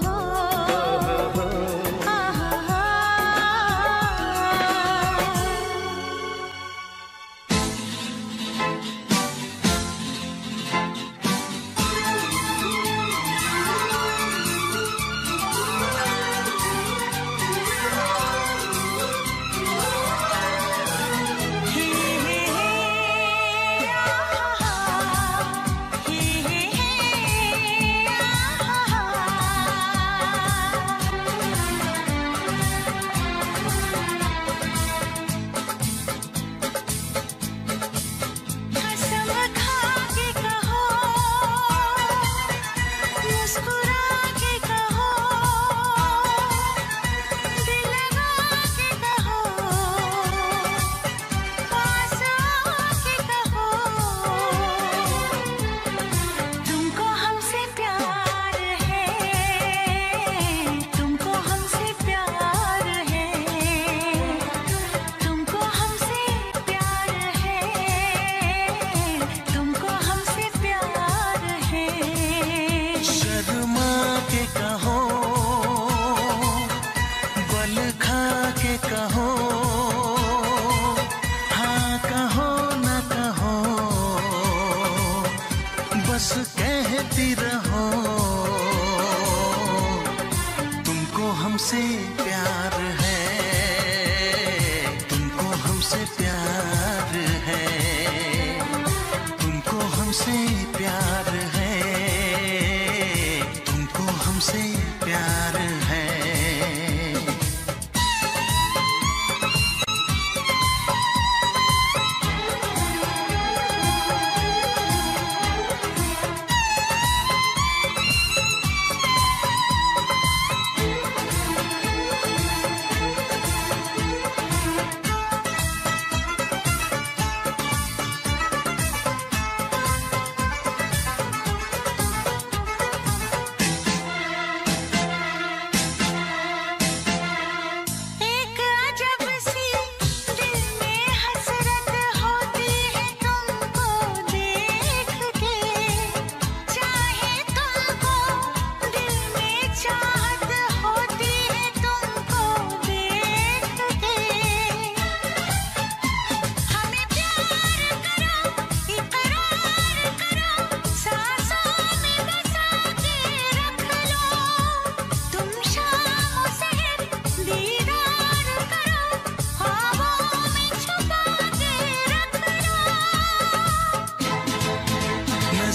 कहती रहो, तुमको हमसे प्यार है, तुमको हमसे प्यार है, तुमको हमसे प्यार है, तुमको हमसे प्यार है।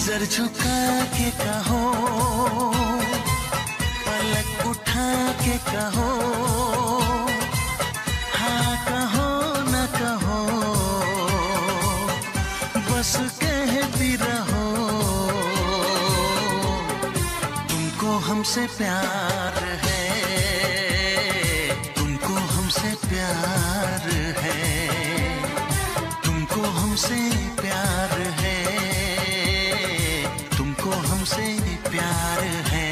नजर झुका के कहो, पलक उठा के कहो, हाँ कहो न कहो, बस कहती रहो। तुमको हमसे प्यार है, तुमको हमसे प्यार है, तुमको हमसे प्यार है, तुमको हमसे प्यार है।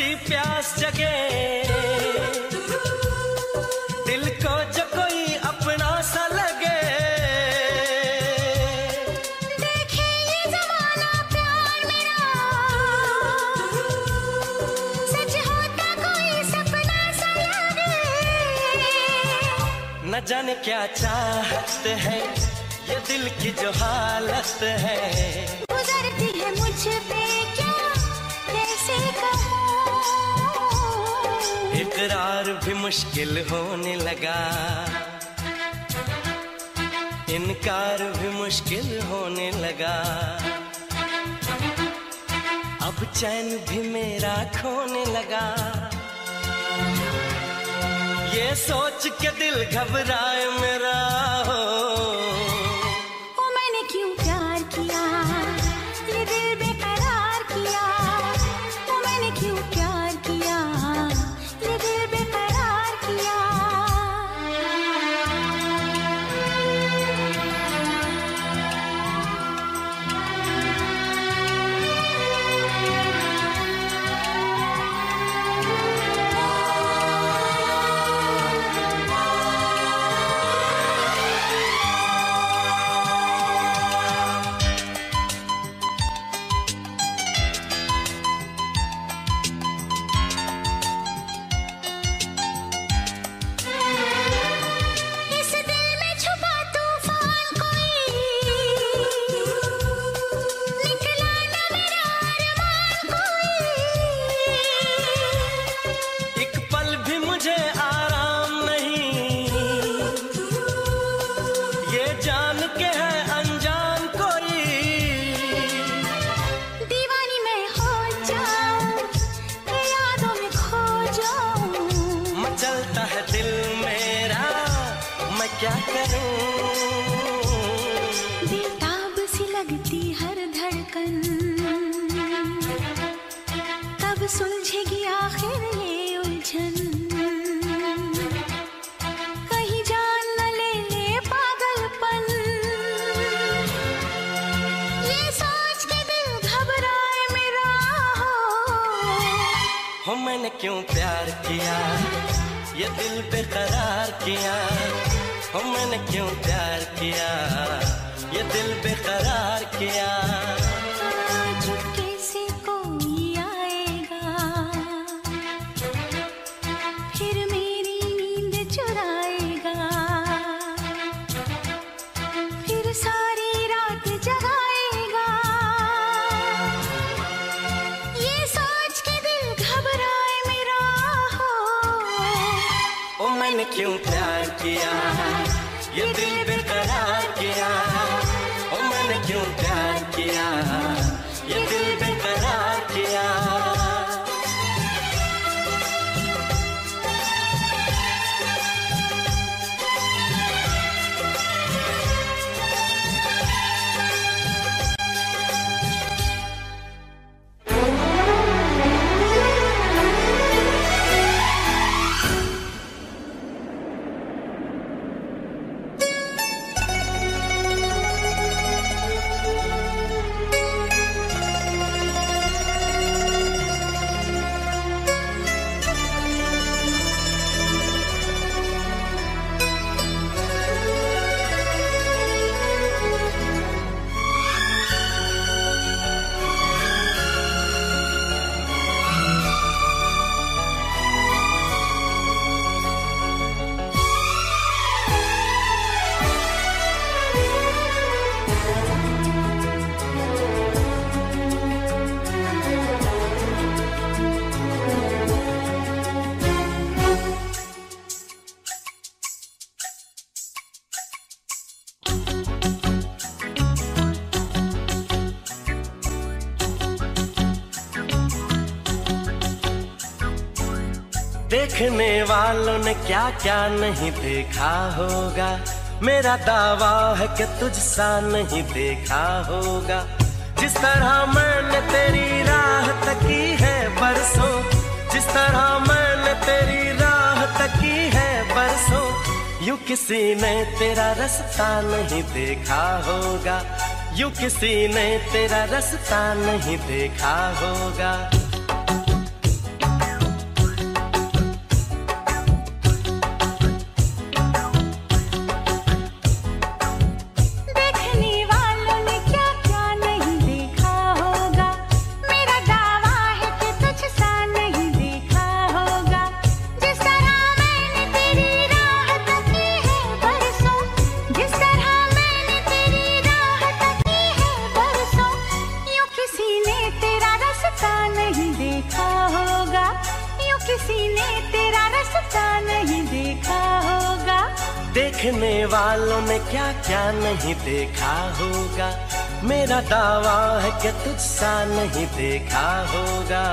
सी प्यास जगे, दिल को जो कोई अपना सा लगे। देखे ये जमाना प्यार मेरा, सच होता कोई सपना सा लगे। न जाने क्या चाहत है ये दिल की जो हालत है, गुजरती है मुझ पे क्या कैसे कहूं। इकरार भी मुश्किल होने लगा, इनकार भी मुश्किल होने लगा। अब चैन भी मेरा खोने लगा, ये सोच के दिल घबराए मेरा। क्या करूं, बेताब सी लगती हर धड़कन, तब सुलझेगी आखिर ये उलझन। कहीं जान न ले ले पागलपन, ये सोच के दिल घबराए मेरा। हो मैंने क्यों प्यार किया ये दिल बेकरार किया, हो मैंने क्यों प्यार किया ये दिल बेकरार किया। झुके से कोई आएगा फिर मेरी नींद चुराएगा, फिर सारी रात जगाएगा। ये सोच के दिल घबराए मेरा। हो मैंने क्यों प्यार किया ये दिल बेकरार किया, ओ मैंने क्यों प्यार किया ये दिल बेकरार किया। देखने वालों ने क्या क्या नहीं देखा होगा, मेरा दावा है कि तुझसा नहीं देखा होगा। जिस तरह मैंने तेरी राह तकी है बरसों, जिस तरह मैंने तेरी राह तकी है बरसों, यूं किसी ने तेरा रास्ता नहीं देखा होगा, यूं किसी ने तेरा रास्ता नहीं देखा होगा। देखने वालों ने क्या क्या नहीं देखा होगा, मेरा दावा है कि तुझसा नहीं देखा होगा।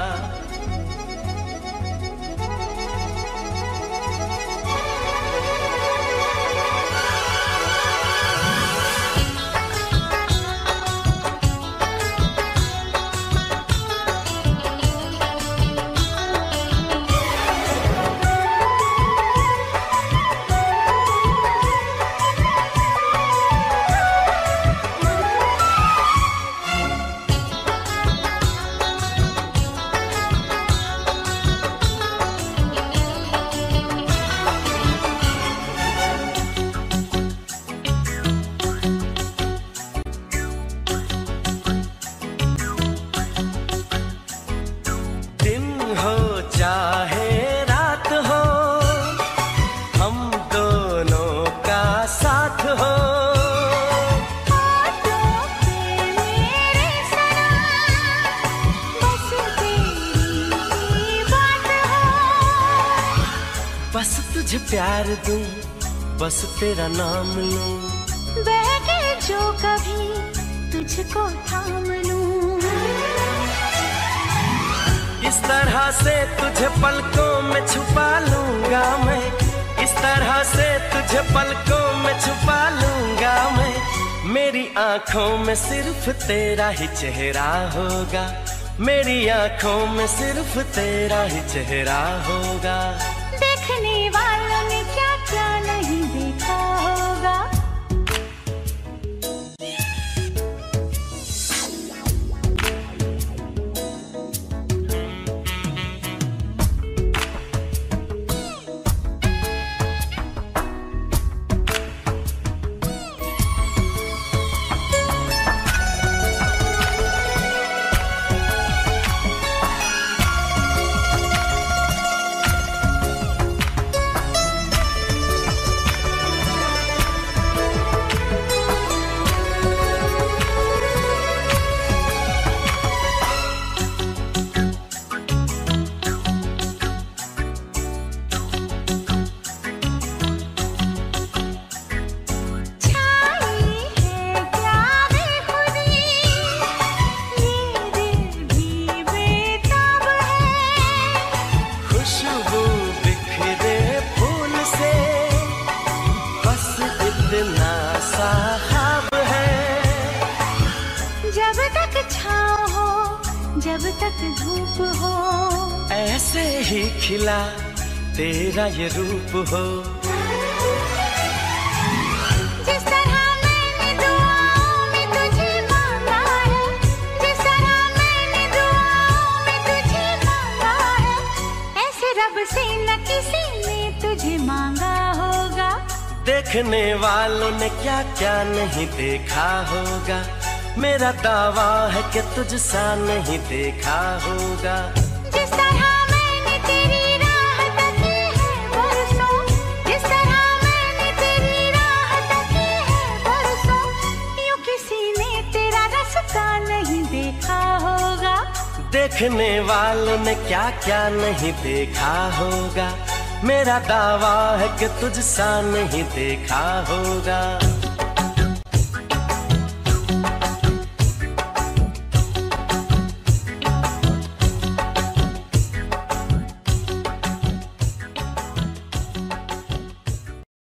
प्यार दूं बस तेरा नाम लूं, बहके जो कभी तुझको थाम लूं। इस तरह से तुझे पलकों में छुपा लूंगा मैं, इस तरह से तुझे पलकों में छुपा लूंगा मैं। मेरी आंखों में सिर्फ तेरा ही चेहरा होगा, मेरी आंखों में सिर्फ तेरा ही चेहरा होगा। देखने वालों ने क्या क्या नहीं देखा होगा। तेरा ये रूप हो जिस तरह मैंने दुआओं में तुझे मांगा है, जिस तरह मैंने दुआओं में तुझे मांगा है, ऐसे रब से न किसी ने तुझे मांगा होगा। देखने वालों ने क्या क्या नहीं देखा होगा, मेरा दावा है कि तुझसा नहीं देखा होगा। देखने वालों ने क्या क्या नहीं देखा होगा, मेरा दावा है कि तुझसा नहीं देखा होगा।